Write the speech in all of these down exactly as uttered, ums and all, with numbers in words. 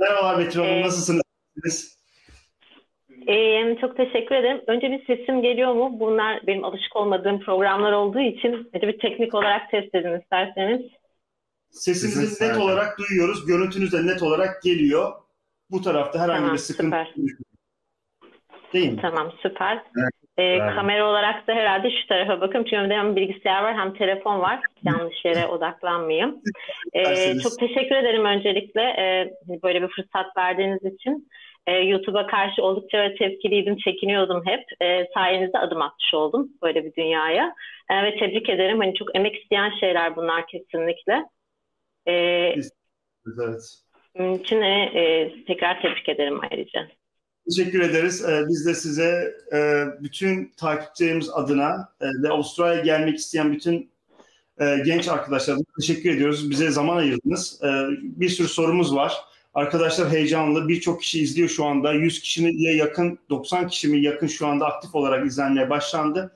Merhabalar Betül Hanım, ee, nasılsınız? E, çok teşekkür ederim. Önce bir sesim geliyor mu? Bunlar benim alışık olmadığım programlar olduğu için önce bir teknik olarak test edin isterseniz. Sesinizi Sesiniz net olarak duyuyoruz, görüntünüz de net olarak geliyor. Bu tarafta herhangi tamam, bir sıkıntı değil mi? Tamam, süper. Evet, e, kamera olarak da herhalde şu tarafa bakın. Çünkü hem bilgisayar var hem telefon var. Yanlış yere odaklanmayayım. E, çok teşekkür ederim öncelikle e, böyle bir fırsat verdiğiniz için. E, YouTube'a karşı oldukça tepkiliydim, çekiniyordum hep. E, sayenizde adım atmış oldum böyle bir dünyaya. E, ve tebrik ederim. Hani çok emek isteyen şeyler bunlar kesinlikle. E, evet. için e, e, tekrar tebrik ederim ayrıca. Teşekkür ederiz. Ee, biz de size e, bütün takipçilerimiz adına e, ve Avustralya'ya gelmek isteyen bütün e, genç arkadaşlarımıza teşekkür ediyoruz. Bize zaman ayırdınız. E, bir sürü sorumuz var. Arkadaşlar heyecanlı. Birçok kişi izliyor şu anda. yüz kişiye yakın, doksan kişiye yakın şu anda aktif olarak izlenmeye başlandı.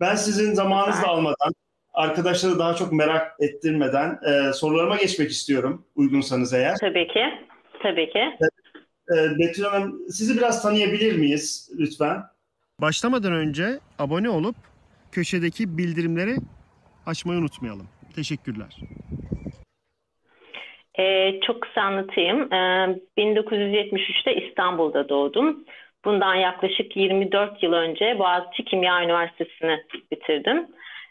Ben sizin zamanınızı da almadan, arkadaşları daha çok merak ettirmeden e, sorularıma geçmek istiyorum uygunsanız eğer. Tabii ki. Tabii ki. Evet. Betül Hanım, sizi biraz tanıyabilir miyiz lütfen? Başlamadan önce abone olup köşedeki bildirimleri açmayı unutmayalım. Teşekkürler. Ee, çok kısa anlatayım. Ee, bin dokuz yüz yetmiş üç'te İstanbul'da doğdum. Bundan yaklaşık yirmi dört yıl önce Boğaziçi Kimya Üniversitesi'ni bitirdim.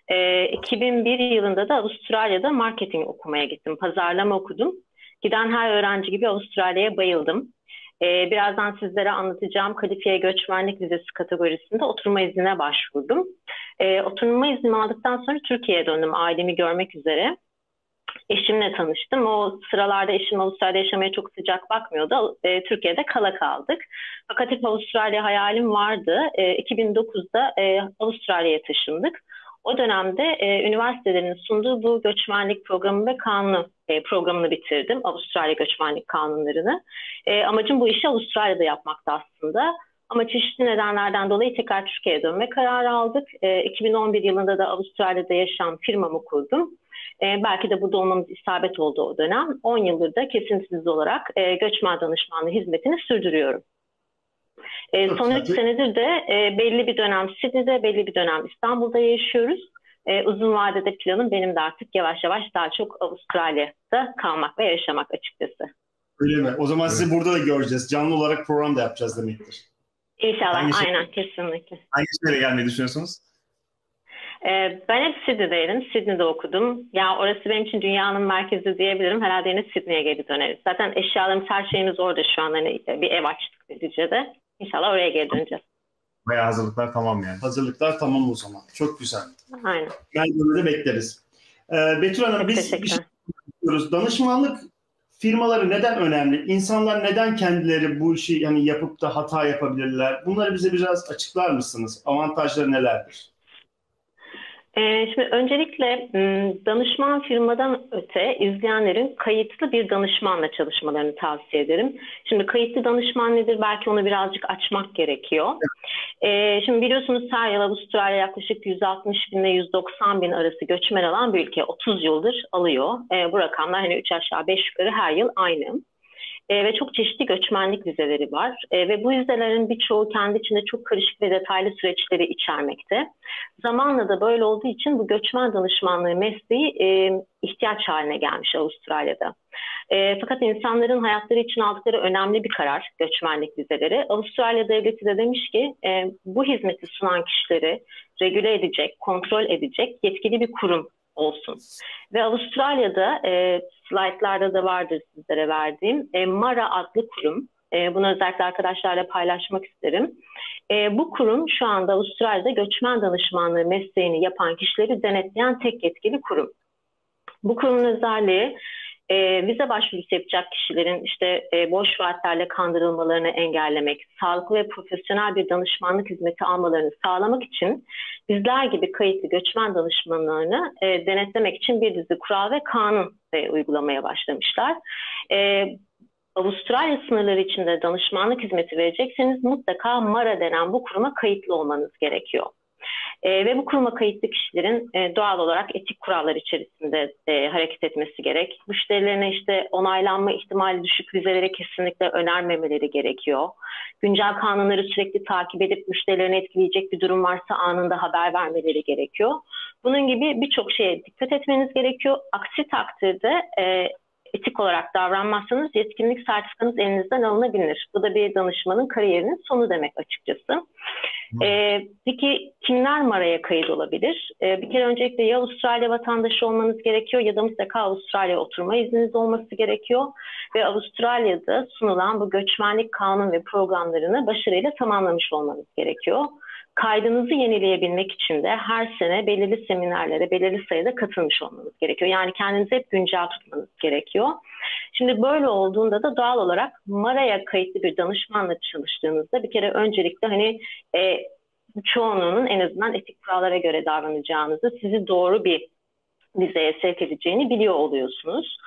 Ee, iki bin bir yılında da Avustralya'da marketing okumaya gittim. Pazarlama okudum. Giden her öğrenci gibi Avustralya'ya bayıldım. Ee, birazdan sizlere anlatacağım kalifiye göçmenlik vizesi kategorisinde oturma iznine başvurdum. Ee, oturma iznimi aldıktan sonra Türkiye'ye döndüm ailemi görmek üzere. Eşimle tanıştım. O sıralarda eşim Avustralya'da yaşamaya çok sıcak bakmıyordu. Ee, Türkiye'de kala kaldık. Fakat hep Avustralya hayalim vardı. Ee, iki bin dokuz'da e, Avustralya'ya taşındık. O dönemde e, üniversitelerin sunduğu bu göçmenlik programı ve kanunu e, programını bitirdim. Avustralya göçmenlik kanunlarını. E, amacım bu işi Avustralya'da yapmaktı aslında. Ama çeşitli nedenlerden dolayı tekrar Türkiye'ye dönme kararı aldık. E, iki bin on bir yılında da Avustralya'da yaşam firmamı kurdum. E, belki de burada olmamız isabet oldu o dönem. on yıldır da kesintisiz olarak e, göçmen danışmanlığı hizmetini sürdürüyorum. E, son üç senedir de e, belli bir dönem Sydney'de, belli bir dönem İstanbul'da yaşıyoruz. E, uzun vadede planım benim de artık yavaş yavaş daha çok Avustralya'da kalmak ve yaşamak açıkçası. Öyle mi? O zaman evet. Sizi burada da göreceğiz. Canlı olarak program da yapacağız demektir. İnşallah. Hangi aynen şey, kesinlikle. Hangi şehre gelmeyi düşünüyorsunuz? E, ben hep Sydney'deydim. Sydney'de okudum. Ya orası benim için dünyanın merkezi diyebilirim. Herhalde yine Sydney'e geri döneriz. Zaten eşyalarımız, her şeyimiz orada şu an. Hani bir ev açtık neticede. İnşallah oraya geri döneceğiz. Bayağı hazırlıklar tamam yani. Hazırlıklar tamam o zaman. Çok güzel. Aynen. Geldiğimizde bekleriz. Ee, Betül Hanım, çok biz bir şey yapıyoruz. Danışmanlık firmaları neden önemli? İnsanlar neden kendileri bu işi yani yapıp da hata yapabilirler? Bunları bize biraz açıklar mısınız? Avantajları nelerdir? Ee, şimdi öncelikle danışman firmadan öte izleyenlerin kayıtlı bir danışmanla çalışmalarını tavsiye ederim. Şimdi kayıtlı danışman nedir? Belki onu birazcık açmak gerekiyor. Ee, şimdi biliyorsunuz her yıl Avustralya yaklaşık yüz altmış bin ile yüz doksan bin arası göçmen alan bir ülke. otuz yıldır alıyor. Ee, bu rakamlar hani üç aşağı beş yukarı her yıl aynı. Ee, ve çok çeşitli göçmenlik vizeleri var. Ee, ve bu vizelerin birçoğu kendi içinde çok karışık ve detaylı süreçleri içermekte. Zamanla da böyle olduğu için bu göçmen danışmanlığı mesleği e, ihtiyaç haline gelmiş Avustralya'da. E, fakat insanların hayatları için aldıkları önemli bir karar göçmenlik vizeleri. Avustralya Devleti de demiş ki e, bu hizmeti sunan kişileri regüle edecek, kontrol edecek yetkili bir kurum olsun. Ve Avustralya'da e, slaytlarda da vardır sizlere verdiğim e, MARA adlı kurum. E, bunu özellikle arkadaşlarla paylaşmak isterim. E, bu kurum şu anda Avustralya'da göçmen danışmanlığı mesleğini yapan kişileri denetleyen tek yetkili kurum. Bu kurumun özelliği e, vize başvurusu yapacak kişilerin işte e, boş vaatlerle kandırılmalarını engellemek, sağlıklı ve profesyonel bir danışmanlık hizmeti almalarını sağlamak için bizler gibi kayıtlı göçmen danışmanlarını e, denetlemek için bir dizi kural ve kanun e, uygulamaya başlamışlar. E, Avustralya sınırları içinde danışmanlık hizmeti verecekseniz mutlaka MARA denen bu kuruma kayıtlı olmanız gerekiyor. E, ve bu kuruma kayıtlı kişilerin e, doğal olarak etik kurallar içerisinde e, hareket etmesi gerek. Müşterilerine işte onaylanma ihtimali düşük vizelere kesinlikle önermemeleri gerekiyor. Güncel kanunları sürekli takip edip müşterilerini etkileyecek bir durum varsa anında haber vermeleri gerekiyor. Bunun gibi birçok şeye dikkat etmeniz gerekiyor. Aksi takdirde e, etik olarak davranmazsanız yetkinlik sertifikanız elinizden alınabilir. Bu da bir danışmanın kariyerinin sonu demek açıkçası. Ee, peki kimler MARA'ya kayıt olabilir? Ee, bir kere öncelikle ya Avustralya vatandaşı olmanız gerekiyor ya da mutlaka Avustralya oturma izniniz olması gerekiyor. Ve Avustralya'da sunulan bu göçmenlik kanun ve programlarını başarıyla tamamlamış olmanız gerekiyor. Kaydınızı yenileyebilmek için de her sene belirli seminerlere, belirli sayıda katılmış olmanız gerekiyor. Yani kendinizi hep güncel tutmanız gerekiyor. Şimdi böyle olduğunda da doğal olarak MARA'ya kayıtlı bir danışmanla çalıştığınızda bir kere öncelikle hani e, çoğunluğunun en azından etik kurallara göre davranacağınızı, sizi doğru bir vizeye sevk edeceğini biliyor oluyorsunuz.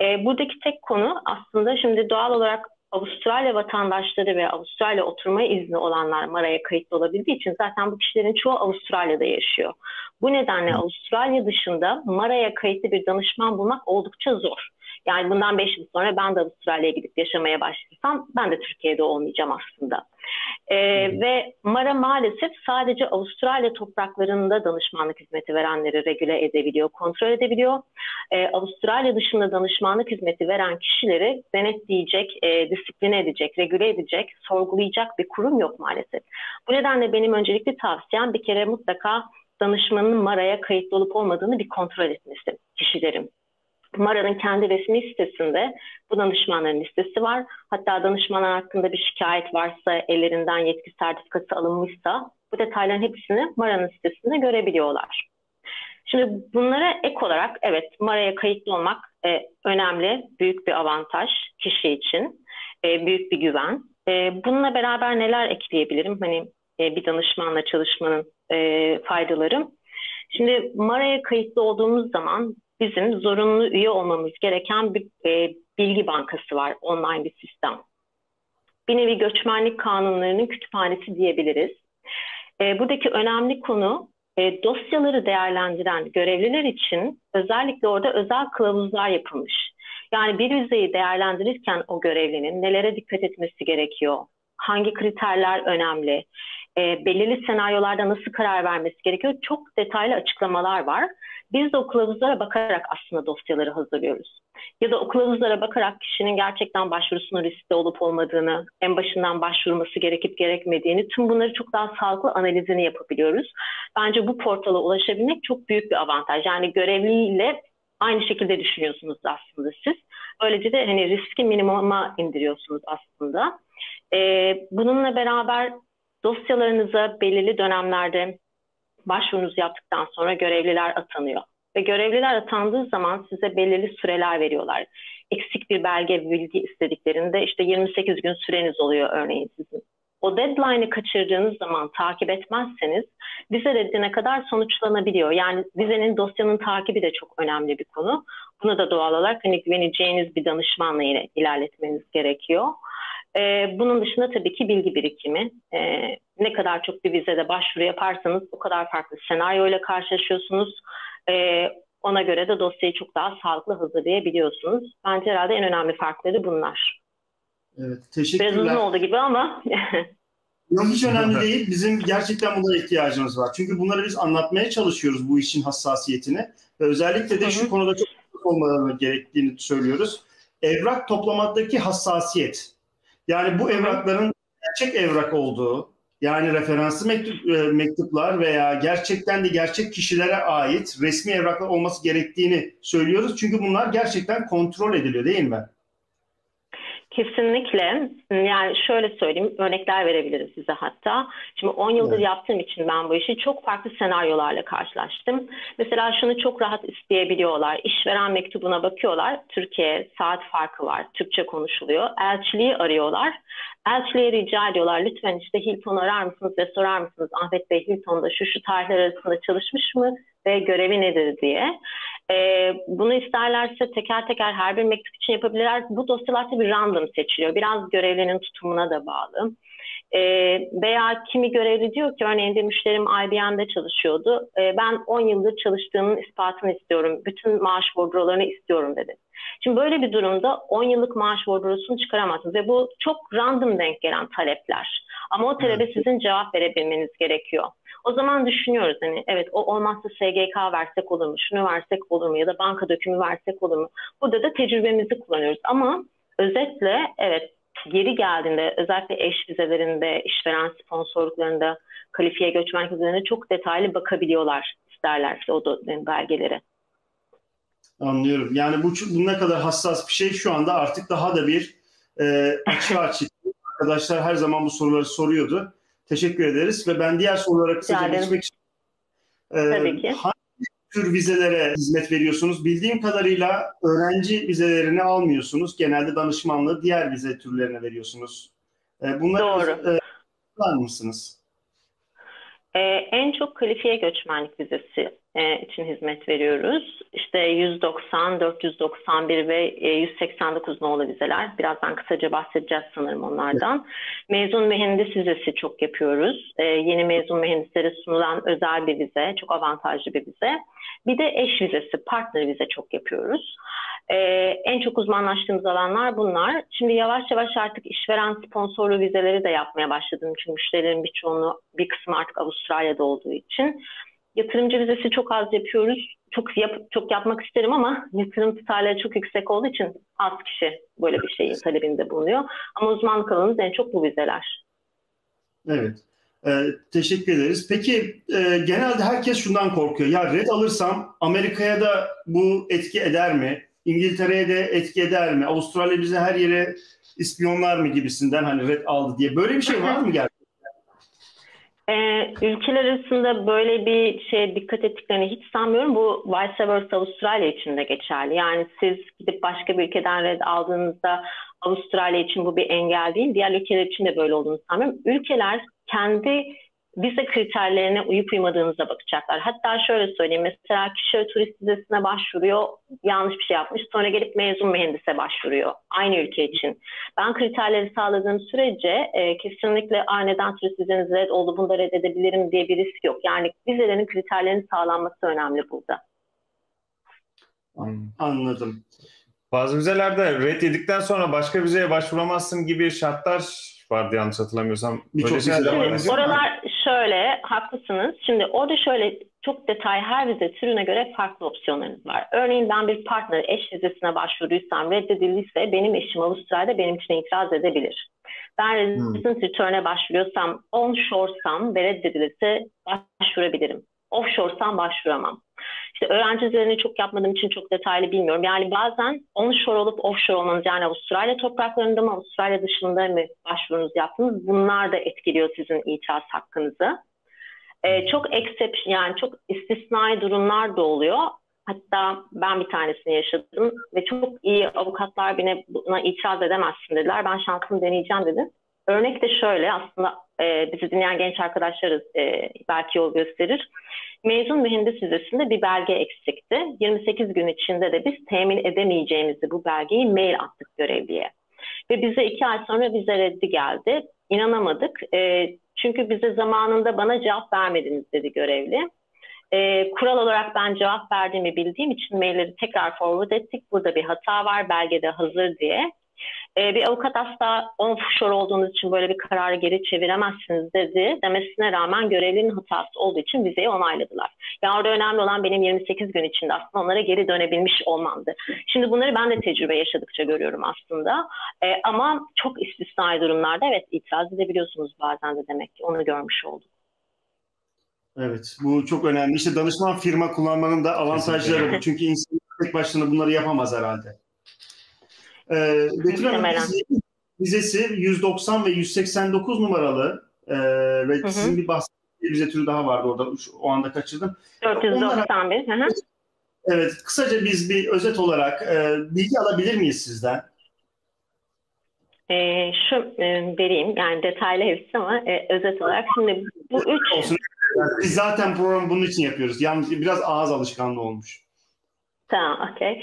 E, buradaki tek konu aslında şimdi doğal olarak Avustralya vatandaşları ve Avustralya oturma izni olanlar MARA'ya kayıtlı olabildiği için zaten bu kişilerin çoğu Avustralya'da yaşıyor. Bu nedenle Avustralya dışında MARA'ya kayıtlı bir danışman bulmak oldukça zor. Yani bundan beş yıl sonra ben de Avustralya'ya gidip yaşamaya başlasam ben de Türkiye'de olmayacağım aslında. Ee, hmm. Ve MARA maalesef sadece Avustralya topraklarında danışmanlık hizmeti verenleri regüle edebiliyor, kontrol edebiliyor. Ee, Avustralya dışında danışmanlık hizmeti veren kişileri denetleyecek, e, disipline edecek, regüle edecek, sorgulayacak bir kurum yok maalesef. Bu nedenle benim öncelikli tavsiyem bir kere mutlaka danışmanın MARA'ya kayıtlı olup olmadığını bir kontrol etmesi kişilerim. MARA'nın kendi resmi sitesinde bu danışmanların listesi var. Hatta danışmanlar hakkında bir şikayet varsa, ellerinden yetki sertifikası alınmışsa bu detayların hepsini MARA'nın sitesinde görebiliyorlar. Şimdi bunlara ek olarak evet MARA'ya kayıtlı olmak e, önemli, büyük bir avantaj kişi için, e, büyük bir güven. E, bununla beraber neler ekleyebilirim? Hani e, bir danışmanla çalışmanın e, faydaları. Şimdi MARA'ya kayıtlı olduğumuz zaman bizim zorunlu üye olmamız gereken bir e, bilgi bankası var, online bir sistem. Bir nevi göçmenlik kanunlarının kütüphanesi diyebiliriz. E, buradaki önemli konu e, dosyaları değerlendiren görevliler için özellikle orada özel kılavuzlar yapılmış. Yani bir vizeyi değerlendirirken o görevlinin nelere dikkat etmesi gerekiyor, hangi kriterler önemli, e, belirli senaryolarda nasıl karar vermesi gerekiyor çok detaylı açıklamalar var. Biz de o kılavuzlara bakarak aslında dosyaları hazırlıyoruz. Ya da o kılavuzlara bakarak kişinin gerçekten başvurusunun riskli olup olmadığını, en başından başvurması gerekip gerekmediğini, tüm bunları çok daha sağlıklı analizini yapabiliyoruz. Bence bu portala ulaşabilmek çok büyük bir avantaj. Yani görevliyle aynı şekilde düşünüyorsunuz aslında siz. Böylece de hani riski minimuma indiriyorsunuz aslında. Ee, bununla beraber dosyalarınıza belirli dönemlerde başvurunuzu yaptıktan sonra görevliler atanıyor. Ve görevliler atandığı zaman size belirli süreler veriyorlar. Eksik bir belge, bilgi istediklerinde işte yirmi sekiz gün süreniz oluyor örneğin sizin. O deadline'ı kaçırdığınız zaman takip etmezseniz vize reddine kadar sonuçlanabiliyor. Yani vizenin dosyanın takibi de çok önemli bir konu. Bunu da doğal olarak hani güveneceğiniz bir danışmanla yine ilerletmeniz gerekiyor. Bunun dışında tabii ki bilgi birikimi. Ne kadar çok bir vizede başvuru yaparsanız o kadar farklı senaryoyla karşılaşıyorsunuz. Ona göre de dosyayı çok daha sağlıklı hazırlayabiliyorsunuz. Bence herhalde en önemli farkları bunlar. Evet, teşekkürler. Biraz uzun oldu gibi ama. Yok, hiç önemli değil. Bizim gerçekten bunlara ihtiyacımız var. Çünkü bunları biz anlatmaya çalışıyoruz, bu işin hassasiyetini. Ve özellikle de Hı-hı. şu konuda çok olmalarına gerektiğini söylüyoruz. Evrak toplamadaki hassasiyet. Yani bu evrakların gerçek evrak olduğu, yani referanslı mektup, e, mektuplar veya gerçekten de gerçek kişilere ait resmi evraklar olması gerektiğini söylüyoruz. Çünkü bunlar gerçekten kontrol ediliyor, değil mi? Kesinlikle. Yani şöyle söyleyeyim, örnekler verebiliriz size hatta. Şimdi on yıldır evet. yaptığım için ben bu işi çok farklı senaryolarla karşılaştım. Mesela şunu çok rahat isteyebiliyorlar. İşveren mektubuna bakıyorlar. Türkiye saat farkı var. Türkçe konuşuluyor. Elçiliği arıyorlar. Elçiliğe rica ediyorlar. Lütfen işte Hilton'u arar mısınız ve sorar mısınız? Ahmet Bey Hilton'da şu şu tarihler arasında çalışmış mı ve görevi nedir diye. Ee, bunu isterlerse teker teker her bir mektup için yapabilirler. Bu dosyalar tabii random seçiliyor. Biraz görevlinin tutumuna da bağlı. Ee, veya kimi görevli diyor ki, örneğin de müşterim I B M'de çalışıyordu. Ee, ben on yıldır çalıştığımın ispatını istiyorum. Bütün maaş bordrolarını istiyorum dedi. Şimdi böyle bir durumda on yıllık maaş bordrosunu çıkaramazsınız. Ve bu çok random denk gelen talepler. Ama o talebe sizin cevap verebilmeniz gerekiyor. O zaman düşünüyoruz, hani evet o olmazsa S G K versek olur mu, şunu versek olur mu ya da banka dökümü versek olur mu? Burada da tecrübemizi kullanıyoruz ama özetle evet geri geldiğinde özellikle eş vizelerinde, işveren sponsorluklarında, kalifiye göçmenlik vizelerinde çok detaylı bakabiliyorlar isterlerse o belgelere. Anlıyorum. Yani bu, bu ne kadar hassas bir şey şu anda artık daha da bir e, açığa çıktı. Arkadaşlar her zaman bu soruları soruyordu. Teşekkür ederiz ve ben diğer sorulara kısaca geçmek için e, hangi tür vizelere hizmet veriyorsunuz? Bildiğim kadarıyla öğrenci vizelerini almıyorsunuz. Genelde danışmanlığı diğer vize türlerine veriyorsunuz. E, bunları Doğru. E, var mısınız? E, en çok kalifiye göçmenlik vizesi e, için hizmet veriyoruz. İşte yüz doksan, dört yüz doksan bir ve yüz seksen dokuz nolu vizeler. Birazdan kısaca bahsedeceğiz sanırım onlardan. Evet. Mezun mühendis vizesi çok yapıyoruz. Ee, yeni mezun mühendislere sunulan özel bir vize, çok avantajlı bir vize. Bir de eş vizesi, partner vize çok yapıyoruz. Ee, en çok uzmanlaştığımız alanlar bunlar. Şimdi yavaş yavaş artık işveren sponsorlu vizeleri de yapmaya başladım. Çünkü müşterilerin bir çoğunluğu, bir kısmı artık Avustralya'da olduğu için. Yatırımcı vizesi çok az yapıyoruz. Çok yap, çok yapmak isterim ama yatırım tutarları çok yüksek olduğu için az kişi böyle bir şeyin talebinde bulunuyor. Ama uzmanlık alanımız en çok bu vizeler. Evet. Ee, teşekkür ederiz. Peki e, genelde herkes şundan korkuyor. Ya red alırsam Amerika'ya da bu etki eder mi? İngiltere'ye de etki eder mi? Avustralya bize her yere ispiyonlar mı gibisinden, hani red aldı diye. Böyle bir şey var mı gerçekten? Ee, ülkeler arasında böyle bir şeye dikkat ettiklerini hiç sanmıyorum. Bu vice versa Avustralya için de geçerli. Yani siz gidip başka bir ülkeden red aldığınızda Avustralya için bu bir engel değil. Diğer ülkeler için de böyle olduğunu sanmıyorum. Ülkeler kendi vize kriterlerine uyup uymadığınıza bakacaklar. Hatta şöyle söyleyeyim. Mesela kişi turist vizesine başvuruyor, yanlış bir şey yapmış. Sonra gelip mezun mühendise başvuruyor. Aynı ülke için. Ben kriterleri sağladığım sürece e, kesinlikle aniden turist vizeniz red oldu, bunu da red edebilirim diye bir risk yok. Yani vizelerin kriterlerinin sağlanması önemli burada. Anladım. Bazı vizelerde red yedikten sonra başka vizeye başvuramazsın gibi şartlar vardı yanlış hatırlamıyorsam. Birçok vize. Oralar şöyle, haklısınız. Şimdi orada şöyle çok detay, her vize türüne göre farklı opsiyonlarınız var. Örneğin ben bir partner eş vizesine başvurduysam reddedildiyse benim eşim Avustralya'da benim için itiraz edebilir. Ben resident return'e başvuruyorsam onshore'sam ve reddedilirse başvurabilirim. Offshore'sam başvuramam. İşte öğrenci üzerine çok yapmadığım için çok detaylı bilmiyorum. Yani bazen onshore olup offshore olmanız, yani Avustralya topraklarında mı, Avustralya dışında mı başvurunuz yaptınız, bunlar da etkiliyor sizin itiraz hakkınızı. Ee, çok exception, yani çok istisnai durumlar da oluyor. Hatta ben bir tanesini yaşadım ve çok iyi avukatlar bile buna itiraz edemezsin dediler. Ben şansımı deneyeceğim dedim. Örnek de şöyle, aslında e, bizi dinleyen genç arkadaşlarız, e, belki yol gösterir. Mezun mühendis vizesinde bir belge eksikti. yirmi sekiz gün içinde de biz temin edemeyeceğimizi bu belgeyi mail attık görevliye. Ve bize iki ay sonra vize reddi geldi. İnanamadık. E, çünkü bize zamanında bana cevap vermediniz dedi görevli. E, kural olarak ben cevap verdiğimi bildiğim için mailleri tekrar forward ettik. Burada bir hata var, belgede hazır diye. Bir avukat asla onshore olduğunuz için böyle bir kararı geri çeviremezsiniz dedi. Demesine rağmen görevlinin hatası olduğu için vizeyi onayladılar. Yani orada önemli olan benim yirmi sekiz gün içinde aslında onlara geri dönebilmiş olmamdı. Şimdi bunları ben de tecrübe yaşadıkça görüyorum aslında. E, ama çok istisnai durumlarda evet itiraz edebiliyorsunuz bazen de, demek ki onu görmüş olduk. Evet, bu çok önemli. İşte danışman firma kullanmanın da avantajları bu. Çünkü insan tek başına bunları yapamaz herhalde. Ee, Betül Hanım, vizesi yüz doksan ve yüz seksen dokuz numaralı e, ve hı hı. sizin bir bahsettiğiniz vize türü daha vardı orada, o anda kaçırdım. dört yüz doksan bir. Onlara, hı hı. Evet, kısaca biz bir özet olarak e, bilgi alabilir miyiz sizden? E, şu e, vereyim, yani detaylı hepsi ama e, özet olarak şimdi bu üç. Olsun. Biz zaten programı bunun için yapıyoruz. Yani biraz ağız alışkanlığı olmuş. Tamam, okey.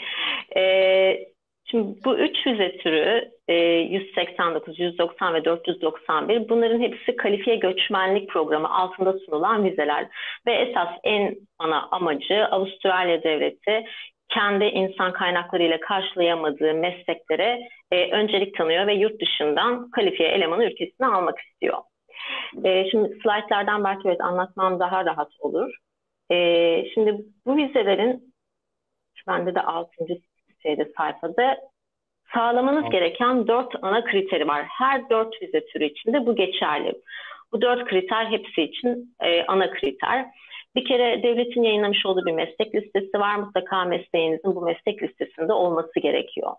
Ee, şimdi bu üç vize türü e, yüz seksen dokuz, yüz doksan ve dört yüz doksan bir, bunların hepsi kalifiye göçmenlik programı altında sunulan vizeler. Ve esas en ana amacı Avustralya Devleti kendi insan kaynaklarıyla karşılayamadığı mesleklere e, öncelik tanıyor ve yurt dışından kalifiye elemanı ülkesine almak istiyor. E, şimdi slaytlardan belki evet anlatmam daha rahat olur. E, şimdi bu vizelerin, bende de altıncı şeyde sayfada, sağlamanız gereken dört ana kriteri var. Her dört vize türü içinde bu geçerli. Bu dört kriter hepsi için e, ana kriter. Bir kere devletin yayınlamış olduğu bir meslek listesi var. Mutlaka mesleğinizin bu meslek listesinde olması gerekiyor.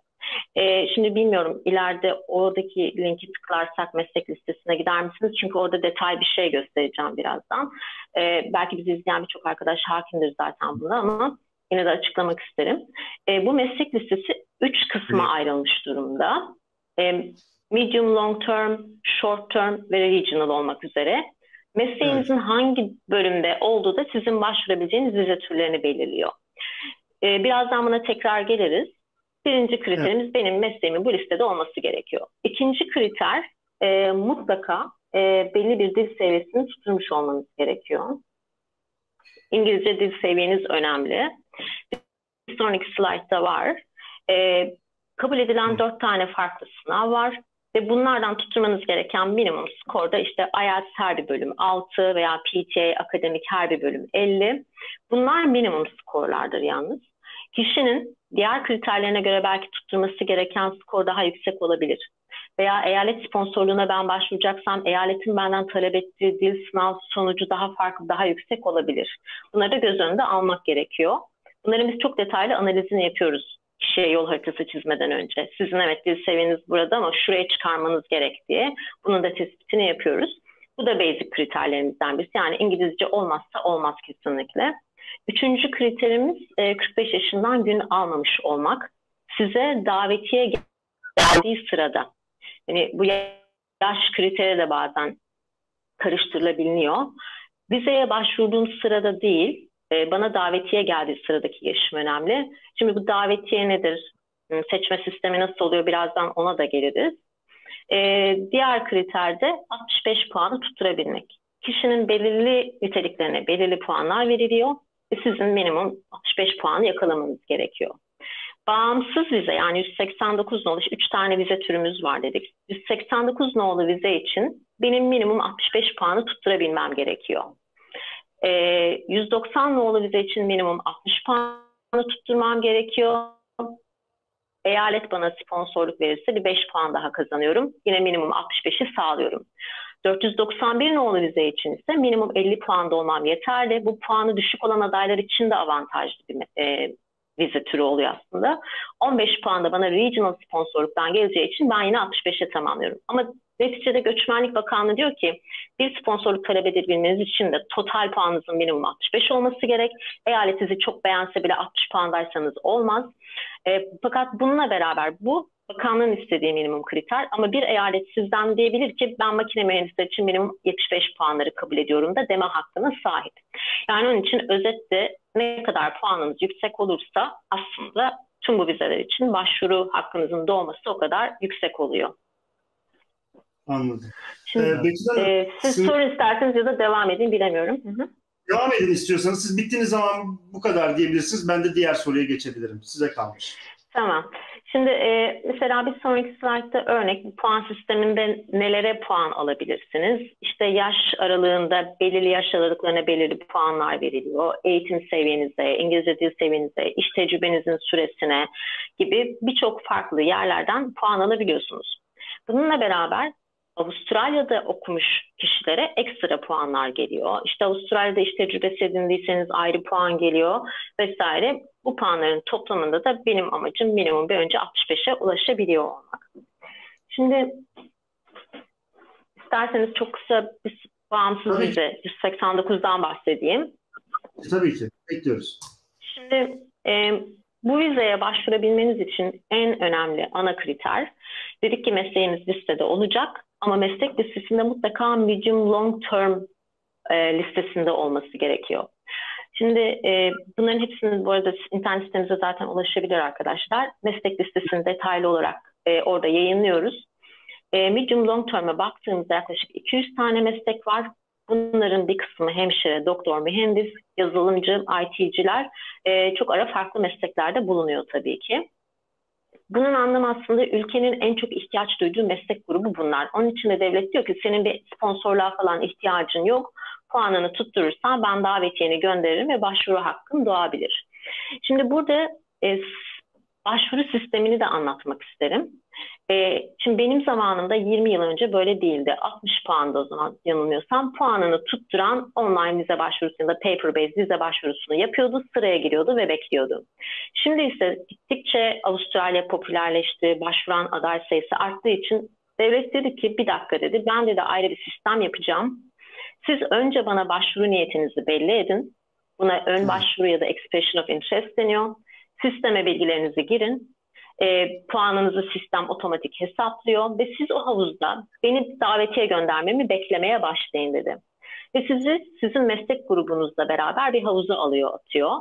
Ee, şimdi bilmiyorum, ileride oradaki linki tıklarsak meslek listesine gider misiniz? Çünkü orada detay bir şey göstereceğim birazdan. Ee, belki bizi izleyen birçok arkadaş hakimdir zaten buna, ama yine de açıklamak isterim. Ee, bu meslek listesi üç kısma evet. ayrılmış durumda. Ee, medium, long term, short term ve regional olmak üzere. Mesleğinizin evet. hangi bölümde olduğu da sizin başvurabileceğiniz vize türlerini belirliyor. Ee, birazdan buna tekrar geliriz. Birinci kriterimiz evet. benim mesleğimin bu listede olması gerekiyor. İkinci kriter e, mutlaka e, belli bir dil seviyesini tutturmuş olmanız gerekiyor. İngilizce dil seviyeniz önemli. Bir sonraki slaytta var. E, kabul edilen evet. dört tane farklı sınav var. Ve bunlardan tutturmanız gereken minimum skorda işte I E L T S her bir bölüm altı veya P T E Academic her bir bölüm elli. Bunlar minimum skorlardır yalnız. Kişinin diğer kriterlerine göre belki tutturması gereken skor daha yüksek olabilir. Veya eyalet sponsorluğuna ben başvuracaksam eyaletin benden talep ettiği dil sınav sonucu daha farklı, daha yüksek olabilir. Bunları da göz önünde almak gerekiyor. Bunların biz çok detaylı analizini yapıyoruz. Kişiye yol haritası çizmeden önce. Sizin evet dil seviyeniz burada ama şuraya çıkarmanız gerek diye. Bunun da tespitini yapıyoruz. Bu da basic kriterlerimizden birisi. Yani İngilizce olmazsa olmaz kesinlikle. Üçüncü kriterimiz kırk beş yaşından gün almamış olmak. Size davetiye geldiği sırada. Yani bu yaş kriteri de bazen karıştırılabiliyor. Vizeye başvurduğum sırada değil, bana davetiye geldiği sıradaki yaşım önemli. Şimdi bu davetiye nedir? Seçme sistemi nasıl oluyor? Birazdan ona da geliriz. Ee, diğer kriterde altmış beş puanı tutturabilmek. Kişinin belirli niteliklerine belirli puanlar veriliyor. Ve sizin minimum altmış beş puanı yakalamanız gerekiyor. Bağımsız vize, yani yüz seksen dokuz nolu üç tane vize türümüz var dedik. yüz seksen dokuz nolu vize için benim minimum altmış beş puanı tutturabilmem gerekiyor. Ee, yüz doksan nolu vize için minimum altmış puanı tutturmam gerekiyor. Eyalet bana sponsorluk verirse bir beş puan daha kazanıyorum. Yine minimum altmış beşi sağlıyorum. dört yüz doksan bir nolu vize için ise minimum elli puanda olmam yeterli. Bu puanı düşük olan adaylar için de avantajlı bir e, vize türü oluyor aslında. on beş puanda bana regional sponsorluktan geleceği için ben yine altmış beşe tamamlıyorum. Ama neticede Göçmenlik Bakanlığı diyor ki bir sponsorluk talep edebilmeniz için de total puanınızın minimum altmış beş olması gerek. Eyalet sizi çok beğense bile altmış puandaysanız olmaz. E, fakat bununla beraber bu bakanlığın istediği minimum kriter, ama bir eyalet sizden diyebilir ki ben makine mühendisleri için minimum yetmiş beş puanları kabul ediyorum da deme hakkına sahip. Yani onun için özetle ne kadar puanınız yüksek olursa aslında tüm bu vizeler için başvuru hakkınızın doğması o kadar yüksek oluyor. Anladım. Şimdi, ee, Betül Hanım, e, siz şimdi... soru isterseniz ya da devam edin, bilemiyorum. Hı -hı. Devam edin istiyorsanız. Siz bittiğiniz zaman bu kadar diyebilirsiniz. Ben de diğer soruya geçebilirim. Size kalmış. Tamam. Şimdi e, mesela bir sonraki slaytta örnek puan sisteminde nelere puan alabilirsiniz? İşte yaş aralığında belirli yaş aralıklarına belirli puanlar veriliyor. Eğitim seviyenize, İngilizce dil seviyenize, iş tecrübenizin süresine gibi birçok farklı yerlerden puan alabiliyorsunuz. Bununla beraber Avustralya'da okumuş kişilere ekstra puanlar geliyor. İşte Avustralya'da iş tecrübesi edindiyseniz ayrı puan geliyor vesaire. Bu puanların toplamında da benim amacım minimum bir önce altmış beşe ulaşabiliyor olmak. Şimdi isterseniz çok kısa bir bağımsız vize yüz seksen dokuzdan bahsedeyim. Tabii ki. Bekliyoruz. Şimdi e, bu vizeye başvurabilmeniz için en önemli ana kriter, dedik ki mesleğiniz listede olacak. Ama meslek listesinde mutlaka medium long term e, listesinde olması gerekiyor. Şimdi e, bunların hepsinin bu arada internet sitemize zaten ulaşabilir arkadaşlar. Meslek listesini detaylı olarak e, orada yayınlıyoruz. E, medium long term'e baktığımızda yaklaşık iki yüz tane meslek var. Bunların bir kısmı hemşire, doktor, mühendis, yazılımcı, I T'ciler. E, çok ara farklı mesleklerde bulunuyor tabii ki. Bunun anlamı aslında ülkenin en çok ihtiyaç duyduğu meslek grubu bunlar. Onun için de devlet diyor ki senin bir sponsorluğa falan ihtiyacın yok. Puanını tutturursan ben davetiyeni gönderirim ve başvuru hakkın doğabilir. Şimdi burada e, başvuru sistemini de anlatmak isterim. E, şimdi benim zamanımda yirmi yıl önce böyle değildi. altmış puanda o zaman yanılmıyorsam puanını tutturan online vize başvurusunda paper-based vize başvurusunu yapıyordu, sıraya giriyordu ve bekliyordu. Şimdi ise gittikçe Avustralya popülerleşti, başvuran aday sayısı arttığı için devlet dedi ki bir dakika dedi, ben de ayrı bir sistem yapacağım. Siz önce bana başvuru niyetinizi belli edin. Buna ön başvuru ya da expression of interest deniyor. Sisteme bilgilerinizi girin. E, puanınızı sistem otomatik hesaplıyor ve siz o havuzda beni davetiye göndermemi beklemeye başlayın dedi. Ve sizi sizin meslek grubunuzla beraber bir havuza alıyor, atıyor.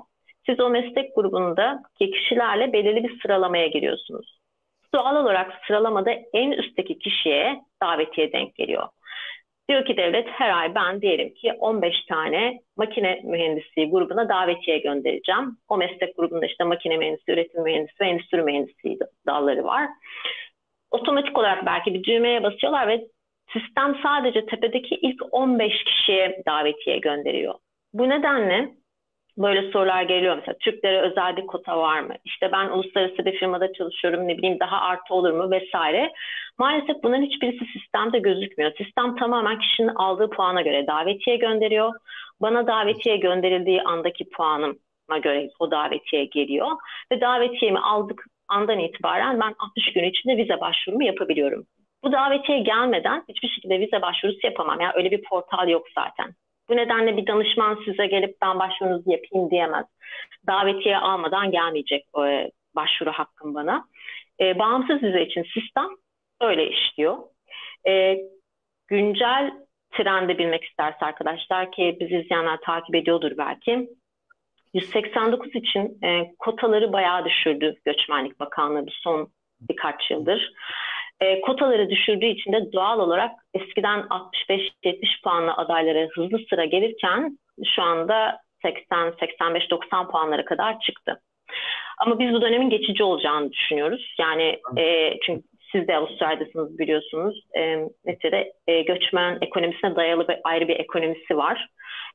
Siz o meslek grubundaki kişilerle belirli bir sıralamaya giriyorsunuz. Doğal olarak sıralamada en üstteki kişiye davetiye denk geliyor. Diyor ki devlet her ay ben diyelim ki on beş tane makine mühendisliği grubuna davetiye göndereceğim. O meslek grubunda işte makine mühendisliği, üretim mühendisliği ve endüstri mühendisliği dalları var. Otomatik olarak belki bir düğmeye basıyorlar ve sistem sadece tepedeki ilk on beş kişiye davetiye gönderiyor. Bu nedenle böyle sorular geliyor mesela Türklere özel bir kota var mı? İşte ben uluslararası bir firmada çalışıyorum ne bileyim daha artı olur mu vesaire. Maalesef bunların hiçbirisi sistemde gözükmüyor. Sistem tamamen kişinin aldığı puana göre davetiye gönderiyor. Bana davetiye gönderildiği andaki puanıma göre o davetiye geliyor. Ve davetiyemi aldık andan itibaren ben altmış gün içinde vize başvurumu yapabiliyorum. Bu davetiye gelmeden hiçbir şekilde vize başvurusu yapamam. Yani öyle bir portal yok zaten. Bu nedenle bir danışman size gelip ben başvurunuzu yapayım diyemez. Davetiye almadan gelmeyecek başvuru hakkım bana. E, bağımsız vize için sistem öyle işliyor. E, güncel trendi bilmek isterse arkadaşlar ki bizi izleyenler takip ediyordur belki. yüz seksen dokuz için e, kotaları bayağı düşürdü Göçmenlik Bakanlığı bir son birkaç yıldır. E, kotaları düşürdüğü için de doğal olarak eskiden altmış beş yetmiş puanlı adaylara hızlı sıra gelirken şu anda seksen seksen beş doksan puanlara kadar çıktı. Ama biz bu dönemin geçici olacağını düşünüyoruz. Yani e, çünkü siz de Avustralya'dasınız biliyorsunuz. E, neticede e, göçmen ekonomisine dayalı bir, ayrı bir ekonomisi var.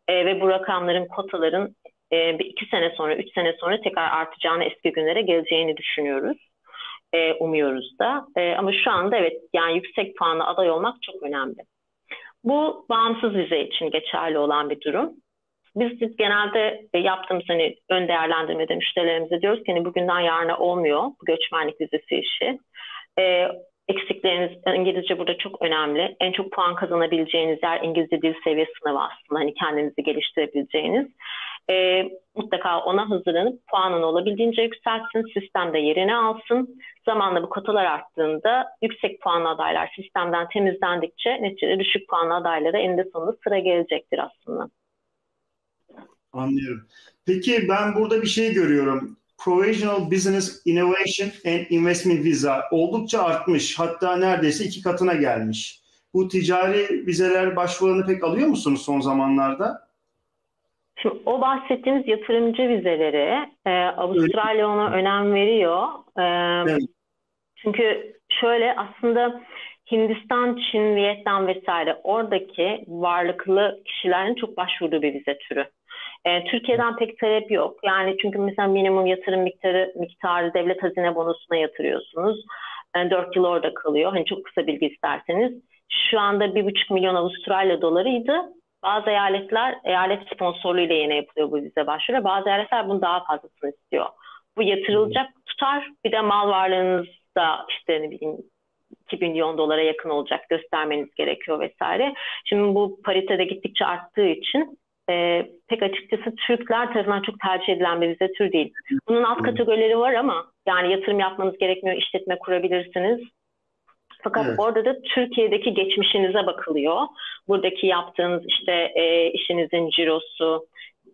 E, ve bu rakamların, kotaların e, bir iki sene sonra, üç sene sonra tekrar artacağını, eski günlere geleceğini düşünüyoruz. E, umuyoruz da. E, ama şu anda evet yani yüksek puanlı aday olmak çok önemli. Bu bağımsız vize için geçerli olan bir durum. Biz, biz genelde e, yaptığımız hani ön değerlendirmede müşterilerimize diyoruz ki hani bugünden yarına olmuyor bu göçmenlik vizesi işi. E, eksikleriniz İngilizce burada çok önemli. En çok puan kazanabileceğiniz yer İngilizce dil seviye sınavı aslında. Hani kendinizi geliştirebileceğiniz. E, mutlaka ona hazırlanıp puanını olabildiğince yükselsin, sistemde yerini alsın. Zamanla bu kotalar arttığında yüksek puanlı adaylar sistemden temizlendikçe neticede düşük puanlı adaylara eninde sonunda sıra gelecektir aslında. Anlıyorum. Peki ben burada bir şey görüyorum. Provisional Business Innovation and Investment Visa oldukça artmış. Hatta neredeyse iki katına gelmiş. Bu ticari vizeler başvurularını pek alıyor musunuz son zamanlarda? Şimdi o bahsettiğimiz yatırımcı vizeleri e, Avustralya ona önem veriyor. E, evet. Çünkü şöyle aslında Hindistan, Çin, Vietnam vesaire oradaki varlıklı kişilerin çok başvurduğu bir vize türü. E, Türkiye'den pek talep yok. Yani çünkü mesela minimum yatırım miktarı, miktarı devlet hazine bonosuna yatırıyorsunuz. Yani dört yıl orada kalıyor. Hani çok kısa bilgi isterseniz. Şu anda bir buçuk milyon Avustralya dolarıydı. Bazı eyaletler, eyalet sponsorluğuyla yine yapılıyor bu vize başvuru. Bazı eyaletler bunu daha fazlasını istiyor. Bu yatırılacak tutar. Bir de mal varlığınız da işte ne bileyim iki milyon dolara yakın olacak göstermeniz gerekiyor vesaire. Şimdi bu paritede gittikçe arttığı için e, pek açıkçası Türkler tarafından çok tercih edilen bir vize tür değil. Bunun alt kategorileri var ama yani yatırım yapmanız gerekmiyor, işletme kurabilirsiniz. Fakat evet. Orada da Türkiye'deki geçmişinize bakılıyor. Buradaki yaptığınız işte e, işinizin cirosu,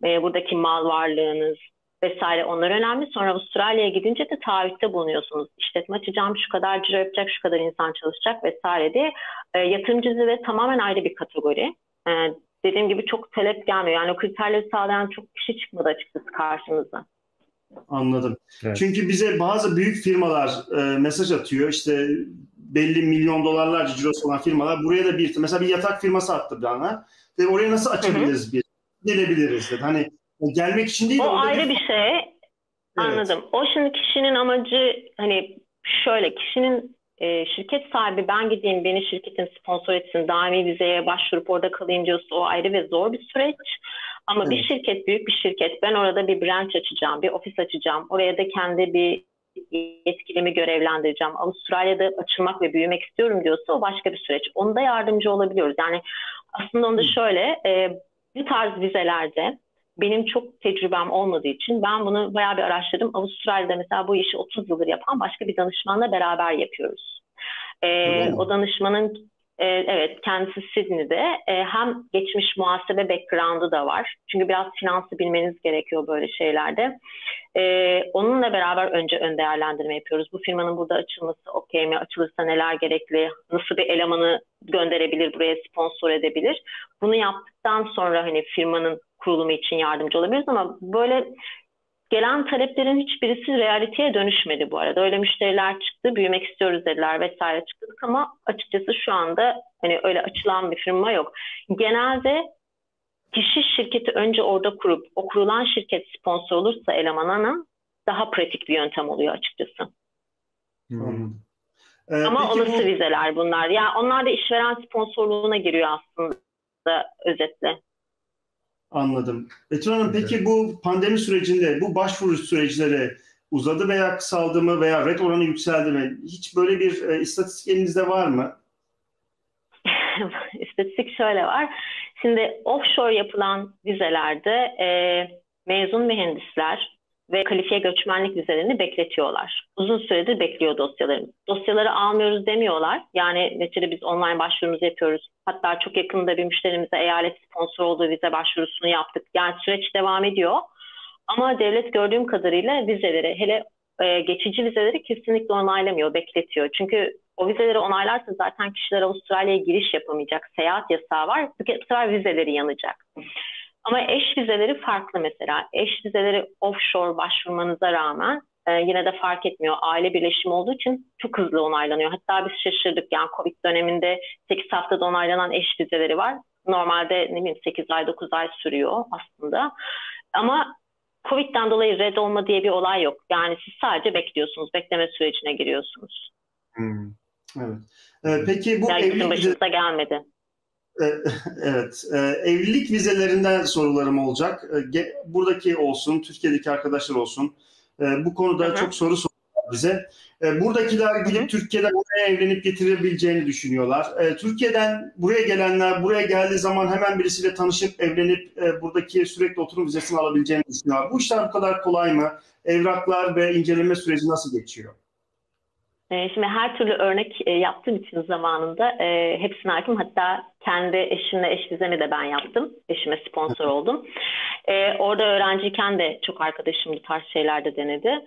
e, buradaki mal varlığınız vesaire, onlar önemli. Sonra Avustralya'ya gidince de taahhütte bulunuyorsunuz. İşletme açacağım, şu kadar ciro yapacak, şu kadar insan çalışacak vesaire diye. E, yatırımcı ve tamamen ayrı bir kategori. E, dediğim gibi çok talep gelmiyor. Yani o kriterleri sağlayan çok kişi çıkmadı açıkçası karşımıza. Anladım. Evet. Çünkü bize bazı büyük firmalar e, mesaj atıyor. İşte belli milyon dolarlarca cirosu olan firmalar buraya da bir, mesela bir yatak firması attı bana. Ve oraya nasıl açabiliriz, bir gelebiliriz dedi. Hani gelmek için değil. O ayrı bir, bir şey. Evet. Anladım. O şimdi kişinin amacı, hani şöyle, kişinin e, şirket sahibi ben gideyim, beni şirketin sponsor etsin, daimi vizeye başvurup orada kalayım diyorsa o ayrı ve zor bir süreç. Ama evet, bir şirket, büyük bir şirket, ben orada bir branch açacağım, bir ofis açacağım, oraya da kendi bir yetkilimi görevlendireceğim, Avustralya'da açılmak ve büyümek istiyorum diyorsa o başka bir süreç. Onda yardımcı olabiliyoruz. Yani aslında onda şöyle, e, bu tarz vizelerde benim çok tecrübem olmadığı için ben bunu bayağı bir araştırdım. Avustralya'da mesela bu işi otuz yıldır yapan başka bir danışmanla beraber yapıyoruz. E, o danışmanın e, evet kendisi Sydney'de, e, hem geçmiş muhasebe background'u da var. Çünkü biraz finansı bilmeniz gerekiyor böyle şeylerde. E, onunla beraber önce ön değerlendirme yapıyoruz. Bu firmanın burada açılması okey mi? Açılırsa neler gerekli? Nasıl bir elemanı gönderebilir buraya, sponsor edebilir? Bunu yaptıktan sonra hani firmanın kurulumu için yardımcı olabiliriz, ama böyle gelen taleplerin hiçbirisi realiteye dönüşmedi bu arada. Öyle müşteriler çıktı, büyümek istiyoruz dediler vesaire çıktık, ama açıkçası şu anda hani öyle açılan bir firma yok. Genelde kişi şirketi önce orada kurup o kurulan şirket sponsor olursa elemanına daha pratik bir yöntem oluyor açıkçası. Hmm. Ee, ama olası bu... vizeler bunlar. Ya yani onlar da işveren sponsorluğuna giriyor aslında özetle. Anladım. Betül Hanım, evet, peki bu pandemi sürecinde bu başvuru süreçleri uzadı veya kısaldı mı veya ret oranı yükseldi mi? Hiç böyle bir e, istatistik elinizde var mı? İstatistik şöyle var. Şimdi offshore yapılan vizelerde e, mezun mühendisler ve kalifiye göçmenlik vizelerini bekletiyorlar. Uzun süredir bekliyor dosyalarımız. Dosyaları almıyoruz demiyorlar. Yani neticede biz online başvurumuzu yapıyoruz. Hatta çok yakında bir müşterimize eyalet sponsor olduğu vize başvurusunu yaptık. Yani süreç devam ediyor. Ama devlet gördüğüm kadarıyla vizeleri, hele e, geçici vizeleri kesinlikle onaylamıyor, bekletiyor. Çünkü o vizeleri onaylarsa zaten kişiler Avustralya'ya giriş yapamayacak. Seyahat yasağı var. Bu sefer vizeleri yanacak. Ama eş vizeleri farklı mesela. Eş vizeleri offshore başvurmanıza rağmen e, yine de fark etmiyor. Aile birleşimi olduğu için çok hızlı onaylanıyor. Hatta biz şaşırdık. Yani Covid döneminde sekiz haftada onaylanan eş vizeleri var. Normalde ne bileyim sekiz ay dokuz ay sürüyor aslında. Ama Covid'den dolayı red olma diye bir olay yok. Yani siz sadece bekliyorsunuz. Bekleme sürecine giriyorsunuz. Hmm. Evet. Ee, peki bu yani evlilik başımıza gelmedi. Evet, evlilik vizelerinden sorularım olacak. Buradaki olsun, Türkiye'deki arkadaşlar olsun. Bu konuda hı hı. çok soru soruyorlar bize. Buradakiler gidip hı hı. Türkiye'den buraya evlenip getirebileceğini düşünüyorlar. Türkiye'den buraya gelenler, buraya geldiği zaman hemen birisiyle tanışıp evlenip buradaki sürekli oturum vizesini alabileceğini düşünüyorlar. Bu işler bu kadar kolay mı? Evraklar ve inceleme süreci nasıl geçiyor? Şimdi her türlü örnek yaptığım için zamanında e, hepsini hakim. Hatta kendi eşimle eş vizemi de ben yaptım. Eşime sponsor oldum. E, orada öğrenciyken de çok arkadaşım bu tarz şeyler de denedi.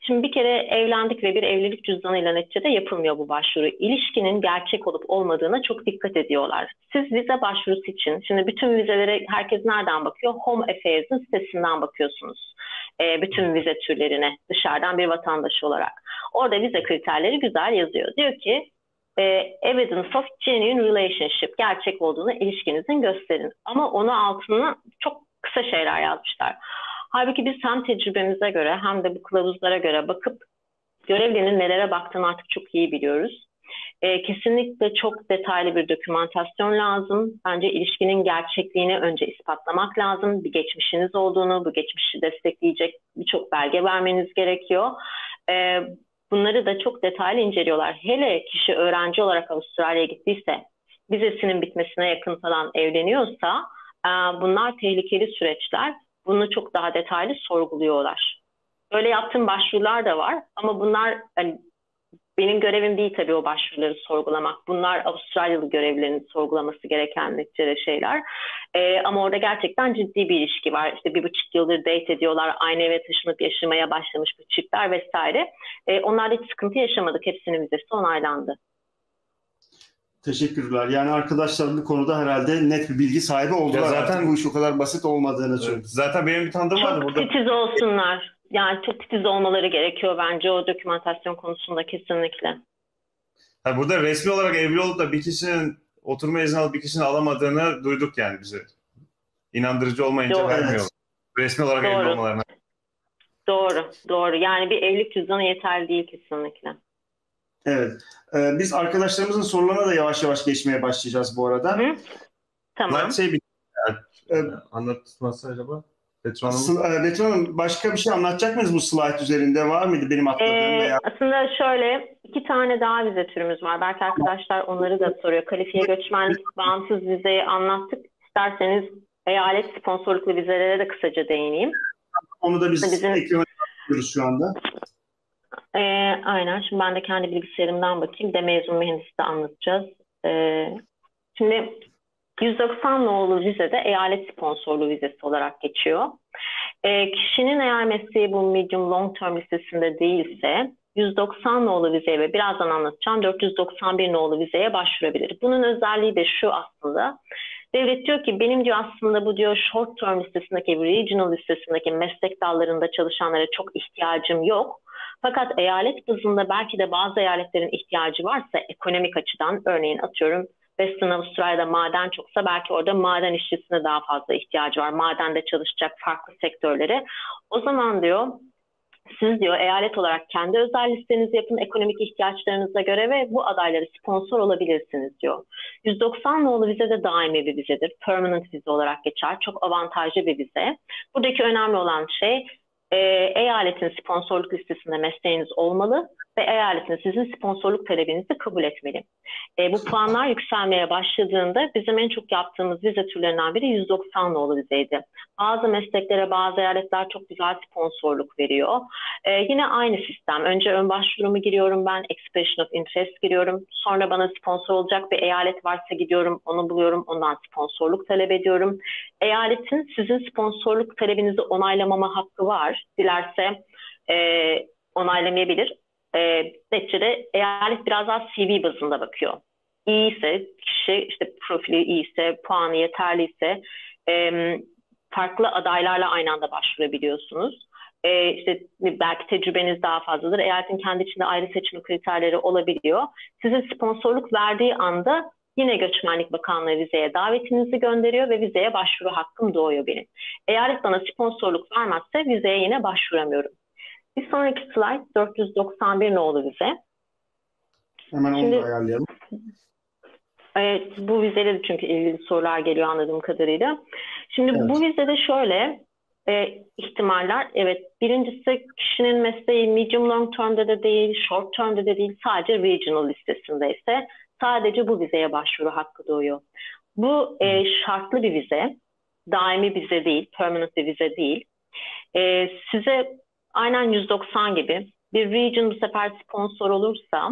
Şimdi bir kere evlendik ve bir evlilik cüzdanıyla neticede yapılmıyor bu başvuru. İlişkinin gerçek olup olmadığına çok dikkat ediyorlar. Siz vize başvurusu için, şimdi bütün vizelere herkes nereden bakıyor? Home Affairs'ın sitesinden bakıyorsunuz. E, bütün vize türlerine dışarıdan bir vatandaş olarak. Orada vize kriterleri güzel yazıyor. Diyor ki e, evidence of genuine relationship, gerçek olduğunu ilişkinizin gösterin. Ama onun altına çok kısa şeyler yazmışlar. Halbuki biz hem tecrübemize göre hem de bu kılavuzlara göre bakıp görevlinin nelere baktığını artık çok iyi biliyoruz. E, kesinlikle çok detaylı bir dokümantasyon lazım. Bence ilişkinin gerçekliğini önce ispatlamak lazım. Bir geçmişiniz olduğunu, bu geçmişi destekleyecek birçok belge vermeniz gerekiyor. E, bunları da çok detaylı inceliyorlar. Hele kişi öğrenci olarak Avustralya'ya gittiyse, vizesinin bitmesine yakın falan evleniyorsa e, bunlar tehlikeli süreçler. Bunu çok daha detaylı sorguluyorlar. Böyle yaptığım başvurular da var, ama bunlar hani Benim görevim değil tabii o başvuruları sorgulamak. Bunlar Avustralyalı görevlilerin sorgulaması gereken neticede şeyler. Ee, ama orada gerçekten ciddi bir ilişki var. İşte bir buçuk yıldır date ediyorlar. Aynı eve taşınıp yaşamaya başlamış bu çiftler vesaire. Ee, onlarda hiç sıkıntı yaşamadık. Hepsinin vizesi onaylandı. Teşekkürler. Yani arkadaşların bu konuda herhalde net bir bilgi sahibi oldular. Zaten bu iş o kadar basit olmadığını söyledi. Zaten benim bir tanıdığım vardı burada. Çok titiz olsunlar. Yani çok titiz olmaları gerekiyor bence o dokümantasyon konusunda kesinlikle. Ha, burada resmi olarak evli olup da bir kişinin oturma izni alıp bir kişinin alamadığını duyduk yani bize. İnandırıcı olmayınca doğru. Vermiyorlar. Resmi olarak doğru. Evli olmalarına. Doğru, doğru. Yani bir evlilik cüzdanı yeterli değil kesinlikle. Evet. Ee, biz arkadaşlarımızın sorularına da yavaş yavaş geçmeye başlayacağız bu arada. Hı? Tamam. Şey, ee, anlatması acaba? Betül Hanım. Betül Hanım, başka bir şey anlatacak mıyız bu slide üzerinde? Var mıydı benim atladığım ee, veya? Aslında şöyle iki tane daha vize türümüz var. Belki arkadaşlar onları da soruyor. Kalifiye göçmenlik, bağımsız vizeyi anlattık. İsterseniz eyalet sponsorluklu vizelere de kısaca değineyim. Onu da biz Bizim... eklemeye çalışıyoruz şu anda. Ee, aynen. Şimdi ben de kendi bilgisayarımdan bakayım. De mezun mühendisi de anlatacağız. Ee, şimdi... yüz doksan nolu vizede eyalet sponsorlu vizesi olarak geçiyor. E, kişinin eğer mesleği bu medium long term listesinde değilse yüz doksan nolu vizeye ve birazdan anlatacağım dört yüz doksan bir nolu vizeye başvurabilir. Bunun özelliği de şu aslında. Devlet diyor ki benim diyor aslında bu diyor short term listesindeki regional listesindeki meslek dallarında çalışanlara çok ihtiyacım yok. Fakat eyalet bazında belki de bazı eyaletlerin ihtiyacı varsa ekonomik açıdan örneğin atıyorum Western Avustralya'da maden çoksa belki orada maden işçisine daha fazla ihtiyacı var. Madende çalışacak farklı sektörlere. O zaman diyor siz diyor eyalet olarak kendi özel listenizi yapın ekonomik ihtiyaçlarınıza göre ve bu adaylara sponsor olabilirsiniz diyor. yüz doksan nolu vize de daimi bir vizedir. Permanent vize olarak geçer. Çok avantajlı bir vize. Buradaki önemli olan şey e, eyaletin sponsorluk listesinde mesleğiniz olmalı. Ve eyaletiniz sizin sponsorluk talebinizi kabul etmeli. E, bu puanlar yükselmeye başladığında bizim en çok yaptığımız vize türlerinden biri yüz doksan nolu vizeydi. Bazı mesleklere bazı eyaletler çok güzel sponsorluk veriyor. E, yine aynı sistem. Önce ön başvurumu giriyorum ben, expression of interest giriyorum. Sonra bana sponsor olacak bir eyalet varsa gidiyorum, onu buluyorum, ondan sponsorluk talep ediyorum. Eyaletin sizin sponsorluk talebinizi onaylamama hakkı var. Dilerse e, onaylamayabilir. E, neticede eyalet biraz daha C V bazında bakıyor. İyi ise kişi işte profili iyi ise puanı yeterli ise e, farklı adaylarla aynı anda başvurabiliyorsunuz. E, işte belki tecrübeniz daha fazladır. Eyaletin kendi içinde ayrı seçme kriterleri olabiliyor. Sizin sponsorluk verdiği anda yine Göçmenlik Bakanlığı vizeye davetinizi gönderiyor ve vizeye başvuru hakkım doğuyor benim. Eyalet bana sponsorluk vermezse vizeye yine başvuramıyorum. Bir sonraki slide dört yüz doksan bir nolu vize. Hemen Şimdi, onu da ayarlayalım. Evet, bu vizede de çünkü ilgili sorular geliyor anladığım kadarıyla. Şimdi evet. Bu vizede şöyle e, ihtimaller, evet birincisi kişinin mesleği medium long term'de de değil, short term'de de değil, sadece regional listesindeyse sadece bu vizeye başvuru hakkı doğuyor. Bu e, şartlı bir vize, daimi vize değil, permanent bir vize değil. E, size aynen yüz doksan gibi bir region bu sefer sponsor olursa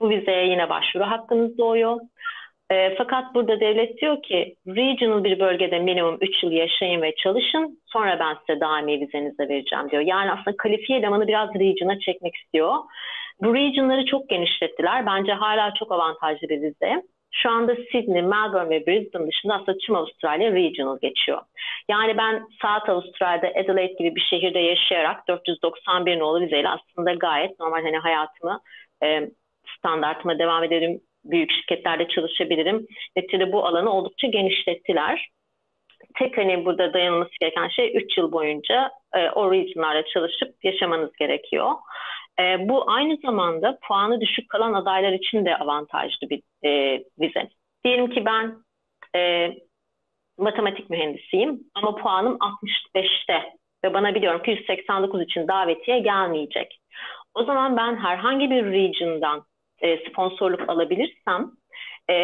bu vizeye yine başvuru hakkınız doğuyor. E, fakat burada devlet diyor ki regional bir bölgede minimum üç yıl yaşayın ve çalışın sonra ben size daimi vizenizi de vereceğim diyor. Yani aslında kalifiye elemanı biraz region'a çekmek istiyor. Bu regionları çok genişlettiler. Bence hala çok avantajlı bir vize. Şu anda Sydney, Melbourne ve Brisbane dışında aslında tüm Avustralya regional geçiyor. Yani ben South Avustralya'da Adelaide gibi bir şehirde yaşayarak dört yüz doksan bir nolu vizeyle aslında gayet normal hani hayatımı e, standartıma devam ederim. Büyük şirketlerde çalışabilirim. Neticede bu alanı oldukça genişlettiler. Tek hani burada dayanılması gereken şey üç yıl boyunca e, o regionlarda çalışıp yaşamanız gerekiyor. E, bu aynı zamanda puanı düşük kalan adaylar için de avantajlı bir e, vize. Diyelim ki ben e, matematik mühendisiyim ama puanım altmış beşte ve bana biliyorum ki yüz seksen dokuz için davetiye gelmeyecek. O zaman ben herhangi bir region'dan e, sponsorluk alabilirsem e,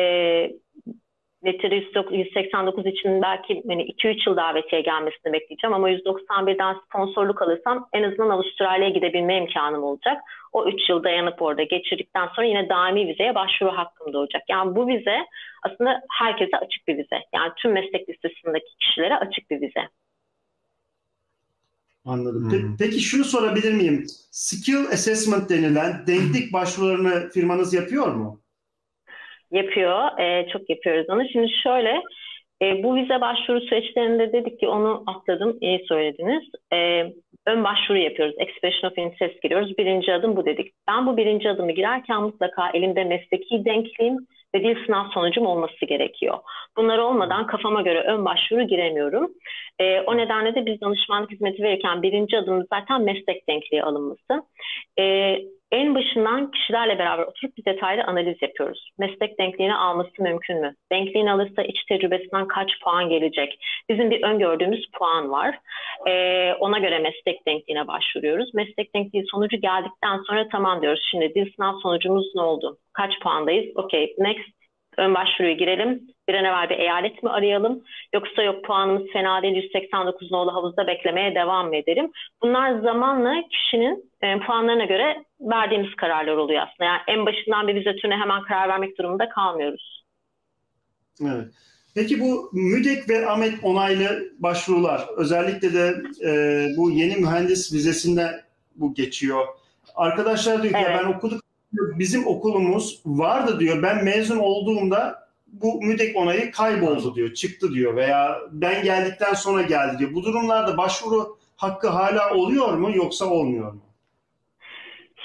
Dolayısıyla yüz seksen dokuz için belki hani iki üç yıl davetiye gelmesini bekleyeceğim ama yüz doksan birden sponsorluk alırsam en azından Avustralya'ya gidebilme imkanım olacak. O üç yıl dayanıp orada geçirdikten sonra yine daimi vizeye başvuru hakkım da olacak. Yani bu vize aslında herkese açık bir vize. Yani tüm meslek listesindeki kişilere açık bir vize. Anladım. Hmm. Peki şunu sorabilir miyim? Skill assessment denilen denklik başvurularını firmanız yapıyor mu? Yapıyor. Ee, çok yapıyoruz onu. Şimdi şöyle, e, bu vize başvuru süreçlerinde dedik ki onu atladım, iyi söylediniz. E, ön başvuru yapıyoruz. Expression of interest giriyoruz. Birinci adım bu dedik. Ben bu birinci adımı girerken mutlaka elimde mesleki denkliğim ve dil sınav sonucum olması gerekiyor. Bunlar olmadan kafama göre ön başvuru giremiyorum. E, o nedenle de biz danışmanlık hizmeti verirken birinci adımımız zaten meslek denkliği alınması. E, en başından kişilerle beraber oturup bir detaylı analiz yapıyoruz. Meslek denkliğini alması mümkün mü? Denkliğini alırsa iç tecrübesinden kaç puan gelecek? Bizim bir öngördüğümüz puan var. E, ona göre meslek denkliğine başvuruyoruz. Meslek denkliği sonucu geldikten sonra tamam diyoruz. Şimdi dil sınav sonucumuz ne oldu? Kaç puandayız? Okay, next. Ön başvuruya girelim. Bir an evvel bir eyalet mi arayalım? Yoksa yok puanımız fena değil, yüz seksen dokuz nolu havuzda beklemeye devam mı edelim? Bunlar zamanla kişinin e, puanlarına göre verdiğimiz kararlar oluyor aslında. Yani en başından bir vize türüne hemen karar vermek durumunda kalmıyoruz. Evet. Peki bu MÜDEK ve ABET onaylı başvurular, özellikle de e, bu yeni mühendis vizesinde bu geçiyor. Arkadaşlar diyor ki evet. ben okuduk. Bizim okulumuz vardı diyor. Ben mezun olduğumda bu MÜDEK onayı kayboldu diyor. Çıktı diyor veya ben geldikten sonra geldi diyor. Bu durumlarda başvuru hakkı hala oluyor mu yoksa olmuyor mu?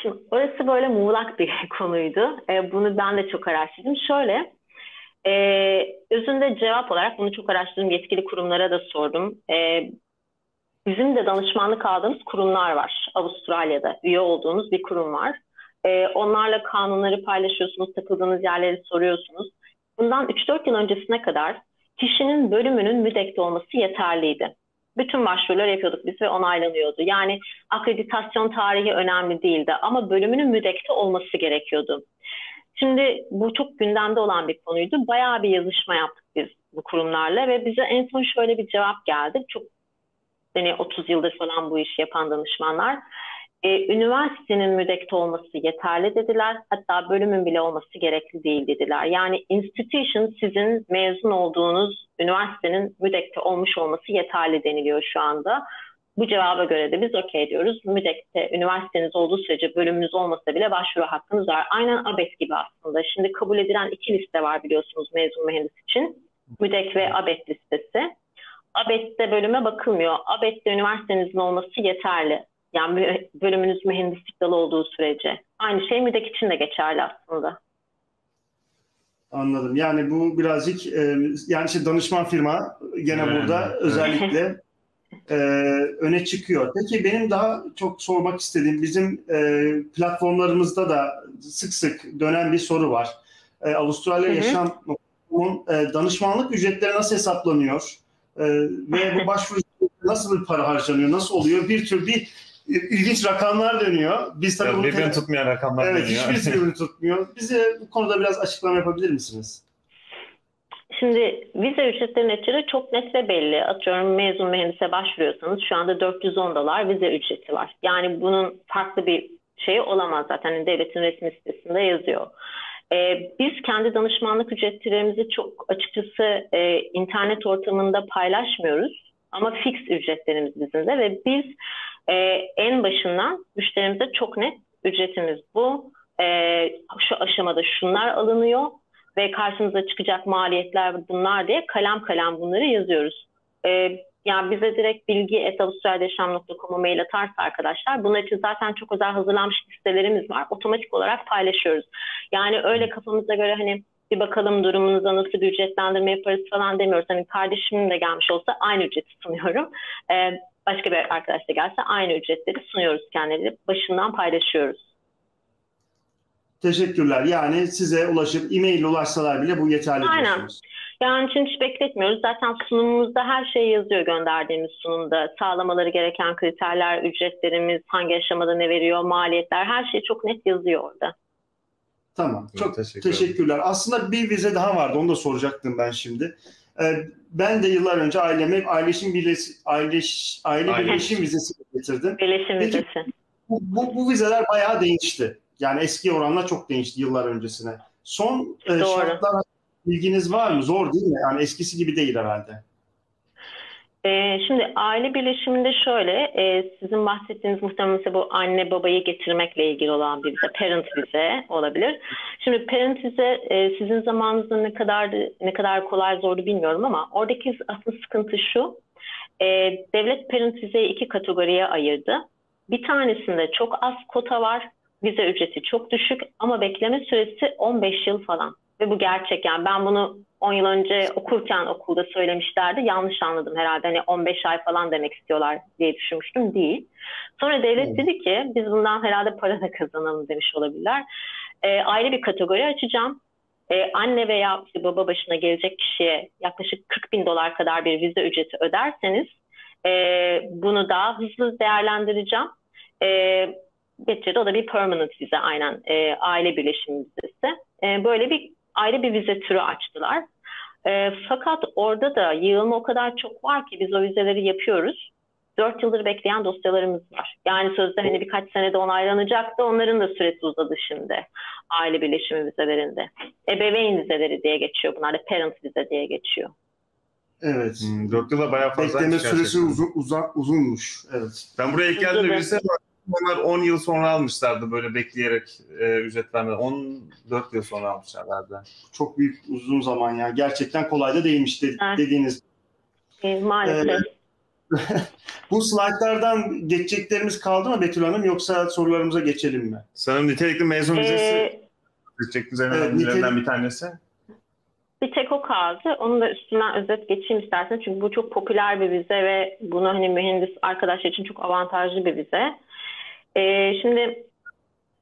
Şimdi orası böyle muğlak bir konuydu. E, bunu ben de çok araştırdım. Şöyle e, özünde cevap olarak bunu çok araştırdım. Yetkili kurumlara da sordum. E, bizim de danışmanlık aldığımız kurumlar var. Avustralya'da üye olduğumuz bir kurum var. Onlarla kanunları paylaşıyorsunuz, takıldığınız yerleri soruyorsunuz. Bundan üç dört yıl öncesine kadar kişinin bölümünün MÜDEK'te olması yeterliydi. Bütün başvuruları yapıyorduk biz ve onaylanıyordu. Yani akreditasyon tarihi önemli değildi ama bölümünün MÜDEK'te olması gerekiyordu. Şimdi bu çok gündemde olan bir konuydu. Bayağı bir yazışma yaptık biz bu kurumlarla ve bize en son şöyle bir cevap geldi. Çok yani otuz yıldır falan bu işi yapan danışmanlar. Ee, üniversitenin müdekte olması yeterli dediler. Hatta bölümün bile olması gerekli değil dediler. Yani institution sizin mezun olduğunuz üniversitenin müdekte olmuş olması yeterli deniliyor şu anda. Bu cevaba göre de biz okey diyoruz. Müdekte üniversiteniz olduğu sürece bölümünüz olmasa bile başvuru hakkınız var. Aynen ABET gibi aslında. Şimdi kabul edilen iki liste var biliyorsunuz mezun mühendis için. MÜDEK ve ABET listesi. ABET'te bölüme bakılmıyor. ABET'te üniversitenizin olması yeterli. Yani bölümünüz mühendislik dalı olduğu sürece. Aynı şey MÜDEK için de geçerli aslında. Anladım. Yani bu birazcık yani işte danışman firma gene hmm. burada özellikle e, öne çıkıyor. Peki benim daha çok sormak istediğim bizim e, platformlarımızda da sık sık dönen bir soru var. E, Avustralya Hı -hı. Yaşam.com'un e, danışmanlık ücretleri nasıl hesaplanıyor? E, ve bu başvuru nasıl bir para harcanıyor? Nasıl oluyor? Bir tür bir İlginç rakamlar dönüyor. Biz tabii bunu birbirini tutmayan rakamlar evet, dönüyor. Evet, hiçbir birbirini tutmuyor. Bize bu konuda biraz açıklama yapabilir misiniz? Şimdi vize ücretleri netçede çok net ve belli. Atıyorum mezun mühendise başvuruyorsanız şu anda dört yüz on dolar vize ücreti var. Yani bunun farklı bir şeyi olamaz zaten. Devletin resmi sitesinde yazıyor. Ee, biz kendi danışmanlık ücretlerimizi çok açıkçası e, internet ortamında paylaşmıyoruz. Ama fix ücretlerimiz bizim de ve biz e, en başından müşterimize çok net ücretimiz bu. E, şu aşamada şunlar alınıyor ve karşımıza çıkacak maliyetler bunlar diye kalem kalem bunları yazıyoruz. E, yani bize direkt bilgi at avustralya yaşam nokta com'a mail atarsa arkadaşlar bunun için zaten çok özel hazırlanmış listelerimiz var. Otomatik olarak paylaşıyoruz. Yani öyle kafamıza göre hani bir bakalım durumunuza nasıl bir ücretlendirme yaparız falan demiyoruz. Hani kardeşim de gelmiş olsa aynı ücreti sunuyorum. Ee, başka bir arkadaş da gelse aynı ücretleri sunuyoruz kendileri. Başından paylaşıyoruz. Teşekkürler. Yani size ulaşıp e-mail ulaşsalar bile bu yeterli Aynen. diyorsunuz. Yani için hiç bekletmiyoruz. Zaten sunumumuzda her şey yazıyor gönderdiğimiz sunumda. Sağlamaları gereken kriterler, ücretlerimiz, hangi aşamada ne veriyor, maliyetler her şey çok net yazıyor orada. Tamam. Evet, çok teşekkür teşekkürler. Ederim. Aslında bir vize daha vardı. Onu da soracaktım ben şimdi. Ee, ben de yıllar önce aileme hep aileşim birleşim, aileş, aile Aileş. birleşim vizesi getirdim. Birleşim Peki, vizesi. Bu, bu, bu vizeler bayağı değişti. Yani eski oranla çok değişti yıllar öncesine. Son e, şartlar bilginiz var mı? Zor değil mi? Yani eskisi gibi değil herhalde. Şimdi aile birleşiminde şöyle, sizin bahsettiğiniz muhtemelen bu anne babayı getirmekle ilgili olan bir vize, parent vize olabilir. Şimdi parent vize sizin zamanınızda ne kadar ne kadar kolay zordu bilmiyorum ama oradaki asıl sıkıntı şu, devlet parent vizeyi iki kategoriye ayırdı. Bir tanesinde çok az kota var, vize ücreti çok düşük ama bekleme süresi on beş yıl falan ve bu gerçek, yani ben bunu on yıl önce okurken okulda söylemişlerdi. Yanlış anladım herhalde. Hani on beş ay falan demek istiyorlar diye düşünmüştüm. Değil. Sonra devlet hmm. dedi ki biz bundan herhalde para da kazanalım demiş olabilirler. Ee, ayrı bir kategori açacağım. Ee, anne veya işte baba başına gelecek kişiye yaklaşık kırk bin dolar kadar bir vize ücreti öderseniz e, bunu daha hızlı değerlendireceğim. E, Neticede o da bir permanent vize, aynen. E, aile birleşimi vizesi. E, böyle bir ayrı bir vize türü açtılar. E, fakat orada da yığılma o kadar çok var ki biz o vizeleri yapıyoruz. Dört yıldır bekleyen dosyalarımız var. Yani sözde hani birkaç senede onaylanacaktı. Onların da süresi uzadı şimdi. Aile birleşimi vizelerinde. Ebeveyn vizeleri diye geçiyor bunlar da. Parent vize diye geçiyor. Evet. Hmm, dört yılda bayağı fazla. Bekleme süresi uzun, uzun, uzunmuş. Evet. Ben buraya ilk geldiğimde birisi onlar on yıl sonra almışlardı böyle bekleyerek e, ücret vermeden. on dört yıl sonra almışlardı. Çok büyük uzun zaman ya. Gerçekten kolay da değilmiş de, evet. dediğiniz. E, maalesef. E, bu slaytlardan geçeceklerimiz kaldı mı Betül Hanım, yoksa sorularımıza geçelim mi? Sanırım nitelikli mezun vizesi ee, geçecek üzerine evet, nitelik... bir tanesi. Bir tek o kaldı. Onun da üstünden özet geçeyim isterseniz. Çünkü bu çok popüler bir vize ve bunu hani mühendis arkadaşlar için çok avantajlı bir vize. Ee, şimdi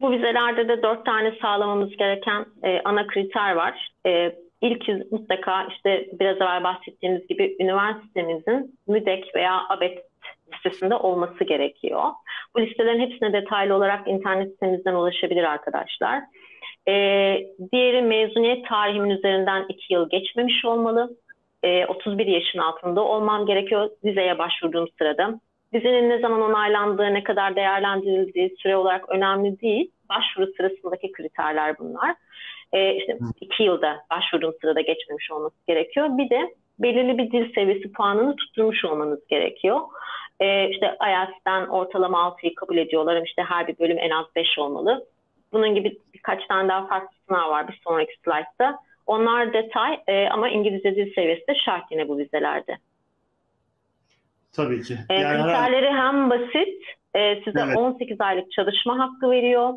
bu vizelerde de dört tane sağlamamız gereken e, ana kriter var. E, İlki mutlaka işte biraz evvel bahsettiğimiz gibi üniversitemizin MÜDEK veya ABET listesinde olması gerekiyor. Bu listelerin hepsine detaylı olarak internet sitemizden ulaşabilir arkadaşlar. E, diğeri mezuniyet tarihimin üzerinden iki yıl geçmemiş olmalı. E, otuz bir yaşın altında olmam gerekiyor vizeye başvurduğum sırada. Vizenin ne zaman onaylandığı, ne kadar değerlendirildiği süre olarak önemli değil. Başvuru sırasındaki kriterler bunlar. Ee, işte iki yılda başvurduğum sırada geçmemiş olması gerekiyor. Bir de belirli bir dil seviyesi puanını tutturmuş olmanız gerekiyor. Ee, işte I E L T S'ten ortalama altıyı kabul ediyorlar. Ama işte her bir bölüm en az beş olmalı. Bunun gibi birkaç tane daha farklı sınav var bir sonraki slaytta. Onlar detay e, ama İngilizce dil seviyesi de şart yine bu vizelerde. Tabii ki. Kriterleri yani hem basit, e, size evet. on sekiz aylık çalışma hakkı veriyor.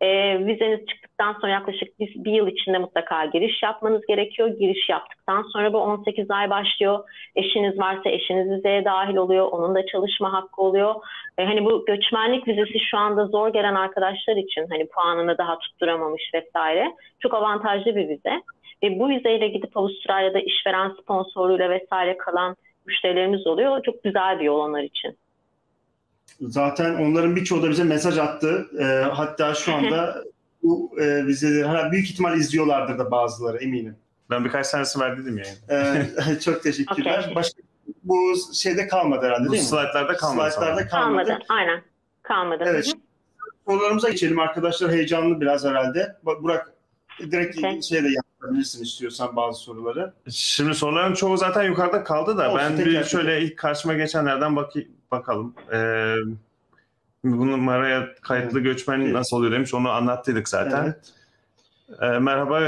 E, vizeniz çıktıktan sonra yaklaşık bir, bir yıl içinde mutlaka giriş yapmanız gerekiyor. Giriş yaptıktan sonra bu on sekiz ay başlıyor. Eşiniz varsa eşiniz vizeye dahil oluyor. Onun da çalışma hakkı oluyor. E, hani bu göçmenlik vizesi şu anda zor gelen arkadaşlar için, hani puanını daha tutturamamış vesaire, çok avantajlı bir vize. E, bu vizeyle gidip Avustralya'da işveren sponsoruyla vesaire kalan müşterilerimiz oluyor. Çok güzel bir yol onlar için. Zaten onların birçoğu da bize mesaj attı. E, hatta şu anda bu e, vizeleri büyük ihtimal izliyorlardır da bazıları, eminim. Ben birkaç tanesi verdiydim yani. E, çok teşekkürler. Okay. Başka bu şeyde kalmadı herhalde, bu değil mi? Bu slaytlarda kalmadı. Slaytlarda kalmadı. kalmadı. Aynen. Kalmadı. Evet. Sorularımıza geçelim arkadaşlar. Heyecanlı biraz herhalde. Burak direkt okay. şeyde yap. bilirsin istiyorsan bazı soruları. Şimdi soruların çoğu zaten yukarıda kaldı da Olsun, ben bir şöyle ilk karşıma geçenlerden bakayım, bakalım. Ee, bunu MARA'ya kayıtlı evet. göçmen evet. nasıl oluyor demiş, onu anlattıydık zaten. Evet. Ee, merhaba,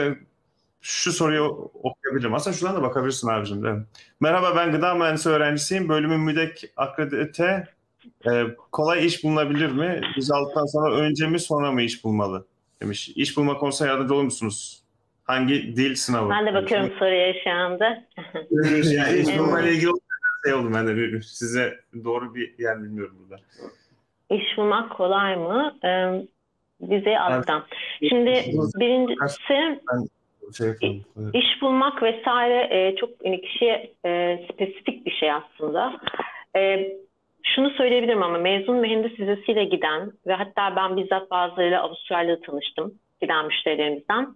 şu soruyu okuyabilirim. Aslında şuradan da bakabilirsin abicim de. Merhaba, ben gıda mühendisi öğrencisiyim. Bölümüm MÜDEK akredite. Ee, kolay iş bulunabilir mi? Biz alttan sonra önce mi sonra mı iş bulmalı demiş. İş bulma konusunda yardımcı olur musunuz? Hangi dil sınavı? Ben de bakıyorum yani, soruya şu anda. Yani iş bulmayla ilgili şey oldu, ben de size doğru bir yer bilmiyorum burada. İş bulmak kolay mı? Ee, vize alttan. Ben, Şimdi birincisi şey iş bulmak vesaire e, çok kişiye e, spesifik bir şey aslında. E, Şunu söyleyebilirim ama mezun mühendis vizesiyle giden ve hatta ben bizzat bazılarıyla Avustralya'da tanıştım. giden müşterilerimizden.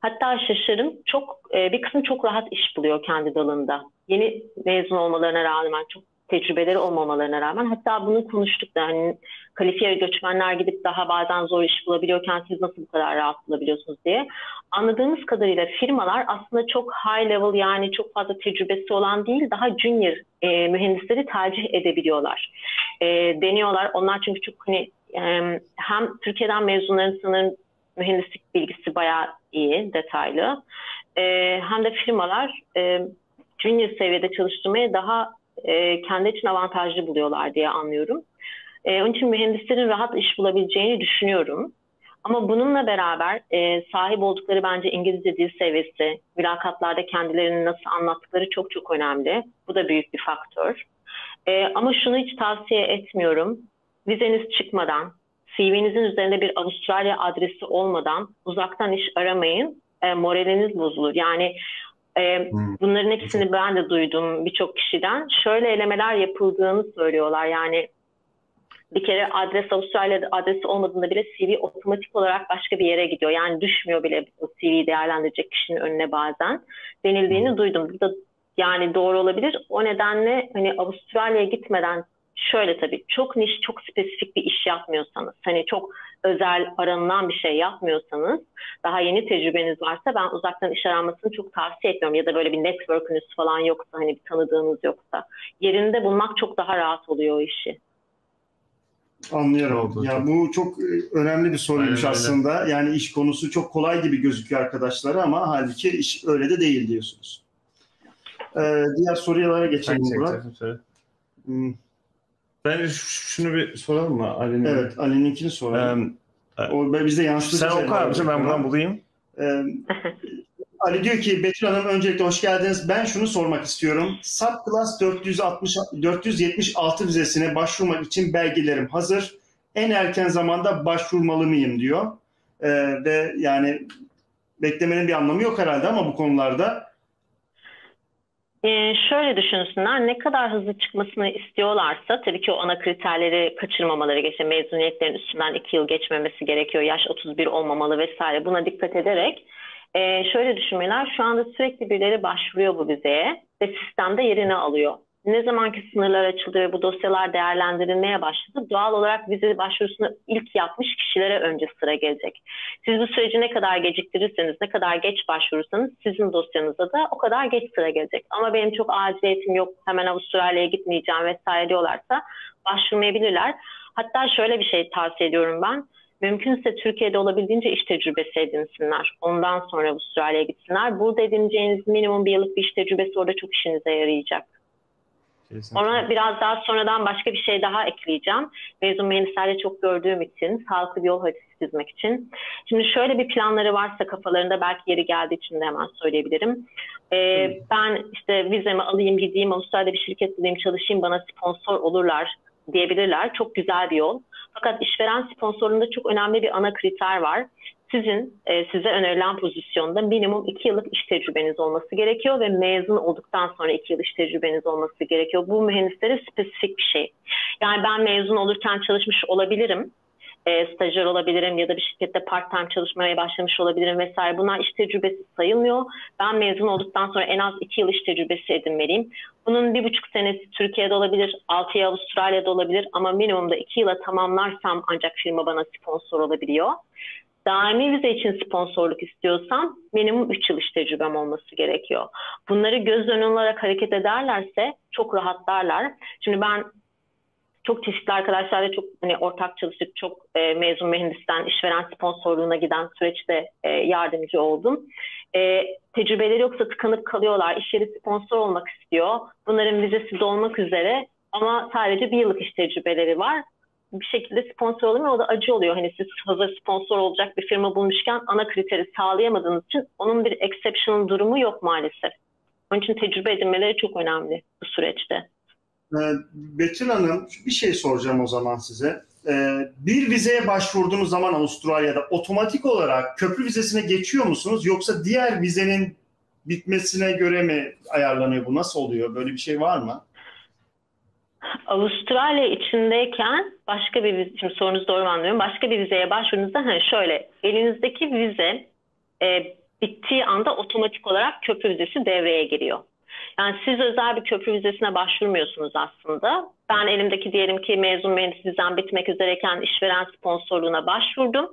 Hatta şaşırım, çok e, bir kısım çok rahat iş buluyor kendi dalında. Yeni mezun olmalarına rağmen, çok tecrübeleri olmamalarına rağmen, hatta bunu konuştuk da, hani kalifiye göçmenler gidip daha bazen zor iş bulabiliyorken siz nasıl bu kadar rahat bulabiliyorsunuz diye. Anladığımız kadarıyla firmalar aslında çok high level, yani çok fazla tecrübesi olan değil, daha junior e, mühendisleri tercih edebiliyorlar. E, deniyorlar. Onlar çünkü çok hani e, hem Türkiye'den mezunların sanırım mühendislik bilgisi bayağı iyi, detaylı. E, hem de firmalar e, junior seviyede çalıştırmaya daha E, kendi için avantajlı buluyorlar diye anlıyorum. E, onun için mühendislerin rahat iş bulabileceğini düşünüyorum. Ama bununla beraber e, sahip oldukları bence İngilizce dil seviyesi, mülakatlarda kendilerini nasıl anlattıkları çok çok önemli. Bu da büyük bir faktör. E, ama şunu hiç tavsiye etmiyorum. Vizeniz çıkmadan, C V'nizin üzerinde bir Avustralya adresi olmadan uzaktan iş aramayın. E, moraliniz bozulur. Yani bunların hepsini ben de duydum birçok kişiden. Şöyle elemeler yapıldığını söylüyorlar. Yani bir kere adres, Avustralya adresi olmadığında bile C V otomatik olarak başka bir yere gidiyor. Yani düşmüyor bile o C V'yi değerlendirecek kişinin önüne bazen denildiğini duydum. Bu da yani doğru olabilir. O nedenle hani Avustralya'ya gitmeden şöyle, tabii çok niş, çok spesifik bir iş yapmıyorsanız, hani çok özel aranılan bir şey yapmıyorsanız, daha yeni tecrübeniz varsa ben uzaktan iş aranmasını çok tavsiye etmiyorum. Ya da böyle bir network'ünüz falan yoksa, hani bir tanıdığınız yoksa, yerinde bulmak çok daha rahat oluyor o işi. Anlıyorum. Ya bu çok önemli bir soruymuş. Aynen, aslında. Öyle. Yani iş konusu çok kolay gibi gözüküyor arkadaşlara ama halbuki iş öyle de değil diyorsunuz. Ee, diğer sorulara geçelim. Ben şunu bir soralım mı Ali'nin? Evet, Ali'ninkini soralım. Ee, o bize yansıtıcı. Sen oku abicim, ben buradan bulayım. Ee, Ali diyor ki, Betül Hanım öncelikle hoş geldiniz. Ben şunu sormak istiyorum. Subclass dört yüz altmış, dört yüz yetmiş altı vizesine başvurmak için belgelerim hazır. En erken zamanda başvurmalı mıyım diyor. Ee, ve yani beklemenin bir anlamı yok herhalde ama bu konularda. Ee, şöyle düşünsünler, ne kadar hızlı çıkmasını istiyorlarsa tabii ki o ana kriterleri kaçırmamaları gerekiyor. Mezuniyetlerin üstünden iki yıl geçmemesi gerekiyor, yaş otuz bir olmamalı vesaire, buna dikkat ederek e, şöyle düşünmeler, şu anda sürekli birileri başvuruyor bu vizeye ve sistemde yerini alıyor. Ne zamanki sınırlar açıldı ve bu dosyalar değerlendirilmeye başladı, doğal olarak vize başvurusunu ilk yapmış kişilere önce sıra gelecek. Siz bu süreci ne kadar geciktirirseniz, ne kadar geç başvurursanız sizin dosyanıza da o kadar geç sıra gelecek. Ama benim çok aciliyetim yok, hemen Avustralya'ya gitmeyeceğim vesaire diyorlarsa başvurmayabilirler. Hatta şöyle bir şey tavsiye ediyorum ben. Mümkünse Türkiye'de olabildiğince iş tecrübesi edinsinler. Ondan sonra Avustralya'ya gitsinler. Burada edineceğiniz minimum bir yıllık bir iş tecrübesi orada çok işinize yarayacak. Kesinlikle. Ona biraz daha sonradan başka bir şey daha ekleyeceğim. Mezun mühendislerle çok gördüğüm için, sağlıklı bir yol haritası çizmek için. Şimdi şöyle bir planları varsa kafalarında, belki yeri geldiği için de hemen söyleyebilirim. Ee, hmm. Ben işte vizemi alayım, gideyim, Avustralya'da bir şirket bulayım, çalışayım, bana sponsor olurlar diyebilirler. Çok güzel bir yol. Fakat işveren sponsorunda çok önemli bir ana kriter var. Sizin e, size önerilen pozisyonda minimum iki yıllık iş tecrübeniz olması gerekiyor ve mezun olduktan sonra iki yıl iş tecrübeniz olması gerekiyor. Bu mühendislere spesifik bir şey. Yani ben mezun olurken çalışmış olabilirim, e, stajyer olabilirim ya da bir şirkette part-time çalışmaya başlamış olabilirim vesaire. Bunlar iş tecrübesi sayılmıyor. Ben mezun olduktan sonra en az iki yıl iş tecrübesi edinmeliyim. Bunun bir buçuk senesi Türkiye'de olabilir, altı yıl Avustralya'da olabilir ama minimumda iki yıla tamamlarsam ancak firma bana sponsor olabiliyor. Daimi vize için sponsorluk istiyorsam minimum üç yıl iş tecrübem olması gerekiyor. Bunları göz önüne alarak hareket ederlerse çok rahatlarlar. Şimdi ben çok çeşitli arkadaşlarla çok hani ortak çalışıp çok e, mezun mühendisten işveren sponsorluğuna giden süreçte e, yardımcı oldum. E, tecrübeleri yoksa tıkanıp kalıyorlar. İş yeri sponsor olmak istiyor. Bunların vizesi dolmak üzere ama sadece bir yıllık iş tecrübeleri var. Bir şekilde sponsor olamıyor. O da acı oluyor. Hani siz hazır sponsor olacak bir firma bulmuşken ana kriteri sağlayamadığınız için onun bir exceptional durumu yok maalesef. Onun için tecrübe edinmeleri çok önemli bu süreçte. Betül Hanım, bir şey soracağım o zaman size. Bir vizeye başvurduğunuz zaman Avustralya'da otomatik olarak köprü vizesine geçiyor musunuz? Yoksa diğer vizenin bitmesine göre mi ayarlanıyor bu? Nasıl oluyor? Böyle bir şey var mı? Avustralya içindeyken başka bir vize, şimdi sorunuzu doğru anlıyorum, başka bir vizeye başvurunuzda hani şöyle, elinizdeki vize e, bittiği anda otomatik olarak köprü vizesi devreye giriyor. Yani siz özel bir köprü vizesine başvurmuyorsunuz aslında. Ben elimdeki diyelim ki mezun mühendis vizem bitmek üzereyken işveren sponsorluğuna başvurdum.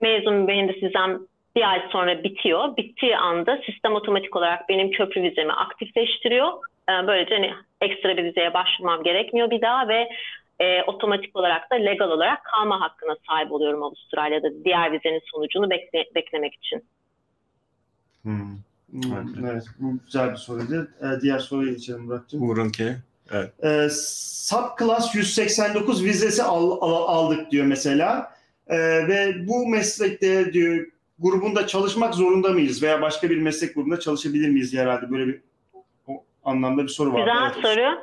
Mezun mühendis vizem bir ay sonra bitiyor. Bittiği anda sistem otomatik olarak benim köprü vizemi aktifleştiriyor. Böylece hani ekstra bir vizeye başvurmam gerekmiyor bir daha ve e, otomatik olarak da legal olarak kalma hakkına sahip oluyorum Avustralya'da diğer vizenin sonucunu bekle, beklemek için. Hmm. Evet. Evet, bu güzel bir soruydu. Ee, diğer soruya geçelim Burak'cığım. Uğur'un ki. Evet. Ee, Subclass yüz seksen dokuz vizesi al, al, aldık diyor mesela. Ee, ve bu meslekte diyor grubunda çalışmak zorunda mıyız? Veya başka bir meslek grubunda çalışabilir miyiz herhalde? Böyle bir anlamda bir soru var. Güzel evet, soru.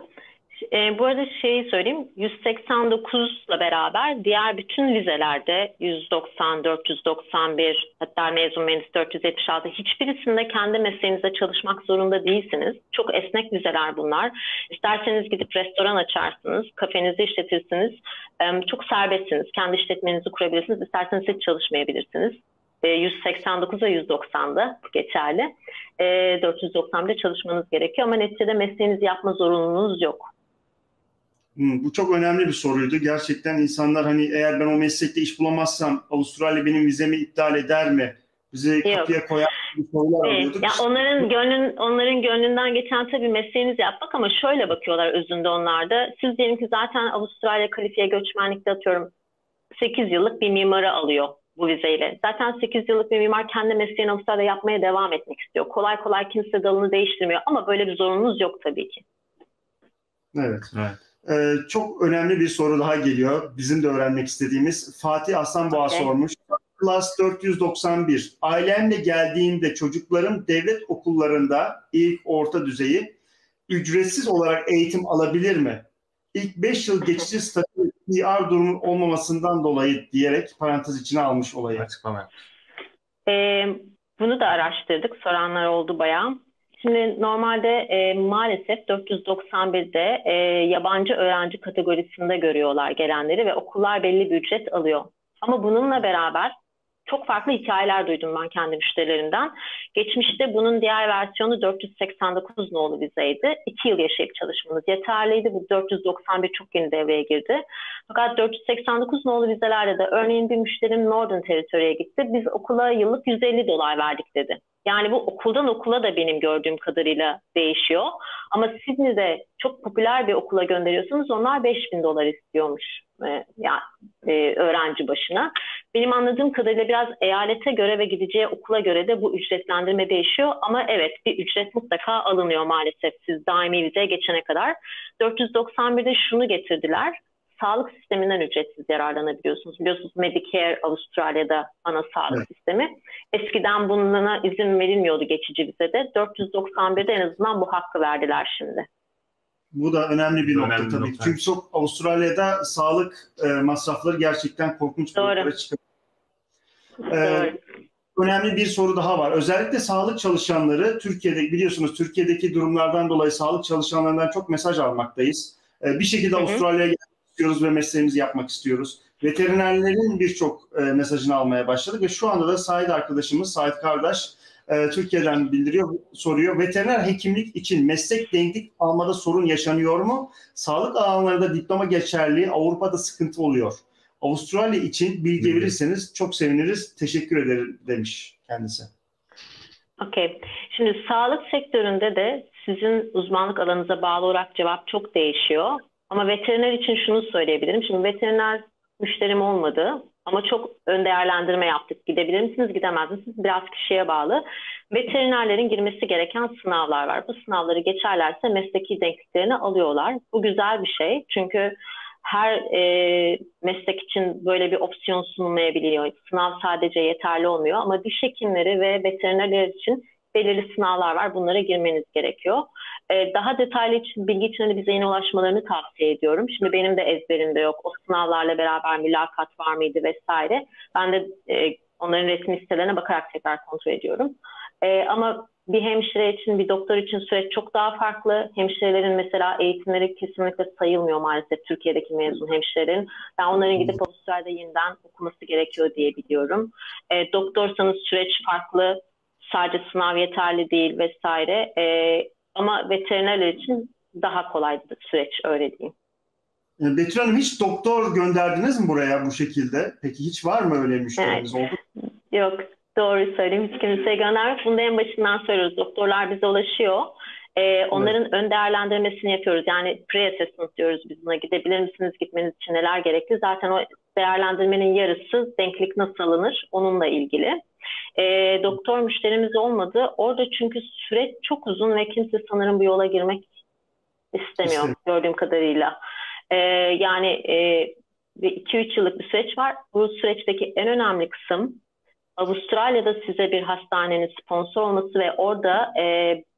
E, bu arada şeyi söyleyeyim. yüz seksen dokuzla beraber diğer bütün vizelerde yüz doksan, dört yüz doksan bir hatta mezun mühendis dört yüz yetmiş altı hiçbirisinde kendi mesleğinizde çalışmak zorunda değilsiniz. Çok esnek vizeler bunlar. İsterseniz gidip restoran açarsınız, kafenizi işletirsiniz. E, çok serbestsiniz. Kendi işletmenizi kurabilirsiniz. İsterseniz hiç çalışmayabilirsiniz. yüz seksen dokuz ve yüz doksanda bu geçerli. dört yüz doksan'da çalışmanız gerekiyor ama neticede mesleğinizi yapma zorunluluğunuz yok. Hmm, bu çok önemli bir soruydu. Gerçekten insanlar hani eğer ben o meslekte iş bulamazsam Avustralya benim vizemi iptal eder mi? Bizi kapıya koyar gibi sorular evet. alıyorduk. Ya onların, gönlün, onların gönlünden geçen tabii mesleğinizi yapmak ama şöyle bakıyorlar özünde onlarda. Siz diyelim ki zaten Avustralya kalifiye göçmenlikte atıyorum sekiz yıllık bir mimarı alıyor. Bu vizeyle. Zaten sekiz yıllık bir mimar kendi mesleğini Avustralya'da yapmaya devam etmek istiyor. Kolay kolay kimse dalını değiştirmiyor ama böyle bir zorunuz yok tabii ki. Evet. evet. Ee, çok önemli bir soru daha geliyor. Bizim de öğrenmek istediğimiz. Fatih Aslanboğa okay. sormuş. Class dört yüz doksan bir. Ailemle geldiğimde çocuklarım devlet okullarında ilk orta düzeyi ücretsiz olarak eğitim alabilir mi? İlk beş yıl geçici statü C D R durumun olmamasından dolayı diyerek parantez içine almış olayı açıklama. Ee, bunu da araştırdık. Soranlar oldu bayağı. Şimdi normalde e, maalesef dört yüz doksan birde e, yabancı öğrenci kategorisinde görüyorlar gelenleri ve okullar belli bir ücret alıyor. Ama bununla beraber çok farklı hikayeler duydum ben kendi müşterilerimden. Geçmişte bunun diğer versiyonu dört yüz seksen dokuz nolu vizeydi. iki yıl yaşayıp çalışmanız yeterliydi. Bu dört yüz doksan bir çok yeni devreye girdi. Fakat dört yüz seksen dokuz nolu vizelerde de örneğin bir müşterim Northern Territory'ye gitti. Biz okula yıllık yüz elli dolar verdik dedi. Yani bu okuldan okula da benim gördüğüm kadarıyla değişiyor. Ama Sydney'de çok popüler bir okula gönderiyorsunuz. Onlar beş bin dolar istiyormuş. Yani öğrenci başına. Benim anladığım kadarıyla biraz eyalete göre ve gideceği okula göre de bu ücretlendirme değişiyor. Ama evet bir ücret mutlaka alınıyor maalesef siz daimi vizeye geçene kadar. dört yüz doksan birde şunu getirdiler. Sağlık sisteminden ücretsiz yararlanabiliyorsunuz. Biliyorsunuz Medicare Avustralya'da ana sağlık evet. sistemi. Eskiden bunlara izin verilmiyordu geçici vizede. dört yüz doksan birde en azından bu hakkı verdiler şimdi. Bu da önemli bir önemli nokta tabii. Nokta. Çünkü çok Avustralya'da sağlık e, masrafları gerçekten korkunç boyutlara çıkıyor. E, önemli bir soru daha var. Özellikle sağlık çalışanları Türkiye'de biliyorsunuz Türkiye'deki durumlardan dolayı sağlık çalışanlarından çok mesaj almaktayız. E, bir şekilde Avustralya'ya gelmek istiyoruz ve mesleğimizi yapmak istiyoruz. Veterinerlerin birçok e, mesajını almaya başladık ve şu anda da Sait arkadaşımız, Sait kardeş Türkiye'den bildiriyor, soruyor. Veteriner hekimlik için meslek denklik almada sorun yaşanıyor mu? Sağlık alanlarında diploma geçerliği Avrupa'da sıkıntı oluyor. Avustralya için bilgi verirseniz çok seviniriz. Teşekkür ederim demiş kendisi. Okay. Şimdi sağlık sektöründe de sizin uzmanlık alanınıza bağlı olarak cevap çok değişiyor. Ama veteriner için şunu söyleyebilirim. Şimdi veteriner müşterim olmadı. Ama çok ön değerlendirme yaptık. Gidebilir misiniz, gidemez misiniz? Biraz kişiye bağlı. Veterinerlerin girmesi gereken sınavlar var. Bu sınavları geçerlerse mesleki denkliklerini alıyorlar. Bu güzel bir şey. Çünkü her e, meslek için böyle bir opsiyon sunulmayabiliyor. Sınav sadece yeterli olmuyor. Ama diş hekimleri ve veterinerler için belirli sınavlar var. Bunlara girmeniz gerekiyor. Ee, daha detaylı için, bilgi için de bize yine ulaşmalarını tavsiye ediyorum. Şimdi benim de ezberimde yok. O sınavlarla beraber mülakat var mıydı vesaire. Ben de e, onların resmi sitelerine bakarak tekrar kontrol ediyorum. E, ama bir hemşire için, bir doktor için süreç çok daha farklı. Hemşirelerin mesela eğitimleri kesinlikle sayılmıyor maalesef Türkiye'deki mezun hemşirelerin. Ben onların gidip Avustralya'da yeniden okuması gerekiyor diye biliyorum. E, doktorsanız süreç farklı. Sadece sınav yeterli değil vesaire. E, ama veterinerler için daha kolay bir süreç, öyle diyeyim. Betül Hanım, hiç doktor gönderdiniz mi buraya bu şekilde? Peki hiç var mı öyle müşterimiz, evet, oldu? Yok, doğru söyleyeyim. Hiç kimseye göndermiyoruz. Bunu da en başından söylüyoruz. Doktorlar bize ulaşıyor. Ee, onların evet. ön değerlendirmesini yapıyoruz. Yani pre-assessment diyoruz biz buna. Gidebilir misiniz? Gitmeniz için neler gerekli? Zaten o değerlendirmenin yarısı denklik nasıl alınır? Onunla ilgili. Ee, doktor müşterimiz olmadı. Orada çünkü süreç çok uzun ve kimse sanırım bu yola girmek istemiyor işte, gördüğüm kadarıyla. Ee, yani e, iki üç yıllık bir süreç var. Bu süreçteki en önemli kısım Avustralya'da size bir hastanenin sponsor olması ve orada e,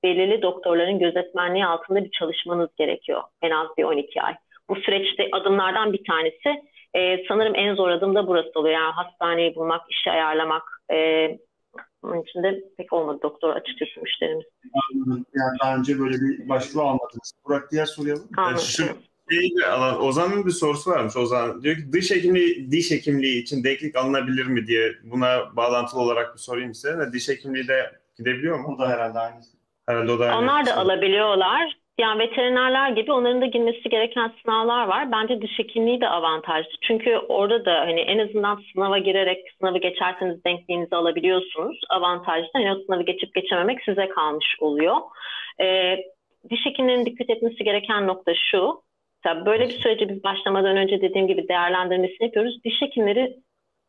belirli doktorların gözetmenliği altında bir çalışmanız gerekiyor. En az bir on iki ay. Bu süreçte adımlardan bir tanesi. E, sanırım en zor adım da burası oluyor. Yani hastaneyi bulmak, işi ayarlamak. E, onun için de pek olmadı doktor açıkçası müşterimiz. Yani daha önce böyle bir başvuru almadınız. Burak, diğer soruyalım. Ozan'ın bir sorusu varmış. Ozan diyor ki dış hekimliği, diş hekimliği için denklik alınabilir mi diye, buna bağlantılı olarak bir sorayım size. Diş hekimliği de gidebiliyor mu? O da herhalde aynı. Herhalde o da aynı. Onlar da alabiliyorlar. Yani veterinerler gibi onların da girmesi gereken sınavlar var. Bence diş hekimliği de avantajlı. Çünkü orada da hani en azından sınava girerek sınavı geçerseniz denkliğinizi alabiliyorsunuz. Avantajlı. Yani o sınavı geçip geçememek size kalmış oluyor. Ee, diş hekimlerinin dikkat etmesi gereken nokta şu. Tabii böyle bir sürece biz başlamadan önce dediğim gibi değerlendirmesini yapıyoruz. Diş hekimleri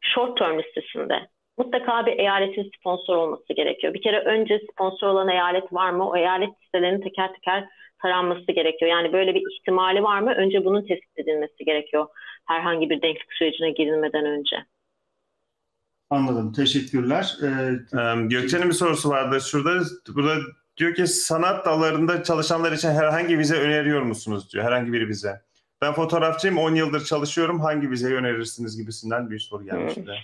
short term listesinde. Mutlaka bir eyaletin sponsor olması gerekiyor. Bir kere önce sponsor olan eyalet var mı? O eyalet listelerinin teker teker taranması gerekiyor. Yani böyle bir ihtimali var mı? Önce bunun tespit edilmesi gerekiyor. Herhangi bir denklik sürecine girilmeden önce. Anladım. Teşekkürler. Ee, Gökçen'in bir sorusu vardı. Şurada, burada diyor ki sanat dallarında çalışanlar için herhangi vize öneriyor musunuz diyor. Herhangi bir vize. Ben fotoğrafçıyım, on yıldır çalışıyorum. Hangi vizeyi önerirsiniz gibisinden bir soru gelmişti. Hmm.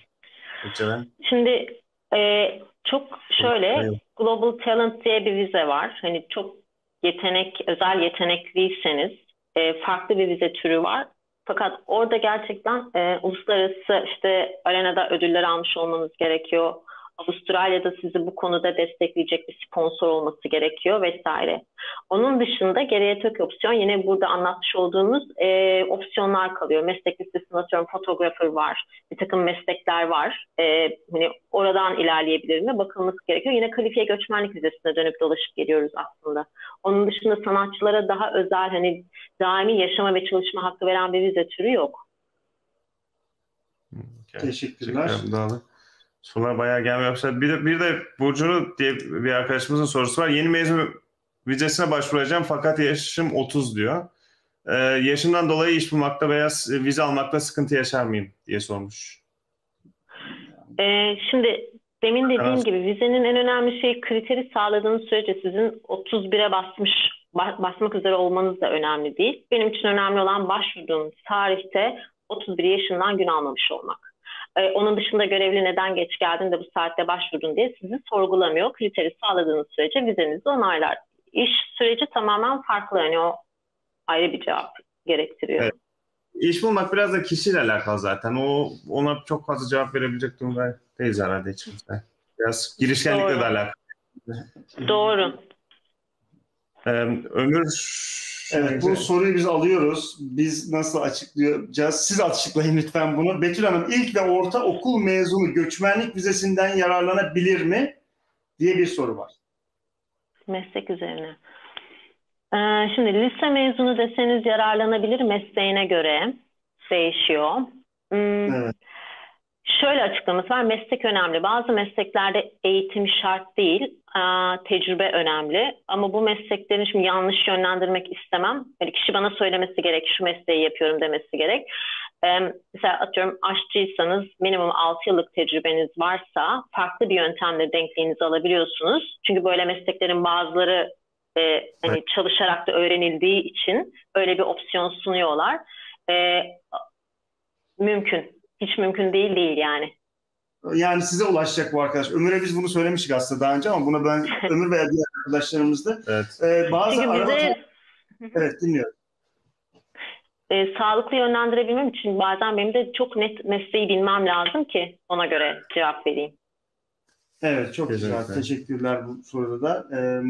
Gökçen. Şimdi e, çok şöyle Global Talent diye bir vize var. Hani çok yetenek, özel yetenekliyseniz e, farklı bir vize türü var. Fakat orada gerçekten e, uluslararası işte arenada ödüller almış olmanız gerekiyor. Avustralya'da sizi bu konuda destekleyecek bir sponsor olması gerekiyor vesaire. Onun dışında geriye tek opsiyon yine burada anlatmış olduğumuz e, opsiyonlar kalıyor. Meslek listesinde atıyorum fotoğraför var, bir takım meslekler var. E, hani oradan ilerleyebilir mi? Bakılması gerekiyor. Yine kalifiye göçmenlik vizesine dönüp dolaşıp geliyoruz aslında. Onun dışında sanatçılara daha özel hani daimi yaşama ve çalışma hakkı veren bir vize türü yok. Okay. Teşekkürler. Teşekkürler. Sorular bayağı gelmiyor. Bir de, bir de Burcu'nun diye bir arkadaşımızın sorusu var. Yeni mezun vizesine başvuracağım fakat yaşım otuz diyor. Ee, yaşımdan dolayı iş bulmakta veya vize almakta sıkıntı yaşar mıyım diye sormuş. Ee, şimdi demin dediğim evet. gibi vizenin en önemli şeyi kriteri sağladığınız sürece sizin otuz bire basmış basmak üzere olmanız da önemli değil. Benim için önemli olan başvurduğum tarihte otuz bir yaşından gün almamış olmak. Onun dışında görevli neden geç geldin de bu saatte başvurdun diye sizi sorgulamıyor. Kriteri sağladığınız sürece vizenizi onaylar. İş süreci tamamen farklı. Yani o ayrı bir cevap gerektiriyor. Evet. İş bulmak biraz da kişiyle alakalı zaten. O, ona çok fazla cevap verebilecek durumda değiliz herhalde içimizde. Biraz girişkenlikle Doğru. de alakalı. Doğru. Ee, Ömür... Evet, bu soruyu biz alıyoruz. Biz nasıl açıklayacağız? Siz açıklayın lütfen bunu. Betül Hanım, ilk ve orta okul mezunu göçmenlik vizesinden yararlanabilir mi diye bir soru var. Meslek üzerine. Ee, şimdi lise mezunu deseniz yararlanabilir, mesleğine göre değişiyor. Hmm, evet. Şöyle açıklamamız var. Meslek önemli. Bazı mesleklerde eğitim şart değil. Tecrübe önemli. Ama bu mesleklerin şimdi yanlış yönlendirmek istemem. Yani kişi bana söylemesi gerek, şu mesleği yapıyorum demesi gerek. Ee, mesela atıyorum aşçıysanız minimum altı yıllık tecrübeniz varsa farklı bir yöntemle denkliğinizi alabiliyorsunuz. Çünkü böyle mesleklerin bazıları e, hani evet. çalışarak da öğrenildiği için böyle bir opsiyon sunuyorlar. E, mümkün. Hiç mümkün değil değil yani. yani size ulaşacak bu arkadaş. Ömür'e biz bunu söylemiştik aslında daha önce ama buna ben Ömür veya diğer arkadaşlarımızda evet. e, bazı arama... De... Evet, dinliyorum. E, sağlıklı yönlendirebilmem için bazen benim de çok net mesleği bilmem lazım ki ona göre cevap vereyim. Evet, çok güzel. Teşekkürler bu soruda da. Ee,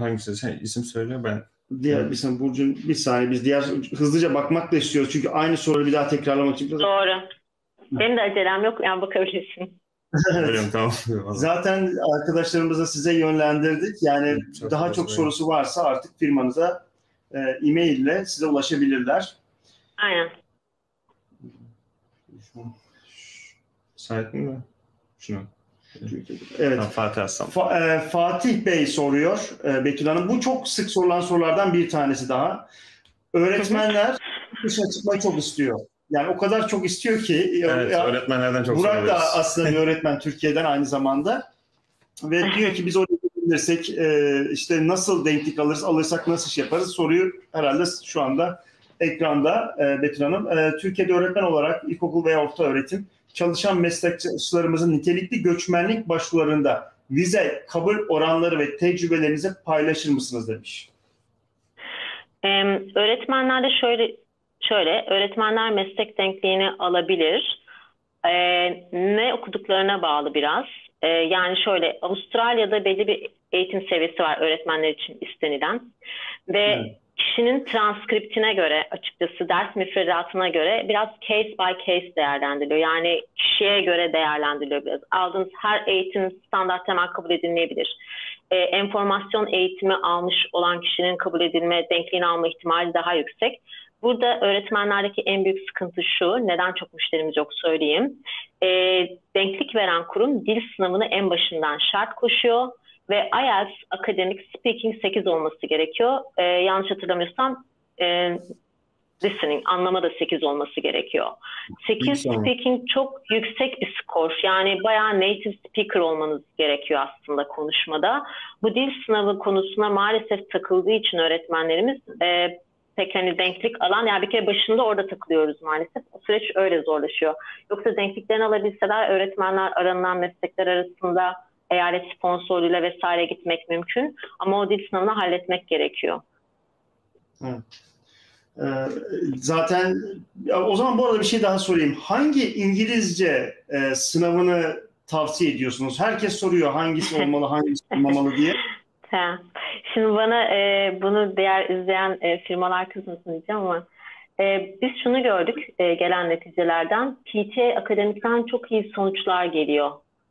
Hangisi? Sen isim söyle ben. Diğer evet. isim Burcu'nun bir saniye. Biz diğer hızlıca bakmak da istiyoruz. Çünkü aynı soruyu bir daha tekrarlamak için. Biraz... Doğru. Benim de acelem yok. Yani bakabilirsin. Evet. Tamam. Zaten arkadaşlarımızı size yönlendirdik. Yani çok daha çok sorusu varsa artık firmanıza e-mail ile size ulaşabilirler. Aynen. Müsait mi? Şunu. Evet. Fatih, Fa e, Fatih Bey soruyor e, Betül Hanım. Bu çok sık sorulan sorulardan bir tanesi daha. Öğretmenler dışa çıkmayı çok istiyor. Yani o kadar çok istiyor ki. Evet, ya, öğretmenlerden çok Burak soruyoruz. Da aslında bir öğretmen Türkiye'den aynı zamanda. Ve diyor ki biz oraya gidebilirsek e, işte nasıl denklik alırız, alırsak nasıl iş yaparız soruyu herhalde şu anda ekranda e, Betül Hanım. E, Türkiye'de öğretmen olarak ilkokul veya orta öğretim çalışan meslektaşlarımızın nitelikli göçmenlik başvurularında vize kabul oranları ve tecrübelerinizi paylaşır mısınız demiş. Ee, öğretmenlerde şöyle, şöyle öğretmenler meslek denkliğini alabilir. Ee, ne okuduklarına bağlı biraz. Ee, yani şöyle Avustralya'da belli bir eğitim seviyesi var öğretmenler için istenilen. Ve evet. Kişinin transkriptine göre açıkçası ders müfredatına göre biraz case by case değerlendiriliyor. Yani kişiye göre değerlendiriliyor biraz. Aldığınız her eğitim standart hemen kabul edilmeyebilir. E, enformasyon eğitimi almış olan kişinin kabul edilme, denkliğini alma ihtimali daha yüksek. Burada öğretmenlerdeki en büyük sıkıntı şu, neden çok müşterimiz yok söyleyeyim. E, denklik veren kurum dil sınavını en başından şart koşuyor. Ve I E L T S Academic Speaking sekiz olması gerekiyor. Ee, yanlış hatırlamıyorsam e, listening, anlama da sekiz olması gerekiyor. sekiz speaking çok yüksek bir skor. Yani bayağı native speaker olmanız gerekiyor aslında konuşmada. Bu dil sınavı konusuna maalesef takıldığı için öğretmenlerimiz e, pek hani denklik alan, yani bir kere başında orada takılıyoruz maalesef. O süreç öyle zorlaşıyor. Yoksa denkliklerini alabilseler öğretmenler aranılan meslekler arasında eyalet sponsorluğuyla vesaire gitmek mümkün. Ama o dil sınavını halletmek gerekiyor. Evet. Ee, zaten o zaman bu arada bir şey daha sorayım. Hangi İngilizce e, sınavını tavsiye ediyorsunuz? Herkes soruyor hangisi olmalı, hangisi olmamalı diye. Şimdi bana e, bunu diğer izleyen e, firmalar kızmasın diyeceğim ama e, biz şunu gördük e, gelen neticelerden. P T E Academic'ten çok iyi sonuçlar geliyor.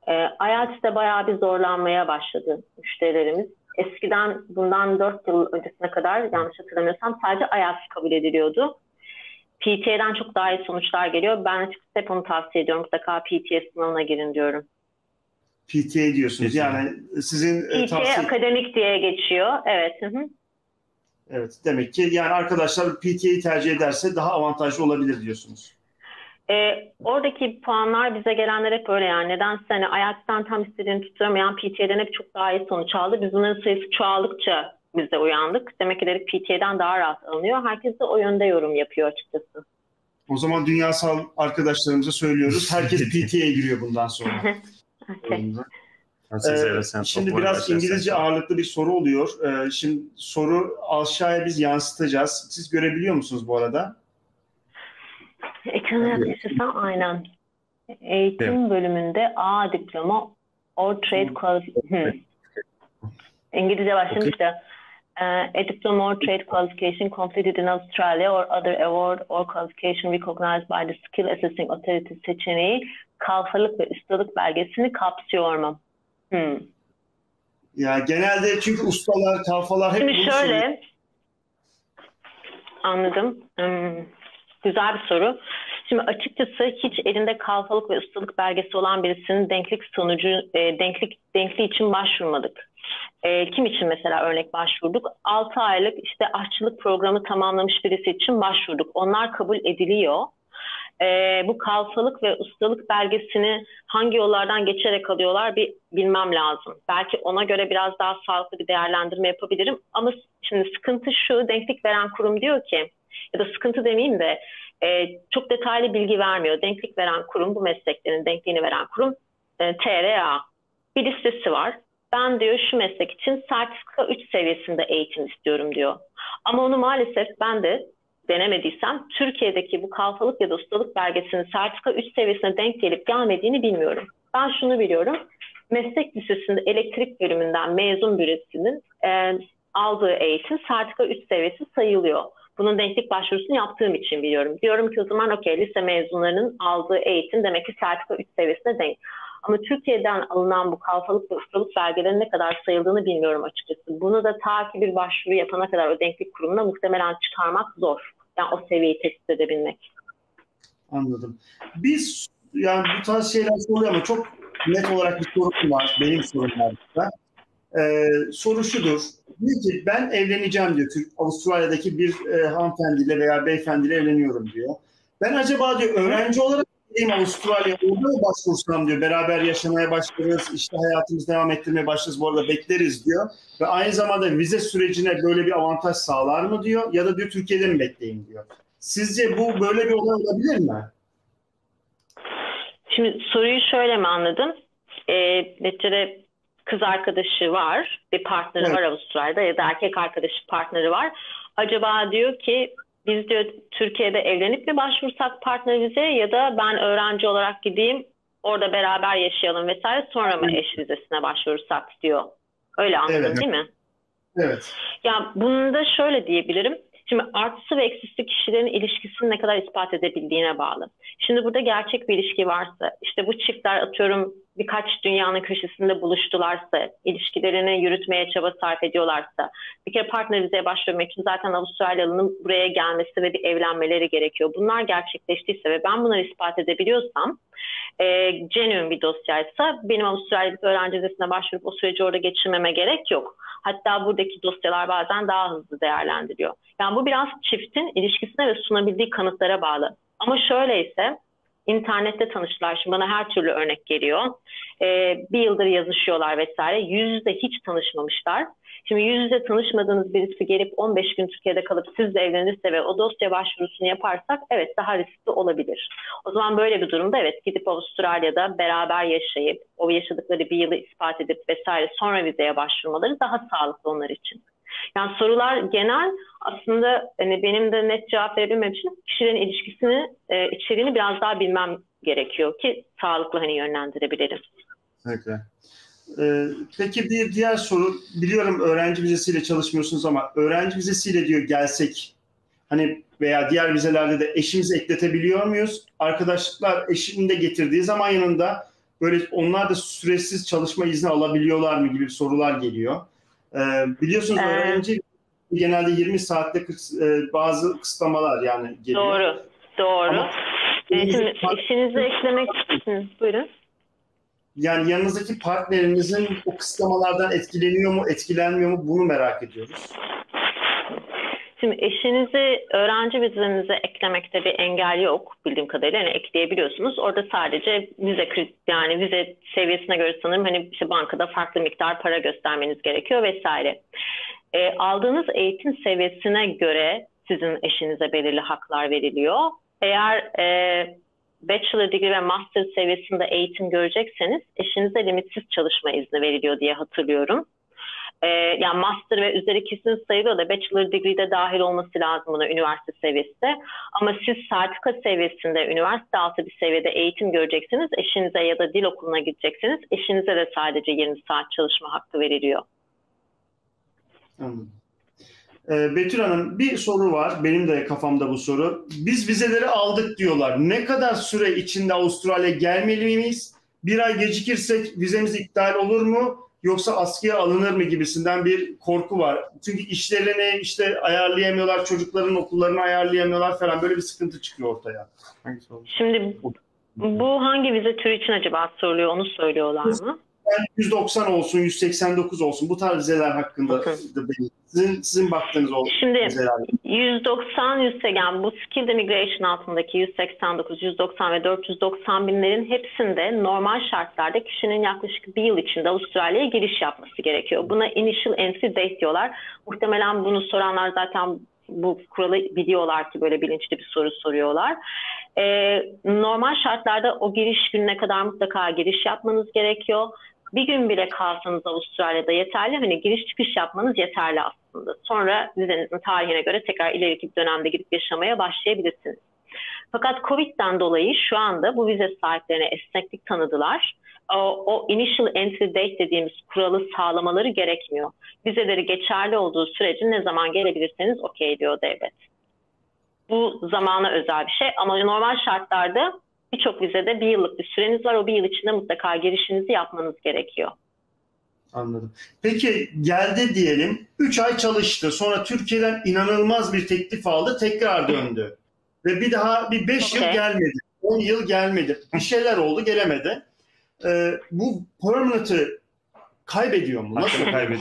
I E L T S'te bayağı bir zorlanmaya başladı müşterilerimiz. Eskiden bundan dört yıl öncesine kadar yanlış hatırlamıyorsam sadece I E L T S kabul ediliyordu. P T E'den çok daha iyi sonuçlar geliyor. Ben açıkçası hep onu tavsiye ediyorum. Mutlaka P T E sınavına girin diyorum. P T E diyorsunuz yani sizin P T E tavsiye... akademik diye geçiyor. Evet. Hı -hı. Evet. Demek ki yani arkadaşlar P T E'yi tercih ederse daha avantajlı olabilir diyorsunuz. E, oradaki puanlar bize gelenler hep öyle yani. Nedense hani I E L T S'ten tam istediğini tutturamayan P T E'den hep çok daha iyi sonuç aldı. Biz bunların sayısı çoğaldıkça biz de uyandık. Demek ki P T E'den daha rahat alınıyor. Herkes de o yönde yorum yapıyor açıkçası. O zaman dünyasal arkadaşlarımıza söylüyoruz. Herkes P T E'ye giriyor bundan sonra. Okay. Ee, şimdi biraz İngilizce ağırlıklı bir soru oluyor. Ee, şimdi soru aşağıya biz yansıtacağız. Siz görebiliyor musunuz bu arada? Ekranı yaklaşırsam aynen. Eğitim evet. Bölümünde A diploma or trade qualification. İngilizce başlamış da. A diploma or trade qualification completed in Australia or other award or qualification recognized by the skill assessing authority seçeneği kalfalık ve ustalık belgesini kapsıyor mu? Hmm. Ya genelde çünkü ustalar, kalfalar hep... Şimdi şöyle. Soruyor. Anladım. Hmm. Güzel bir soru. Şimdi açıkçası hiç elinde kalfalık ve ustalık belgesi olan birisinin denklik sonucu, e, denklik denkliği için başvurmadık. E, kim için mesela örnek başvurduk? altı aylık işte aşçılık programı tamamlamış birisi için başvurduk. Onlar kabul ediliyor. E, bu kalfalık ve ustalık belgesini hangi yollardan geçerek alıyorlar bir bilmem lazım. Belki ona göre biraz daha sağlıklı bir değerlendirme yapabilirim. Ama şimdi sıkıntı şu, denklik veren kurum diyor ki ya da sıkıntı demeyeyim de E, çok detaylı bilgi vermiyor. Denklik veren kurum, bu mesleklerin denkliğini veren kurum e, T R A. Bir listesi var. Ben diyor şu meslek için sertifika üç seviyesinde eğitim istiyorum diyor. Ama onu maalesef ben de denemediysem Türkiye'deki bu kalfalık ya da ustalık belgesinin sertifika üç seviyesine denk gelip gelmediğini bilmiyorum. Ben şunu biliyorum. Meslek lisesinde elektrik bölümünden mezun birisinin e, aldığı eğitim sertifika üç seviyesi sayılıyor. Bunun denklik başvurusunu yaptığım için biliyorum. Diyorum ki o zaman okey, lise mezunlarının aldığı eğitim demek ki sertifika üç seviyesine denk. Ama Türkiye'den alınan bu kalfalık ve ustalık belgelerinin ne kadar sayıldığını bilmiyorum açıkçası. Bunu da ta ki bir başvuru yapana kadar o denklik kurumuna muhtemelen çıkarmak zor. Yani o seviyeyi tespit edebilmek. Anladım. Biz yani bu tarz şeyler soruyor ama çok net olarak bir sorum var. Benim sorum var. Ee, soru şudur. Diyor ki ben evleneceğim diyor. Türk, Avustralya'daki bir e, hanımefendiyle veya beyefendiyle evleniyorum diyor. Ben acaba diyor öğrenci olarak Avustralya'ya başvursam diyor. Beraber yaşamaya başlarız. İşte hayatımızı devam ettirmeye başlarız. Bu arada bekleriz diyor. Ve aynı zamanda vize sürecine böyle bir avantaj sağlar mı diyor. Ya da diyor Türkiye'de mi bekleyin diyor. Sizce bu böyle bir olay olabilir mi? Şimdi soruyu şöyle mi anladım? Neticede ee, kız arkadaşı var. Bir partneri evet. var Avustralya'da ya da erkek arkadaşı partneri var. Acaba diyor ki biz diyor Türkiye'de evlenip mi başvursak partner vizeye ya da ben öğrenci olarak gideyim orada beraber yaşayalım vesaire sonra mı eş vizesine başvursak diyor. Öyle anladın evet. değil mi? Evet. Ya bunu da şöyle diyebilirim. Şimdi artısı ve eksisi kişilerin ilişkisini ne kadar ispat edebildiğine bağlı. Şimdi burada gerçek bir ilişki varsa, işte bu çiftler atıyorum birkaç dünyanın köşesinde buluştularsa, ilişkilerini yürütmeye çaba sarf ediyorlarsa, bir kere partner vizeye başvurmak için zaten Avustralyalı'nın buraya gelmesi ve bir evlenmeleri gerekiyor. Bunlar gerçekleştiyse ve ben bunları ispat edebiliyorsam, e, genuine bir dosyaysa benim Avustralya'daki öğrenci vizesine başvurup o süreci orada geçirmeme gerek yok. Hatta buradaki dosyalar bazen daha hızlı değerlendiriyor. Yani bu biraz çiftin ilişkisine ve sunabildiği kanıtlara bağlı. Ama şöyleyse internette tanıştılar. Şimdi bana her türlü örnek geliyor. Ee, bir yıldır yazışıyorlar vesaire. Yüz yüze hiç tanışmamışlar. Şimdi yüz yüze tanışmadığınız birisi gelip on beş gün Türkiye'de kalıp sizle evlenirse ve o dosya başvurusunu yaparsak evet daha riskli olabilir. O zaman böyle bir durumda evet gidip Avustralya'da beraber yaşayıp o yaşadıkları bir yılı ispat edip vesaire sonra vizeye başvurmaları daha sağlıklı onlar için. Yani sorular genel aslında hani benim de net cevap verebilmem için kişilerin ilişkisini, e, içeriğini biraz daha bilmem gerekiyor ki sağlıklı hani yönlendirebilirim. Peki. Ee, peki bir diğer soru, biliyorum öğrenci vizesiyle çalışmıyorsunuz ama öğrenci vizesiyle diyor gelsek hani veya diğer vizelerde de eşimizi ekletebiliyor muyuz? Arkadaşlar eşini de getirdiği zaman yanında böyle onlar da süresiz çalışma izni alabiliyorlar mı gibi sorular geliyor. Ee, biliyorsunuz ee, öğrenci genelde yirmi saatte kıs- bazı kısıtlamalar yani geliyor. Doğru, doğru. Ama evet, şimdi işinizi eklemek için buyurun. Yani yanınızdaki partnerinizin o kısıtlamalardan etkileniyor mu, etkilenmiyor mu bunu merak ediyoruz. Şimdi eşinizi öğrenci vizenize eklemekte bir engel yok bildiğim kadarıyla. Yani ekleyebiliyorsunuz. Orada sadece vize yani vize seviyesine göre sanırım hani işte bankada farklı miktar para göstermeniz gerekiyor vesaire. E, aldığınız eğitim seviyesine göre sizin eşinize belirli haklar veriliyor. Eğer e, bachelor degree ve master seviyesinde eğitim görecekseniz eşinize limitsiz çalışma izni veriliyor diye hatırlıyorum. Ee, yani master ve üzeri kesin sayılıyor da bachelor degree'de dahil olması lazım buna üniversite seviyesinde. Ama siz sertifika seviyesinde, üniversite altı bir seviyede eğitim göreceksiniz. Eşinize ya da dil okuluna gideceksiniz. Eşinize de sadece yirmi saat çalışma hakkı veriliyor. Anladım. Ee, Betül Hanım bir soru var. Benim de kafamda bu soru. Biz vizeleri aldık diyorlar. Ne kadar süre içinde Avustralya gelmeli miyiz? Bir ay gecikirsek vizemiz iptal olur mu? Yoksa askıya alınır mı gibisinden bir korku var. Çünkü işlerini işte ayarlayamıyorlar, çocukların okullarını ayarlayamıyorlar falan böyle bir sıkıntı çıkıyor ortaya. Hangisi oldu? Şimdi bu hangi vize türü için acaba soruluyor onu söylüyorlar mı? yüz doksan olsun, yüz seksen dokuz olsun bu tarz vizeler hakkında sizin, sizin baktığınız oldu. Şimdi yüz doksan, yüz seksen yani bu skilled immigration altındaki yüz seksen dokuz, yüz doksan ve dört yüz doksan binlerin hepsinde normal şartlarda kişinin yaklaşık bir yıl içinde Avustralya'ya giriş yapması gerekiyor. Buna initial entry date diyorlar. Muhtemelen bunu soranlar zaten bu kuralı biliyorlar ki böyle bilinçli bir soru soruyorlar. Ee, normal şartlarda o giriş gününe kadar mutlaka giriş yapmanız gerekiyor. Bir gün bile kalsanız Avustralya'da yeterli. Hani giriş çıkış yapmanız yeterli aslında. Sonra vizenizin tarihine göre tekrar ileriki bir dönemde gidip yaşamaya başlayabilirsiniz. Fakat Covid'den dolayı şu anda bu vize sahiplerine esneklik tanıdılar. O, o initial entry date dediğimiz kuralı sağlamaları gerekmiyor. Vizeleri geçerli olduğu sürece ne zaman gelebilirseniz okey diyor devlet. Bu zamana özel bir şey ama normal şartlarda birçok vizede bir yıllık bir süreniz var. O bir yıl içinde mutlaka girişinizi yapmanız gerekiyor. Anladım. Peki geldi diyelim, üç ay çalıştı. Sonra Türkiye'den inanılmaz bir teklif aldı, tekrar döndü. Ve bir daha bir beş yıl gelmedi, on yıl gelmedi. Bir şeyler oldu, gelemedi. Ee, bu permanent'ı kaybediyor mu? Nasıl kaybediyor?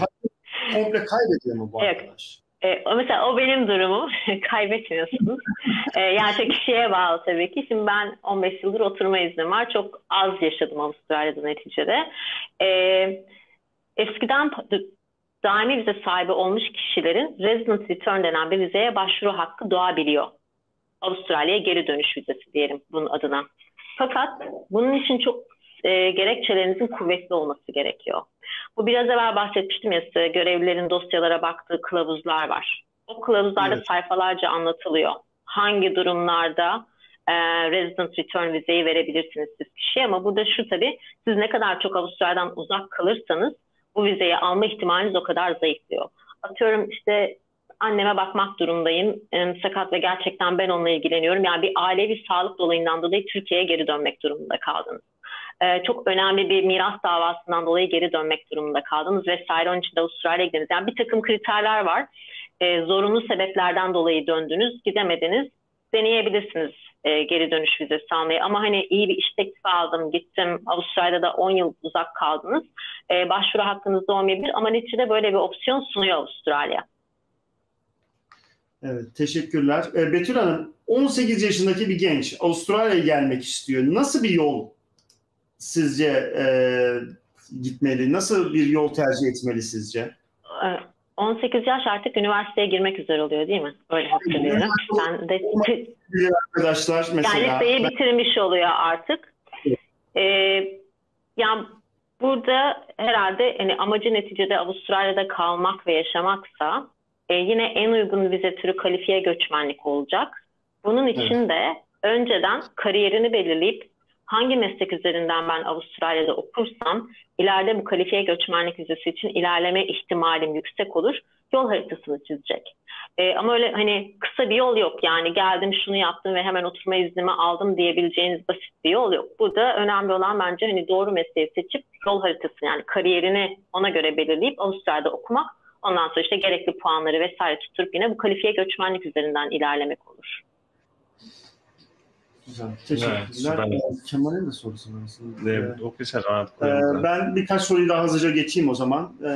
Komple kaybediyor mu bu arkadaş? Ee, mesela o benim durumum. Kaybetmiyorsunuz. Ee, yani tek kişiye bağlı tabii ki. Şimdi ben on beş yıldır oturma iznim var. Çok az yaşadım Avustralya'da neticede. Ee, eskiden daimi vize sahibi olmuş kişilerin resident return denen bir vizeye başvuru hakkı doğabiliyor. Avustralya'ya geri dönüş vizesi diyelim bunun adına. Fakat bunun için çok e, gerekçelerinizin kuvvetli olması gerekiyor. Bu biraz evvel bahsetmiştim ya size, görevlilerin dosyalara baktığı kılavuzlar var. O kılavuzlarda evet. sayfalarca anlatılıyor. Hangi durumlarda e, resident return vizeyi verebilirsiniz siz kişiye, ama burada şu tabii, siz ne kadar çok Avustralya'dan uzak kalırsanız bu vizeyi alma ihtimaliniz o kadar zayıflıyor. Atıyorum işte anneme bakmak durumdayım, sakat ve gerçekten ben onunla ilgileniyorum. Yani bir ailevi sağlık dolayından dolayı Türkiye'ye geri dönmek durumunda kaldınız. Ee, çok önemli bir miras davasından dolayı geri dönmek durumunda kaldınız vesaire. Onun için de Avustralya'ya gidiniz. Yani bir takım kriterler var. Ee, zorunlu sebeplerden dolayı döndünüz, gidemediniz. Deneyebilirsiniz e, geri dönüş vizesi almayı. Ama hani iyi bir iş teklifi aldım, gittim. Avustralya'da on yıl uzak kaldınız. Ee, başvuru hakkınızda olmayabilir. Ama neticede böyle bir opsiyon sunuyor Avustralya. Evet, teşekkürler. Ee, Betül Hanım, on sekiz yaşındaki bir genç Avustralya'ya gelmek istiyor. Nasıl bir yol sizce e, gitmeli? Nasıl bir yol tercih etmeli sizce? on sekiz yaş artık üniversiteye girmek üzere oluyor değil mi? Öyle hatırlıyorum. Ben de arkadaşlar mesela. Yani liseyi bitirmiş oluyor artık. Evet. Ee, yani burada herhalde hani amacı neticede Avustralya'da kalmak ve yaşamaksa Ee, yine en uygun vize türü kalifiye göçmenlik olacak. Bunun için evet. de önceden kariyerini belirleyip hangi meslek üzerinden ben Avustralya'da okursam ileride bu kalifiye göçmenlik vizesi için ilerleme ihtimalim yüksek olur. Yol haritasını çizecek. Ee, ama öyle hani kısa bir yol yok. Yani geldim şunu yaptım ve hemen oturma iznimi aldım diyebileceğiniz basit bir yol yok. Burada önemli olan bence hani doğru mesleği seçip yol haritasını, yani kariyerini ona göre belirleyip Avustralya'da okumak. Ondan sonra işte gerekli puanları vesaire tutturup yine bu kalifiye göçmenlik üzerinden ilerlemek olur. Güzel. Teşekkürler. Evet, Kemal'in de sorusu var. Evet, o keser ee, Ben birkaç soruyu daha hızlıca geçeyim o zaman. Ee,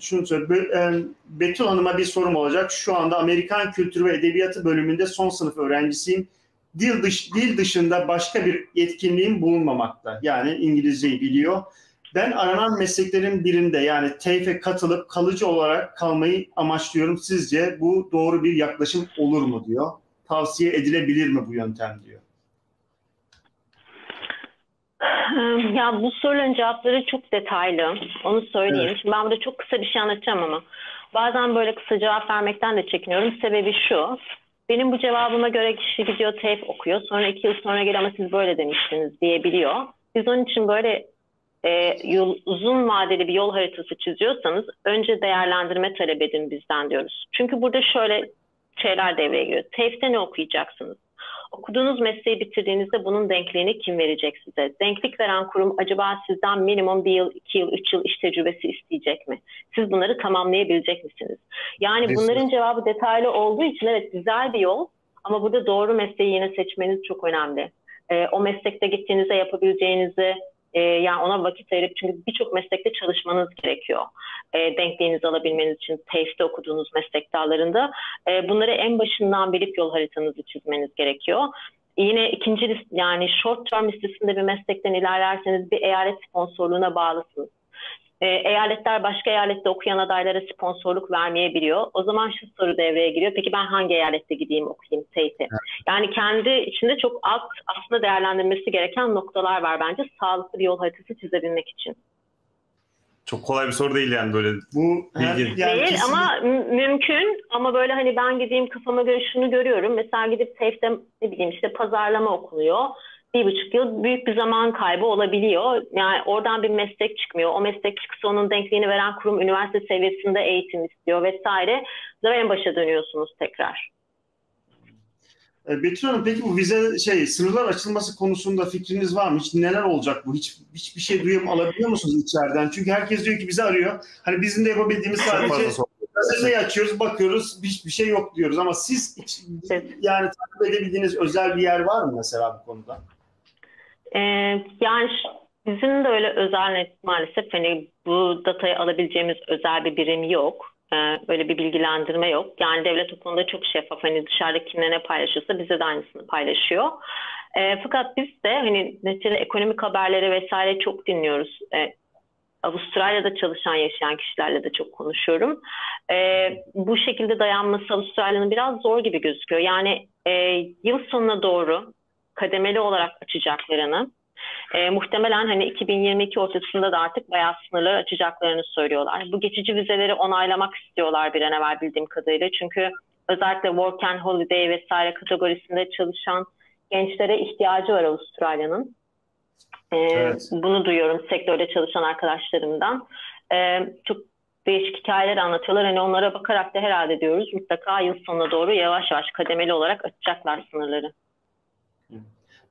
şunu söyleyeyim. Betül Hanım'a bir sorum olacak. Şu anda Amerikan Kültürü ve Edebiyatı bölümünde son sınıf öğrencisiyim. Dil, dış, dil dışında başka bir yetkinliğim bulunmamakta. Yani İngilizceyi biliyor. Ben aranan mesleklerin birinde, yani TEYF'e katılıp kalıcı olarak kalmayı amaçlıyorum. Sizce bu doğru bir yaklaşım olur mu diyor. Tavsiye edilebilir mi bu yöntem diyor. Ya bu sorunun cevapları çok detaylı. Onu söyleyeyim. Evet. Şimdi ben burada çok kısa bir şey anlatacağım ama bazen böyle kısa cevap vermekten de çekiniyorum. Sebebi şu. Benim bu cevabıma göre kişi gidiyor TEYF okuyor. Sonra iki yıl sonra gel ama siz böyle demiştiniz diyebiliyor. Biz onun için böyle E, yol, uzun vadeli bir yol haritası çiziyorsanız önce değerlendirme talep edin bizden diyoruz. Çünkü burada şöyle şeyler devreye giriyor. TEYF'te ne okuyacaksınız? Okuduğunuz mesleği bitirdiğinizde bunun denkliğini kim verecek size? Denklik veren kurum acaba sizden minimum bir yıl, iki yıl, üç yıl iş tecrübesi isteyecek mi? Siz bunları tamamlayabilecek misiniz? Yani Kesinlikle. bunların cevabı detaylı olduğu için evet güzel bir yol ama burada doğru mesleği yine seçmeniz çok önemli. E, o meslekte gittiğinizde yapabileceğinizi, Ee, yani ona vakit ayırıp, çünkü birçok meslekte çalışmanız gerekiyor. Ee, denkliğinizi alabilmeniz için TEYF'te okuduğunuz meslek dallarında. Ee, bunları en başından bilip yol haritanızı çizmeniz gerekiyor. Yine ikinci, yani short term listesinde bir meslekten ilerlerseniz bir eyalet sponsorluğuna bağlısınız. e, eyaletler başka eyalette okuyan adaylara sponsorluk vermeyebiliyor. O zaman şu soru devreye giriyor. Peki ben hangi eyalette gideyim okuyayım T E T? Evet. Yani kendi içinde çok alt aslında değerlendirmesi gereken noktalar var bence sağlıklı bir yol haritası çizebilmek için. Çok kolay bir soru değil yani böyle. Bu yani değil kesinlikle... ama mümkün ama böyle hani ben gideyim kafama göre şunu görüyorum. Mesela gidip T E F'te ne bileyim işte pazarlama okunuyor. Bir buçuk yıl büyük bir zaman kaybı olabiliyor. Yani oradan bir meslek çıkmıyor. O meslek çıksa onun denkliğini veren kurum üniversite seviyesinde eğitim istiyor vesaire. Daha en başa dönüyorsunuz tekrar. Betül Hanım peki bu vize şey sınırlar açılması konusunda fikriniz var mı? Hiç neler olacak bu? Hiç hiçbir şey duyup alabiliyor musunuz içeriden? Çünkü herkes diyor ki bizi arıyor. Hani bizim de yapabildiğimiz sadece gazeteyi açıyoruz, bakıyoruz, hiçbir şey yok diyoruz. Ama siz hiç, yani takip edebildiğiniz özel bir yer var mı mesela bu konuda? Ee, yani bizim de öyle özel maalesef hani bu datayı alabileceğimiz özel bir birim yok. Öyle bir bilgilendirme yok. Yani devlet o konuda çok şeffaf. Hani dışarıda kimle ne paylaşırsa bize de aynısını paylaşıyor. E, fakat biz de hani neticede ekonomik haberleri vesaire çok dinliyoruz. E, Avustralya'da çalışan yaşayan kişilerle de çok konuşuyorum. E, bu şekilde dayanması Avustralya'nın biraz zor gibi gözüküyor. Yani e, yıl sonuna doğru kademeli olarak açacaklarını E, muhtemelen hani iki bin yirmi iki ortasında da artık bayağı sınırlar açacaklarını söylüyorlar. Bu geçici vizeleri onaylamak istiyorlar bir an evvel bildiğim kadarıyla. Çünkü özellikle work and holiday vesaire kategorisinde çalışan gençlere ihtiyacı var Avustralya'nın. E, evet. Bunu duyuyorum sektörde çalışan arkadaşlarımdan. E, çok değişik hikayeler anlatıyorlar. Hani onlara bakarak da herhalde diyoruz mutlaka yıl sonuna doğru yavaş yavaş kademeli olarak açacaklar sınırları.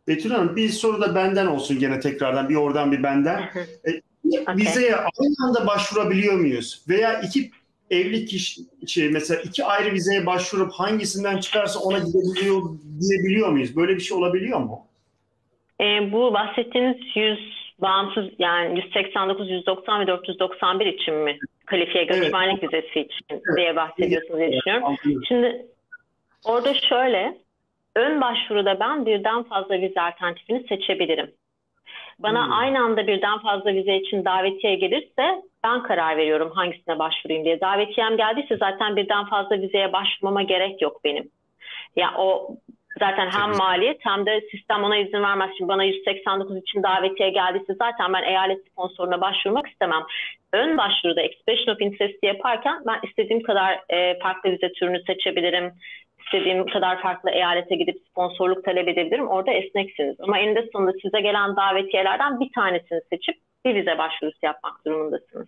Betül Hanım bir soru da benden olsun gene tekrardan bir oradan bir benden. Okay. Vizeye aynı anda başvurabiliyor muyuz? Veya iki evli kişi şey, mesela iki ayrı vizeye başvurup hangisinden çıkarsa ona gidebiliyor diyebiliyor muyuz? Böyle bir şey olabiliyor mu? E, bu bahsettiğiniz yüz bağımsız yani yüz seksen dokuz, yüz doksan ve dört yüz doksan bir için mi? Kalifiye göçmenlik evet. vizesi için evet. diye bahsediyorsunuz diye düşünüyorum. Evet. Şimdi orada şöyle. Ön başvuruda ben birden fazla vize alternatifini seçebilirim. Bana hmm. aynı anda birden fazla vize için davetiye gelirse ben karar veriyorum hangisine başvurayım diye. Davetiyem geldiyse zaten birden fazla vizeye başvurmama gerek yok benim. Ya o zaten hem Tabii. maliyet hem de sistem ona izin vermez. Şimdi bana yüz seksen dokuz için davetiye geldiyse zaten ben eyalet sponsoruna başvurmak istemem. Ön başvuruda expression of interest yaparken ben istediğim kadar e, farklı vize türünü seçebilirim. İstediğim kadar farklı eyalete gidip sponsorluk talep edebilirim. Orada esneksiniz. Ama eninde sonunda size gelen davetiyelerden bir tanesini seçip bir vize başvurusu yapmak durumundasınız.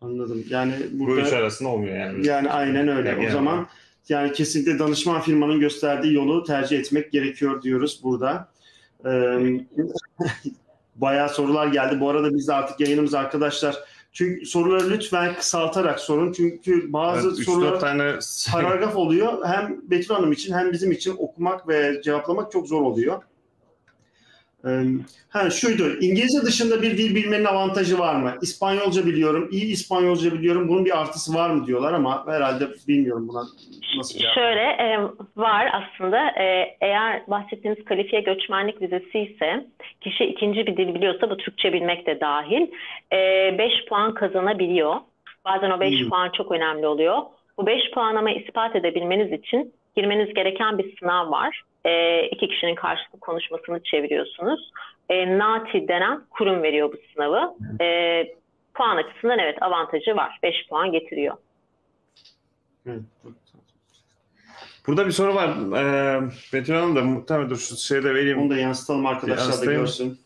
Anladım. Yani burada, bu üç arasında olmuyor yani. Yani aynen öyle. Yani o yani. zaman yani kesinlikle danışman firmanın gösterdiği yolu tercih etmek gerekiyor diyoruz burada. Ee, bayağı sorular geldi. Bu arada biz de artık yayınımız arkadaşlar... Çünkü soruları lütfen kısaltarak sorun. Çünkü bazı evet, sorular tane... paragraf oluyor. Hem Betül Hanım için hem bizim için okumak ve cevaplamak çok zor oluyor. Ee, ha, şuydu, İngilizce dışında bir dil bilmenin avantajı var mı? İspanyolca biliyorum, iyi İspanyolca biliyorum. Bunun bir artısı var mı diyorlar ama herhalde bilmiyorum buna nasıl. Yani? Şöyle e, var aslında. E, eğer bahsettiğiniz kalifiye göçmenlik vizesi ise kişi ikinci bir dil biliyorsa bu Türkçe bilmek de dahil. beş puan kazanabiliyor. Bazen o beş hmm. puan çok önemli oluyor. Bu beş puanamayı ispat edebilmeniz için girmeniz gereken bir sınav var. E, iki kişinin karşılıklı konuşmasını çeviriyorsunuz. E, NAATI denen kurum veriyor bu sınavı. E, puan açısından evet avantajı var. beş puan getiriyor. Burada bir soru var. E, Betül Hanım da muhtemelen dur şu şeyi de vereyim. Onu da yansıtalım arkadaşlar Yansıtayım. da görsün.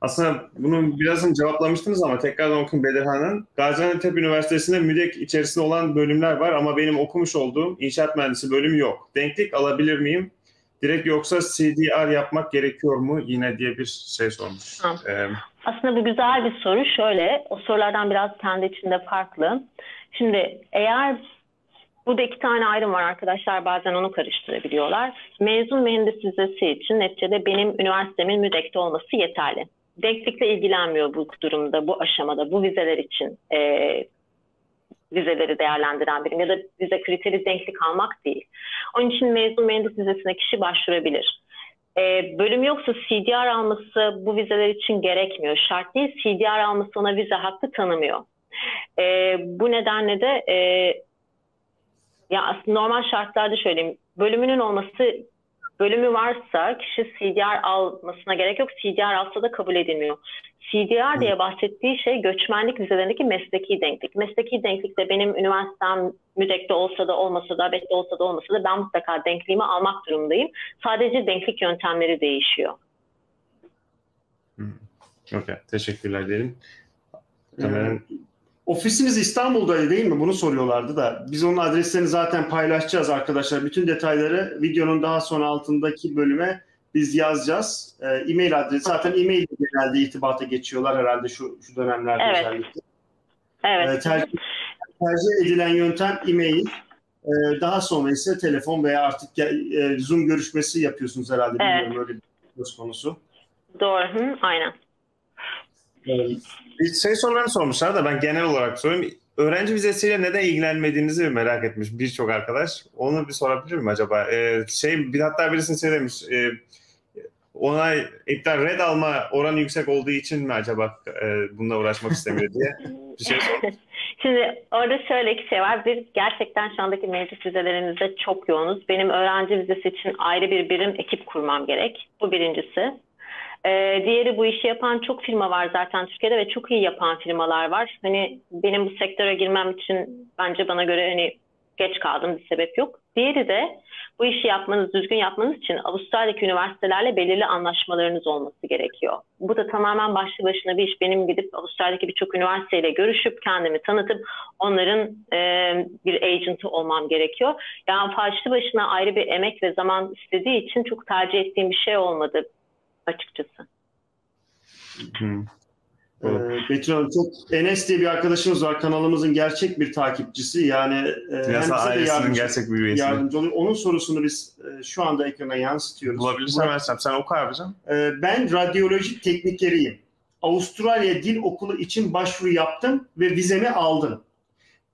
Aslında bunu birazını cevaplamıştınız ama tekrardan okuyun Betül Hanım. Gaziantep Üniversitesi'nde MÜDEK içerisinde olan bölümler var ama benim okumuş olduğum inşaat mühendisi bölümü yok. Denklik alabilir miyim? Direkt yoksa C D R yapmak gerekiyor mu yine diye bir şey sormuş. Ee, Aslında bu güzel bir soru. Şöyle, o sorulardan biraz kendi içinde farklı. Şimdi eğer, burada iki tane ayrım var arkadaşlar bazen onu karıştırabiliyorlar. Mezun mühendis vizesi için neticede benim üniversitemin MÜDEK'te olması yeterli. Denklikle ilgilenmiyor bu durumda, bu aşamada, bu vizeler için ee, vizeleri değerlendiren birim ya da vize kriteri denklik almak değil. Onun için mezun mühendis vizesine kişi başvurabilir. Ee, bölüm yoksa C D R alması bu vizeler için gerekmiyor. Şart değil, C D R alması ona vize hakkı tanımıyor. Ee, bu nedenle de e, ya aslında normal şartlarda söyleyeyim, bölümünün olması, bölümü varsa kişi C D R almasına gerek yok. C D R alsa da kabul edilmiyor. C D R diye bahsettiği şey göçmenlik vizelerindeki mesleki denklik. Mesleki denklik de benim üniversitem MÜDEK'te olsa da olmasa da, ABET'te olsa da olmasa da ben mutlaka denkliğimi almak durumundayım. Sadece denklik yöntemleri değişiyor. Okay, teşekkürler derim. Hemen... Ofisiniz İstanbul'da değil mi? Bunu soruyorlardı da. Biz onun adreslerini zaten paylaşacağız arkadaşlar. Bütün detayları videonun daha sonra altındaki bölüme biz yazacağız. E-mail adresi. Zaten e-mail genelde irtibata geçiyorlar herhalde şu, şu dönemlerde. Evet. Özellikle. Evet. E, tercih, tercih edilen yöntem e-mail. E, daha sonra ise telefon veya artık e, Zoom görüşmesi yapıyorsunuz herhalde. Evet. Bilmiyorum, öyle bir söz konusu. Doğru. Hı, aynen. Evet. Bir şey sorularını sormuşlar da ben genel olarak sorayım. Öğrenci vizesiyle neden ilgilenmediğinizi merak etmiş birçok arkadaş. Onu bir sorabilir miyim acaba? Ee, şey, bir, hatta birisini şey demiş, e, onay iptal red alma oranı yüksek olduğu için mi acaba e, bununla uğraşmak istemiyor diye bir şey sormuş. Şimdi orada şöyle iki şey var. Bir, gerçekten şu andaki mevcut vizelerimizde çok yoğunuz. Benim öğrenci vizesi için ayrı bir birim ekip kurmam gerek. Bu birincisi. Ee, diğeri, bu işi yapan çok firma var zaten Türkiye'de ve çok iyi yapan firmalar var. Hani benim bu sektöre girmem için bence bana göre hani geç kaldım, bir sebep yok. Diğeri de bu işi yapmanız, düzgün yapmanız için Avustralya'daki üniversitelerle belirli anlaşmalarınız olması gerekiyor. Bu da tamamen başlı başına bir iş. Benim gidip Avustralya'daki birçok üniversiteyle görüşüp kendimi tanıtıp onların e, bir agent'ı olmam gerekiyor. Yani başlı başına ayrı bir emek ve zaman istediği için çok tercih ettiğim bir şey olmadı açıkçası. Hmm. Evet. Ee, Betül Hanım, çok Enes diye bir arkadaşımız var. Kanalımızın gerçek bir takipçisi. Yani Piyasa e, yardımcı, gerçek bir yardımcı oluyor. Onun sorusunu biz e, şu anda ekrana yansıtıyoruz. Bulabilirsem ben, sen oku abicim. E, ben radyoloji teknikeriyim. Avustralya Dil Okulu için başvuru yaptım ve vizemi aldım.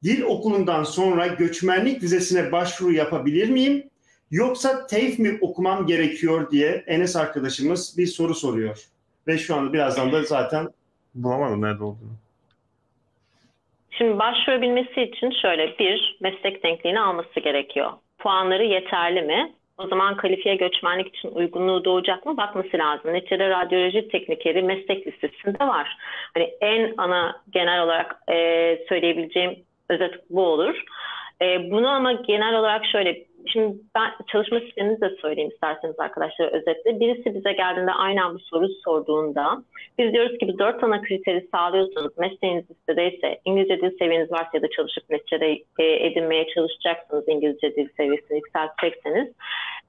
Dil okulundan sonra göçmenlik vizesine başvuru yapabilir miyim? Yoksa teyf mi okumam gerekiyor diye Enes arkadaşımız bir soru soruyor. Ve şu anda birazdan da zaten bulamadım nerede olduğunu. Şimdi başvurabilmesi için şöyle, bir, meslek denkliğini alması gerekiyor. Puanları yeterli mi? O zaman kalifiye göçmenlik için uygunluğu doğacak mı? Bakması lazım. Neticede radyoloji teknikeri meslek listesinde var. Hani en ana genel olarak e, söyleyebileceğim özet bu olur. E, bunu ama genel olarak şöyle... Şimdi ben çalışma sistemimizi de söyleyeyim isterseniz arkadaşlar özetle. Birisi bize geldiğinde aynen bu soruyu sorduğunda biz diyoruz ki dört ana kriteri sağlıyorsanız, mesleğiniz listedeyse, İngilizce dil seviyeniz varsa ya da çalışıp neticede edinmeye çalışacaksınız, İngilizce dil seviyesini yükseltecekseniz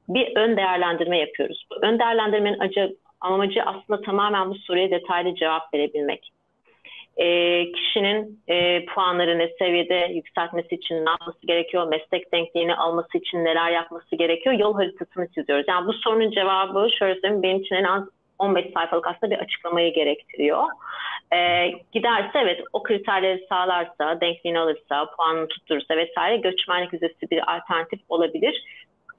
bir ön değerlendirme yapıyoruz. Bu ön değerlendirmenin acı, amacı aslında tamamen bu soruya detaylı cevap verebilmek. E, kişinin e, puanlarını seviyede yükseltmesi için ne yapması gerekiyor? Meslek denkliğini alması için neler yapması gerekiyor? Yol haritasını çiziyoruz. Yani bu sorunun cevabı şöyle söyleyeyim, benim için en az on beş sayfalık aslında bir açıklamayı gerektiriyor. E, giderse evet, o kriterleri sağlarsa, denkliğini alırsa, puanını tutturursa vesaire göçmenlik vizesi bir alternatif olabilir.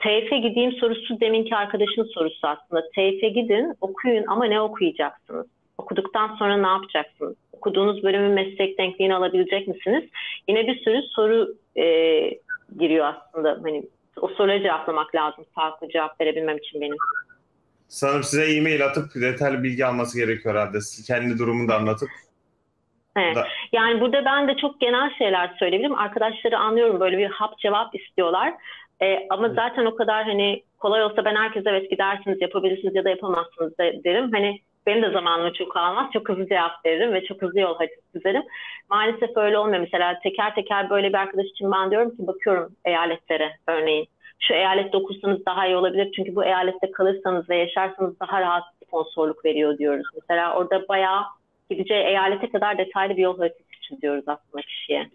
T F'e gideyim sorusu deminki arkadaşın sorusu aslında. T F'e gidin, okuyun ama ne okuyacaksınız? Okuduktan sonra ne yapacaksınız? Okuduğunuz bölümün meslek denkliğini alabilecek misiniz? Yine bir sürü soru e, giriyor aslında. Hani o soruya cevaplamak lazım. Sağlıklı cevap verebilmem için benim. Sanırım size e-mail atıp detaylı bilgi alması gerekiyor herhalde. Kendi durumunu da anlatıp. Evet. Da. Yani burada ben de çok genel şeyler söyleyebilirim. Arkadaşları anlıyorum, böyle bir hap cevap istiyorlar. E, ama evet, zaten o kadar hani kolay olsa ben herkese evet gidersiniz, yapabilirsiniz ya da yapamazsınız derim. Hani benim de zamanım çok almaz. Çok hızlı cevap veririm ve çok hızlı yol haritası çizerim. Maalesef öyle olmuyor. Mesela teker teker böyle bir arkadaş için ben diyorum ki bakıyorum eyaletlere örneğin. Şu eyalette okursanız daha iyi olabilir. Çünkü bu eyalette kalırsanız ve yaşarsanız daha rahat sponsorluk veriyor diyoruz. Mesela orada bayağı gideceği eyalete kadar detaylı bir yol haritası çiziyoruz aslında kişiye.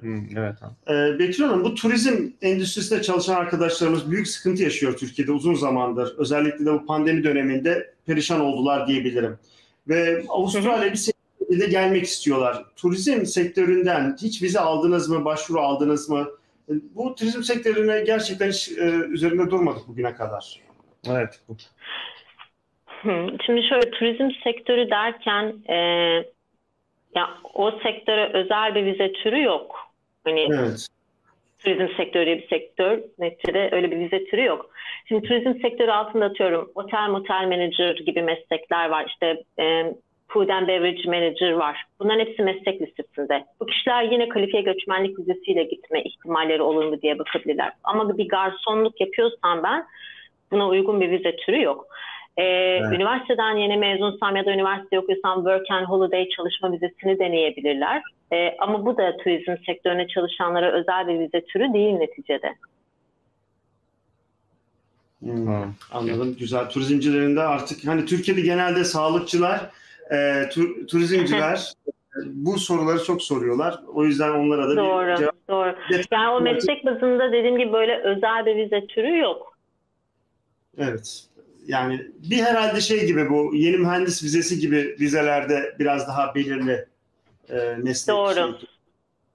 Hmm, evet. Ee, Betül Hanım, bu turizm endüstrisinde çalışan arkadaşlarımız büyük sıkıntı yaşıyor Türkiye'de uzun zamandır. Özellikle de bu pandemi döneminde perişan oldular diyebilirim. Ve Avustralya bir sektörde gelmek istiyorlar. Turizm sektöründen hiç vize aldınız mı, başvuru aldınız mı? Bu turizm sektörüne gerçekten hiç e, üzerinde durmadık bugüne kadar. Evet. Şimdi şöyle, turizm sektörü derken e, ya o sektöre özel bir vize türü yok. Hani evet. Turizm sektörü diye bir sektör, neticede öyle bir vize türü yok. Şimdi turizm sektörü altında atıyorum otel motel manager gibi meslekler var. İşte e, food and beverage manager var. Bunların hepsi meslek listesinde. Bu kişiler yine kalifiye göçmenlik vizesiyle gitme ihtimalleri olur mu diye bakabilirler. Ama bir garsonluk yapıyorsam ben, buna uygun bir vize türü yok. Ee, evet. Üniversiteden yeni mezunsam ya da üniversite okuyorsam work and holiday çalışma vizesini deneyebilirler. Ee, ama bu da turizm sektörüne çalışanlara özel bir vize türü değil neticede. Hmm, anladım. Güzel. Turizmcilerin de artık hani Türkiye'de genelde sağlıkçılar, e, tur, turizmciler bu soruları çok soruyorlar. O yüzden onlara da doğru, bir cevap. Doğru. Yani o meslek bazında dediğim gibi böyle özel bir vize türü yok. Evet. Yani bir herhalde şey gibi, bu yeni mühendis vizesi gibi vizelerde biraz daha belirli e, meslek. Doğru. Şey.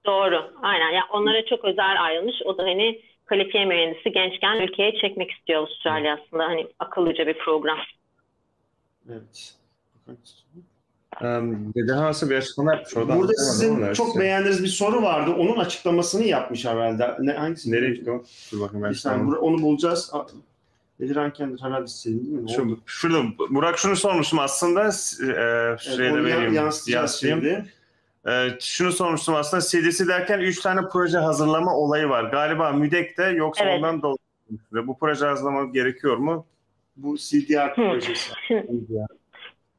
Doğru. Aynen. Yani onlara çok özel ayrılmış. O da hani kalifiye mühendisi gençken ülkeye çekmek istiyor Avustralya aslında. Hani akıllıca bir program. Evet. Daha nasıl bir açıklama yapmış? Burada sizin çok beğendiğiniz bir soru vardı. Onun açıklamasını yapmış herhalde. Ne, hangisi? Nereye gitti o? Dur bakayım ben. İşte onu bulacağız. Eliran kendir herhalde senin değil mi? Şurada Burak şunu sormuştum aslında. E, şuraya da vereyim. Yansıtacağız şimdi. E, şunu sormuştum aslında. C D C derken üç tane proje hazırlama olayı var. Galiba MÜDEK'te yoksa evet. Ondan dolayı. Bu proje hazırlama gerekiyor mu? Bu C D R projesi.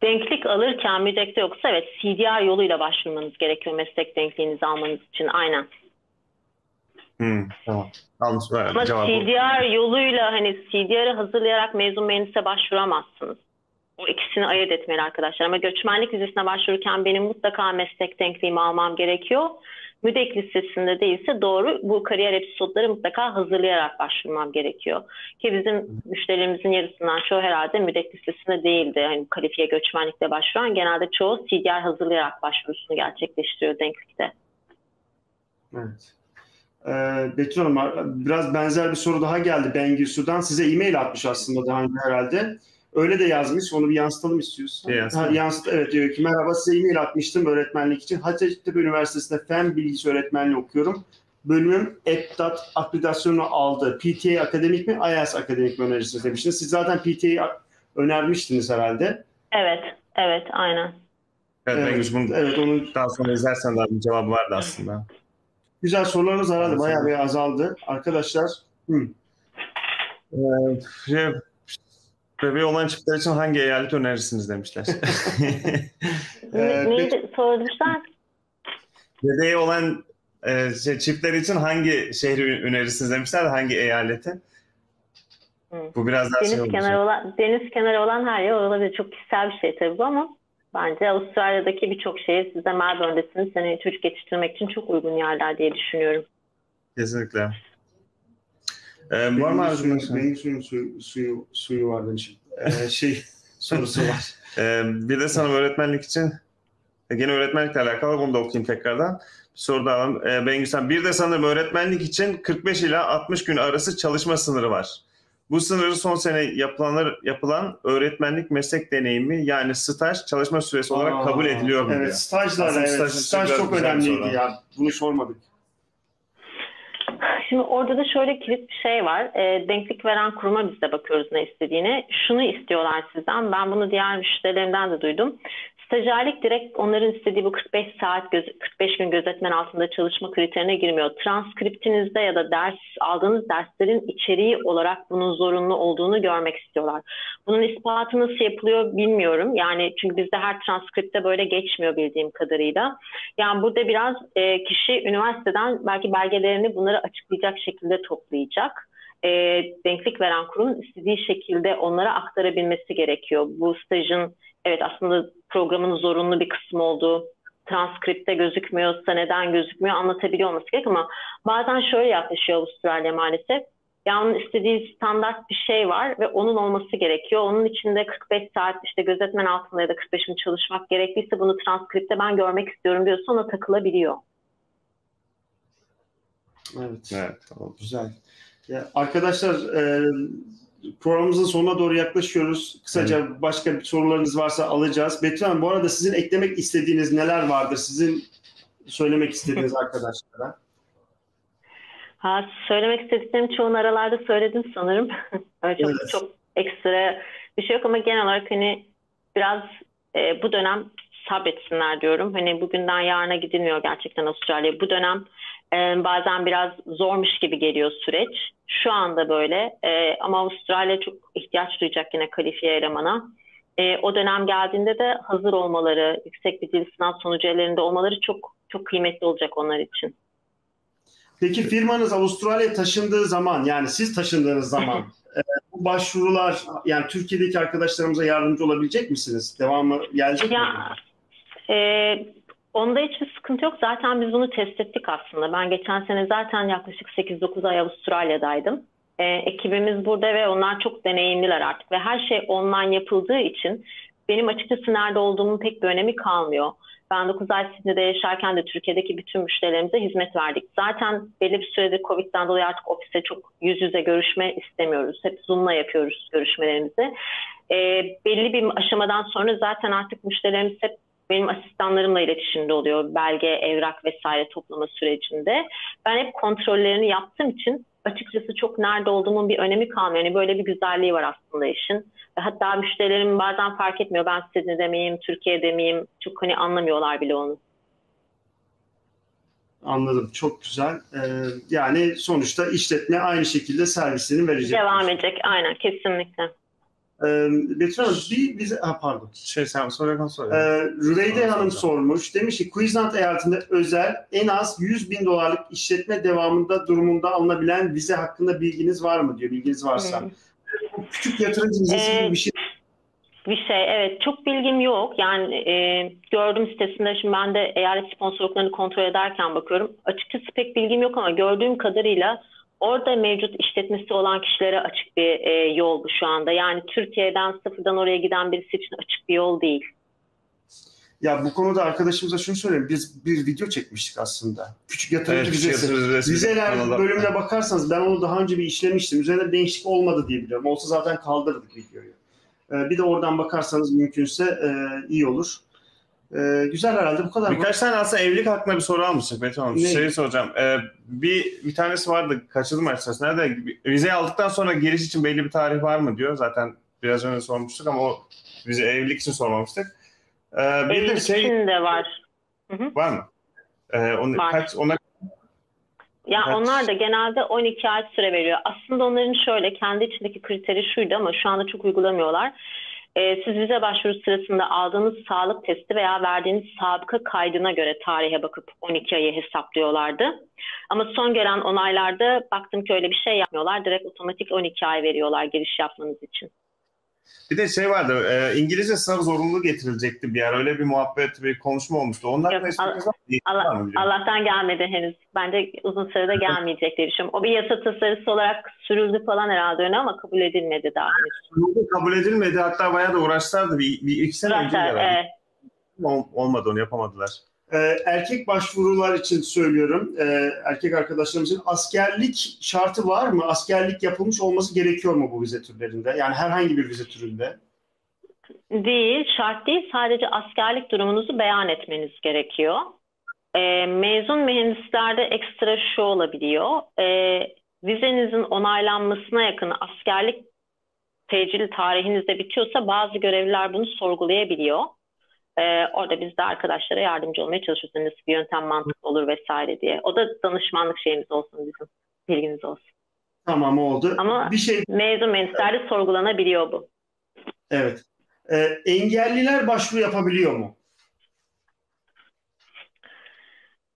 Denklik alırken MÜDEK'te yoksa evet C D R yoluyla başvurmanız gerekiyor. Meslek denkliğinizi almanız için aynen. Hmm, tamam. Yalnız, evet, ama C D R oldu. Yoluyla hani C D R'ı hazırlayarak mezun mühendise başvuramazsınız. O ikisini ayırt etmeli arkadaşlar. Ama göçmenlik vizesine başvururken benim mutlaka meslek denkliğimi almam gerekiyor. MÜDEK listesinde değilse doğru bu kariyer episodları mutlaka hazırlayarak başvurmam gerekiyor. Ki bizim hmm. müşterilerimizin yarısından çoğu herhalde MÜDEK listesinde değildi. Yani kalifiye göçmenlikle başvuran genelde çoğu C D R hazırlayarak başvurusunu gerçekleştiriyor denklikte. Evet. Betül Hanım, biraz benzer bir soru daha geldi Bengisu'dan. Size e-mail atmış aslında daha önce herhalde. Öyle de yazmış. Onu bir yansıtalım istiyorsun. Ha, yansıt, evet diyor ki merhaba, size e-mail atmıştım öğretmenlik için. Hacettepe Üniversitesi'nde fen bilgisi öğretmenliği okuyorum. Bölümüm E P T A T akreditasyonunu aldı. P T E Academic mi? I E L T S Academic mi önerirsiniz demiştiniz. Siz zaten P T E'yi önermiştiniz herhalde. Evet, evet aynen. Evet, evet, Bengisu, bunu evet, onu daha sonra izlersen daha bir cevap vardı aslında. Güzel, sorularınız herhalde bayağı bir azaldı. Arkadaşlar, hı. Ee, bebeği olan çiftler için hangi eyalet önerirsiniz demişler. ee, Neydi sormuşlar? Bebeği olan e, şey, çiftler için hangi şehri önerirsiniz demişler, hangi eyaleti? Hı. Bu biraz daha deniz şey kenarı olan, deniz kenarı olan her yer olabilir. Çok kişisel bir şey tabii bu ama. Bence Avustralya'daki birçok şehir, siz de Melbourne'desiniz, seni çocuk yetiştirmek için çok uygun yerler diye düşünüyorum. Kesinlikle. Ee, var mı suyu, benim suyum, suyu, suyu, suyu var demişim. Ee, şey sorusu var. Ee, bir de sana öğretmenlik için, gene öğretmenlikle alakalı, bunu da okuyayım tekrardan. Bir soru daha alalım. Ee, Bengüsen, bir de sanırım öğretmenlik için kırk beş ila altmış gün arası çalışma sınırı var. Bu sınırı son sene yapılanlar, yapılan öğretmenlik meslek deneyimi yani staj çalışma süresi olarak Aa, kabul ediliyor mu? Evet, stajlar, evet, staj, staj çok önemliydi ya. Bunu sormadık. Şimdi orada da şöyle kilit bir şey var. E, denklik veren kuruma biz de bakıyoruz ne istediğine. Şunu istiyorlar sizden. Ben bunu diğer müşterilerimden de duydum. Stajyerlik direkt onların istediği bu kırk beş saat, kırk beş gün gözetmen altında çalışma kriterine girmiyor. Transkriptinizde ya da ders aldığınız derslerin içeriği olarak bunun zorunlu olduğunu görmek istiyorlar. Bunun ispatı nasıl yapılıyor bilmiyorum. Yani çünkü bizde her transkripte böyle geçmiyor bildiğim kadarıyla. Yani burada biraz kişi üniversiteden belki belgelerini bunları açıklayacak şekilde toplayacak. E, denklik veren kurumun istediği şekilde onlara aktarabilmesi gerekiyor. Bu stajın evet aslında programın zorunlu bir kısmı olduğu, transkripte gözükmüyorsa neden gözükmüyor anlatabiliyor olması gerek ama bazen şöyle yaklaşıyor Avustralya maalesef. Yani istediği standart bir şey var ve onun olması gerekiyor. Onun içinde kırk beş saat işte gözetmen altında ya da kırk beş gün çalışmak gerekliyse bunu transkripte ben görmek istiyorum diyorsa ona takılabiliyor. Evet, evet, tamam, güzel. Ya arkadaşlar e, programımızın sonuna doğru yaklaşıyoruz. Kısaca evet. başka sorularınız varsa alacağız. Betül Hanım, bu arada sizin eklemek istediğiniz neler vardır? Sizin söylemek istediğiniz arkadaşlara. Ha, söylemek istediğim çoğunu aralarda söyledim sanırım. Öyle çok, evet. çok ekstra bir şey yok ama genel olarak hani biraz e, bu dönem sabretsinler diyorum. Hani bugünden yarına gidilmiyor gerçekten Avustralya. Bu dönem e, bazen biraz zormuş gibi geliyor süreç. Şu anda böyle e, ama Avustralya çok ihtiyaç duyacak yine kalifiye elemana. E, o dönem geldiğinde de hazır olmaları, yüksek bir dil sınav sonucu ellerinde olmaları çok çok kıymetli olacak onlar için. Peki firmanız Avustralya'ya taşındığı zaman, yani siz taşındığınız zaman e, bu başvurular, yani Türkiye'deki arkadaşlarımıza yardımcı olabilecek misiniz? Devamı gelecek ya, mi? E, onda hiçbir sıkıntı yok. Zaten biz bunu test ettik aslında. Ben geçen sene zaten yaklaşık sekiz dokuz ay Avustralya'daydım. E, ekibimiz burada ve onlar çok deneyimliler artık. Ve her şey online yapıldığı için benim açıkçası nerede olduğumun pek bir önemi kalmıyor. Ben dokuz ay Sydney'de yaşarken de Türkiye'deki bütün müşterilerimize hizmet verdik. Zaten belli bir süredir Covid'den dolayı artık ofiste çok yüz yüze görüşme istemiyoruz. Hep Zoom'la yapıyoruz görüşmelerimizi. E, belli bir aşamadan sonra zaten artık müşterilerimiz hep benim asistanlarımla iletişimde oluyor. Belge, evrak vesaire toplama sürecinde. Ben hep kontrollerini yaptığım için açıkçası çok nerede olduğumun bir önemi kalmıyor. Yani böyle bir güzelliği var aslında işin. Hatta müşterilerim bazen fark etmiyor. Ben Sydney'de miyim, Türkiye'de miyim? Çok hani anlamıyorlar bile onu. Anladım. Çok güzel. Ee, yani sonuçta işletme aynı şekilde servisini verecek. Devam edecek. Aynen. Kesinlikle. Ee, Betül Hanım, bir bize... Ha, pardon. Şey, sen sorarken sorayım. Ee, Rüveyde Hanım sormuş. Demiş ki Queensland eyaletinde özel en az yüz bin dolarlık işletme devamında durumunda alınabilen vize hakkında bilginiz var mı diyor. Bilginiz varsa. Hmm. Küçük yatırımcı vizesi ee, gibi bir şey. Bir şey, evet. Çok bilgim yok. Yani e, gördüğüm sitesinde, şimdi ben de eyalet sponsorluklarını kontrol ederken bakıyorum. Açıkçası pek bilgim yok ama gördüğüm kadarıyla orada mevcut işletmesi olan kişilere açık bir e, yol bu şu anda. Yani Türkiye'den sıfırdan oraya giden birisi için açık bir yol değil. Ya bu konuda arkadaşımıza şunu söyleyeyim. Biz bir video çekmiştik aslında. Küçük yatırımcı vizesi. Evet, vizeler bölümüne bakarsanız ben onu daha önce bir işlemiştim. Üzerinde değişiklik olmadı diye biliyorum. Olsa zaten kaldırdık videoyu. Ee, bir de oradan bakarsanız mümkünse e, iyi olur. E, güzel herhalde bu kadar. Birkaç tane aslında evlilik hakkında bir soru almıştık Betül Hanım. Şeyi soracağım. Ee, bir bir tanesi vardı. Kaçırdım açıkçası. Nerede? Vizeyi aldıktan sonra giriş için belli bir tarih var mı diyor. Zaten biraz önce sormuştuk ama o vize evlilik için sormamıştık. Ee, bir de şey de var. Hı hı. Var mı? Ee, on, var. Kaç, ona... Ya kaç... onlar da genelde on iki ay süre veriyor. Aslında onların şöyle kendi içindeki kriteri şuydu ama şu anda çok uygulamıyorlar. Ee, siz vize başvuru sırasında aldığınız sağlık testi veya verdiğiniz sabıka kaydına göre tarihe bakıp on iki ayı hesaplıyorlardı. Ama son gelen onaylarda baktım ki öyle bir şey yapmıyorlar. Direkt otomatik on iki ay veriyorlar giriş yapmanız için. Bir de şey vardı, e, İngilizce sınav zorunluluğu getirilecekti bir yer. Öyle bir muhabbet, bir konuşma olmuştu. Onlar Yok, Allah, Allah, Allah'tan gelmedi henüz. Bence uzun sürede gelmeyecek diye düşünüyorum. O bir yasa tasarısı olarak sürüldü falan herhalde öne ama kabul edilmedi daha henüz. Kabul edilmedi. Hatta bayağı da uğraşlardı. Bir, bir iki sene önce evet. Olmadı, onu yapamadılar. Ee, erkek başvurular için söylüyorum. Ee, erkek arkadaşlarımız için askerlik şartı var mı? Askerlik yapılmış olması gerekiyor mu bu vize türlerinde? Yani herhangi bir vize türünde? Değil, şart değil. Sadece askerlik durumunuzu beyan etmeniz gerekiyor. Ee, mezun mühendislerde ekstra şu olabiliyor. Ee, vizenizin onaylanmasına yakın askerlik tecili tarihinizde bitiyorsa bazı görevliler bunu sorgulayabiliyor. Ee, orada biz de arkadaşlara yardımcı olmaya çalışıyoruz. Nasıl bir yöntem mantıklı olur vesaire diye. O da danışmanlık şeyimiz olsun bizim. Bilginiz olsun. Tamam, oldu. Ama bir şey... mezun mühendislerde evet. sorgulanabiliyor bu. Evet. Ee, engelliler başvuru yapabiliyor mu?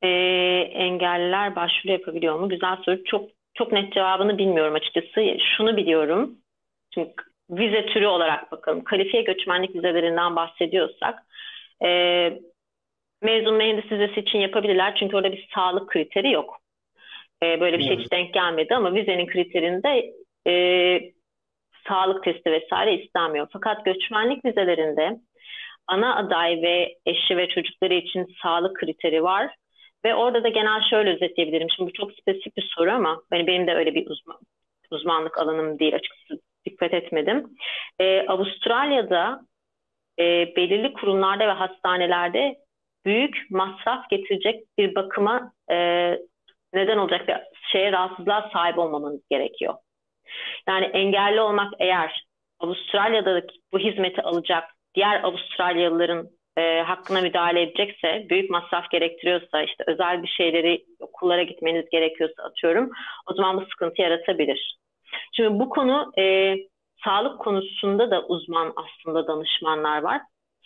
Ee, engelliler başvuru yapabiliyor mu? Güzel soru. Çok çok net cevabını bilmiyorum açıkçası. Şunu biliyorum. Çünkü vize türü olarak bakalım. Kalifiye göçmenlik vizelerinden bahsediyorsak e, mezun mühendis vizesi için yapabilirler. Çünkü orada bir sağlık kriteri yok. E, böyle bir şey hiç denk gelmedi ama vizenin kriterinde e, sağlık testi vesaire istenmiyor. Fakat göçmenlik vizelerinde ana aday ve eşi ve çocukları için sağlık kriteri var. Ve orada da genel şöyle özetleyebilirim. Şimdi bu çok spesifik bir soru ama yani benim de öyle bir uzman, uzmanlık alanım değil açıkçası. dikkat etmedim. Ee, Avustralya'da e, belirli kurumlarda ve hastanelerde büyük masraf getirecek bir bakıma e, neden olacak bir şeye, rahatsızlığa sahip olmamanız gerekiyor. Yani engelli olmak eğer Avustralya'da bu hizmeti alacak diğer Avustralyalıların e, hakkına müdahale edecekse, büyük masraf gerektiriyorsa, işte özel bir şeyleri, okullara gitmeniz gerekiyorsa atıyorum, o zaman bu sıkıntı yaratabilir. Şimdi bu konu, e, sağlık konusunda da uzman aslında danışmanlar var.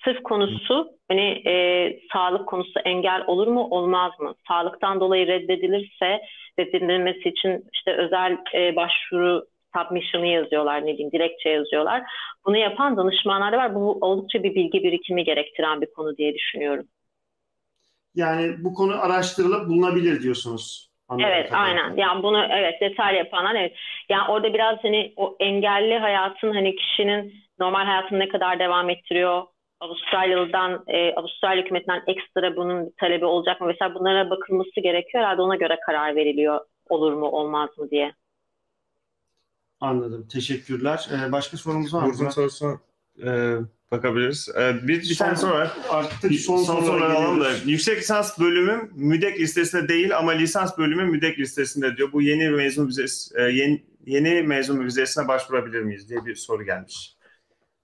Sırf konusu hani e, sağlık konusu engel olur mu olmaz mı? Sağlıktan dolayı reddedilirse, reddedilmesi için işte özel e, başvuru submission'ı yazıyorlar, ne diyeyim, dilekçe yazıyorlar. Bunu yapan danışmanlar da var. Bu oldukça bir bilgi birikimi gerektiren bir konu diye düşünüyorum. Yani bu konu araştırılıp bulunabilir diyorsunuz. Evet, kadar. Aynen. Yani bunu evet detay yapanlar evet. Yani orada biraz hani o engelli hayatın, hani kişinin normal hayatını ne kadar devam ettiriyor, Avustralya'dan, e, Avustralya hükümetinden ekstra bunun bir talebi olacak mı vesaire, bunlara bakılması gerekiyor. Herhalde ona göre karar veriliyor, olur mu olmaz mı diye. Anladım. Teşekkürler. Ee, başka sorumuz var mı? Burcu'nun sorusuna e, bakabiliriz. E, bir bir son, tane soru var. Artık son, son soru alalım da. Yüksek lisans bölümüm MÜDEK listesinde değil ama lisans bölümüm MÜDEK listesinde diyor. Bu yeni mezun vizesi, e, yeni, yeni mezun vizesine başvurabilir miyiz diye bir soru gelmiş.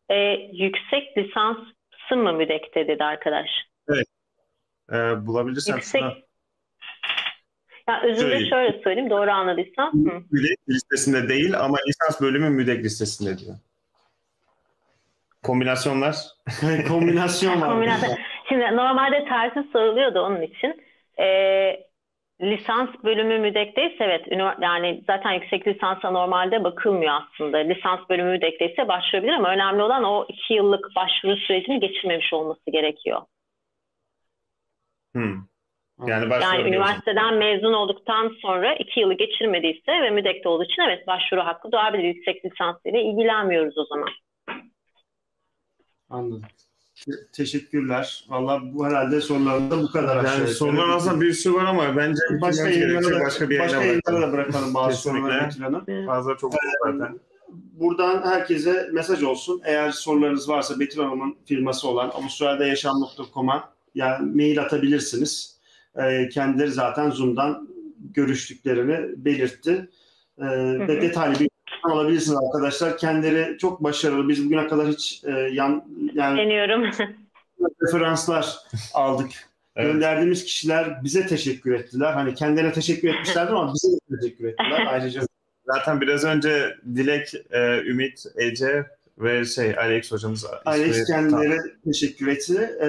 E, yüksek lisans mı MÜDEK'te dedi arkadaş. Evet. Ee, bulabilirsem yüksek... şuna... Ya özünde şöyle söyleyeyim, doğru anladıysam. MÜDEK listesinde değil ama lisans bölümü MÜDEK listesinde diyor. Kombinasyonlar. Kombinasyon var. Kombinasyon. Şimdi normalde tersi soruluyordu onun için. Ee, lisans bölümü MÜDEK'teyse evet, yani zaten yüksek lisansa normalde bakılmıyor aslında. Lisans bölümü MÜDEK'teyse başvurabilir ama önemli olan o iki yıllık başvuru sürecini geçirmemiş olması gerekiyor. Hmm. Yani, yani üniversiteden mezun olduktan sonra iki yılı geçirmediyse ve MÜDEK'te olduğu için evet başvuru hakkı doğabilir. Yüksek lisansıyla ilgilenmiyoruz o zaman. Anladım. Teşekkürler. Vallahi bu herhalde sorularında bu kadar. Yani sorular aslında bir sürü var ama bence başka yayınlara başka bir yayınlara da bırakalım bazı soruları. Fazla çok zaten. Buradan herkese mesaj olsun. Eğer sorularınız varsa Betül Hanım'ın firması olan avustralya'da yaşam nokta com'a yani mail atabilirsiniz. Kendileri zaten Zoom'dan görüştüklerini belirtti. Ve detaylı bir alabilirsiniz arkadaşlar. Kendileri çok başarılı. Biz bugüne kadar hiç e, yan yani referanslar aldık. Evet. Gönderdiğimiz kişiler bize teşekkür ettiler. Hani kendilerine teşekkür etmişlerdi ama bize de teşekkür ettiler. Ayrıca zaten biraz önce Dilek, e, Ümit, Ece ve şey Alex hocamız. Alex kendileri teşekkür etti. E,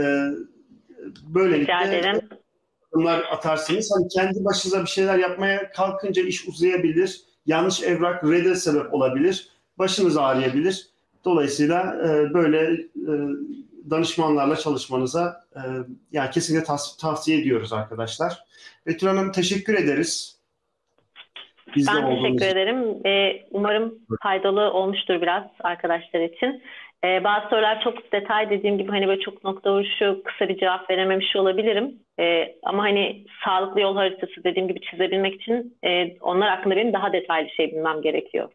böylelikle bunlar atarsınız. Hani kendi başınıza bir şeyler yapmaya kalkınca iş uzayabilir. Yanlış evrak rede sebep olabilir. Başınız ağrıyabilir. Dolayısıyla e, böyle e, danışmanlarla çalışmanıza e, yani kesinlikle tavs tavsiye ediyoruz arkadaşlar. Betül Hanım teşekkür ederiz. Biz ben teşekkür için. ederim. E, umarım faydalı olmuştur biraz arkadaşlar için. E, bazı sorular çok detay, dediğim gibi hani böyle çok nokta vuruşu, kısa bir cevap verememiş olabilirim. Ee, ama hani sağlıklı yol haritası dediğim gibi çizebilmek için e, onlar hakkında benim daha detaylı şey bilmem gerekiyor.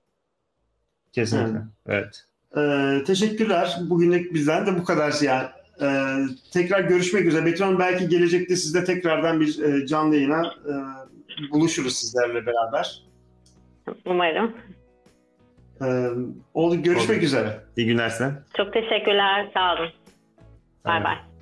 Kesinlikle. Evet. Ee, teşekkürler. Bugünlük bizden de bu kadar. Yani, e, tekrar görüşmek üzere. Betül Hanım belki gelecekte sizde tekrardan bir e, canlı yayına e, buluşuruz sizlerle beraber. Umarım. Ee, oldu. Görüşmek Olur. üzere. İyi günler size. Çok teşekkürler. Sağ olun. Bay bay.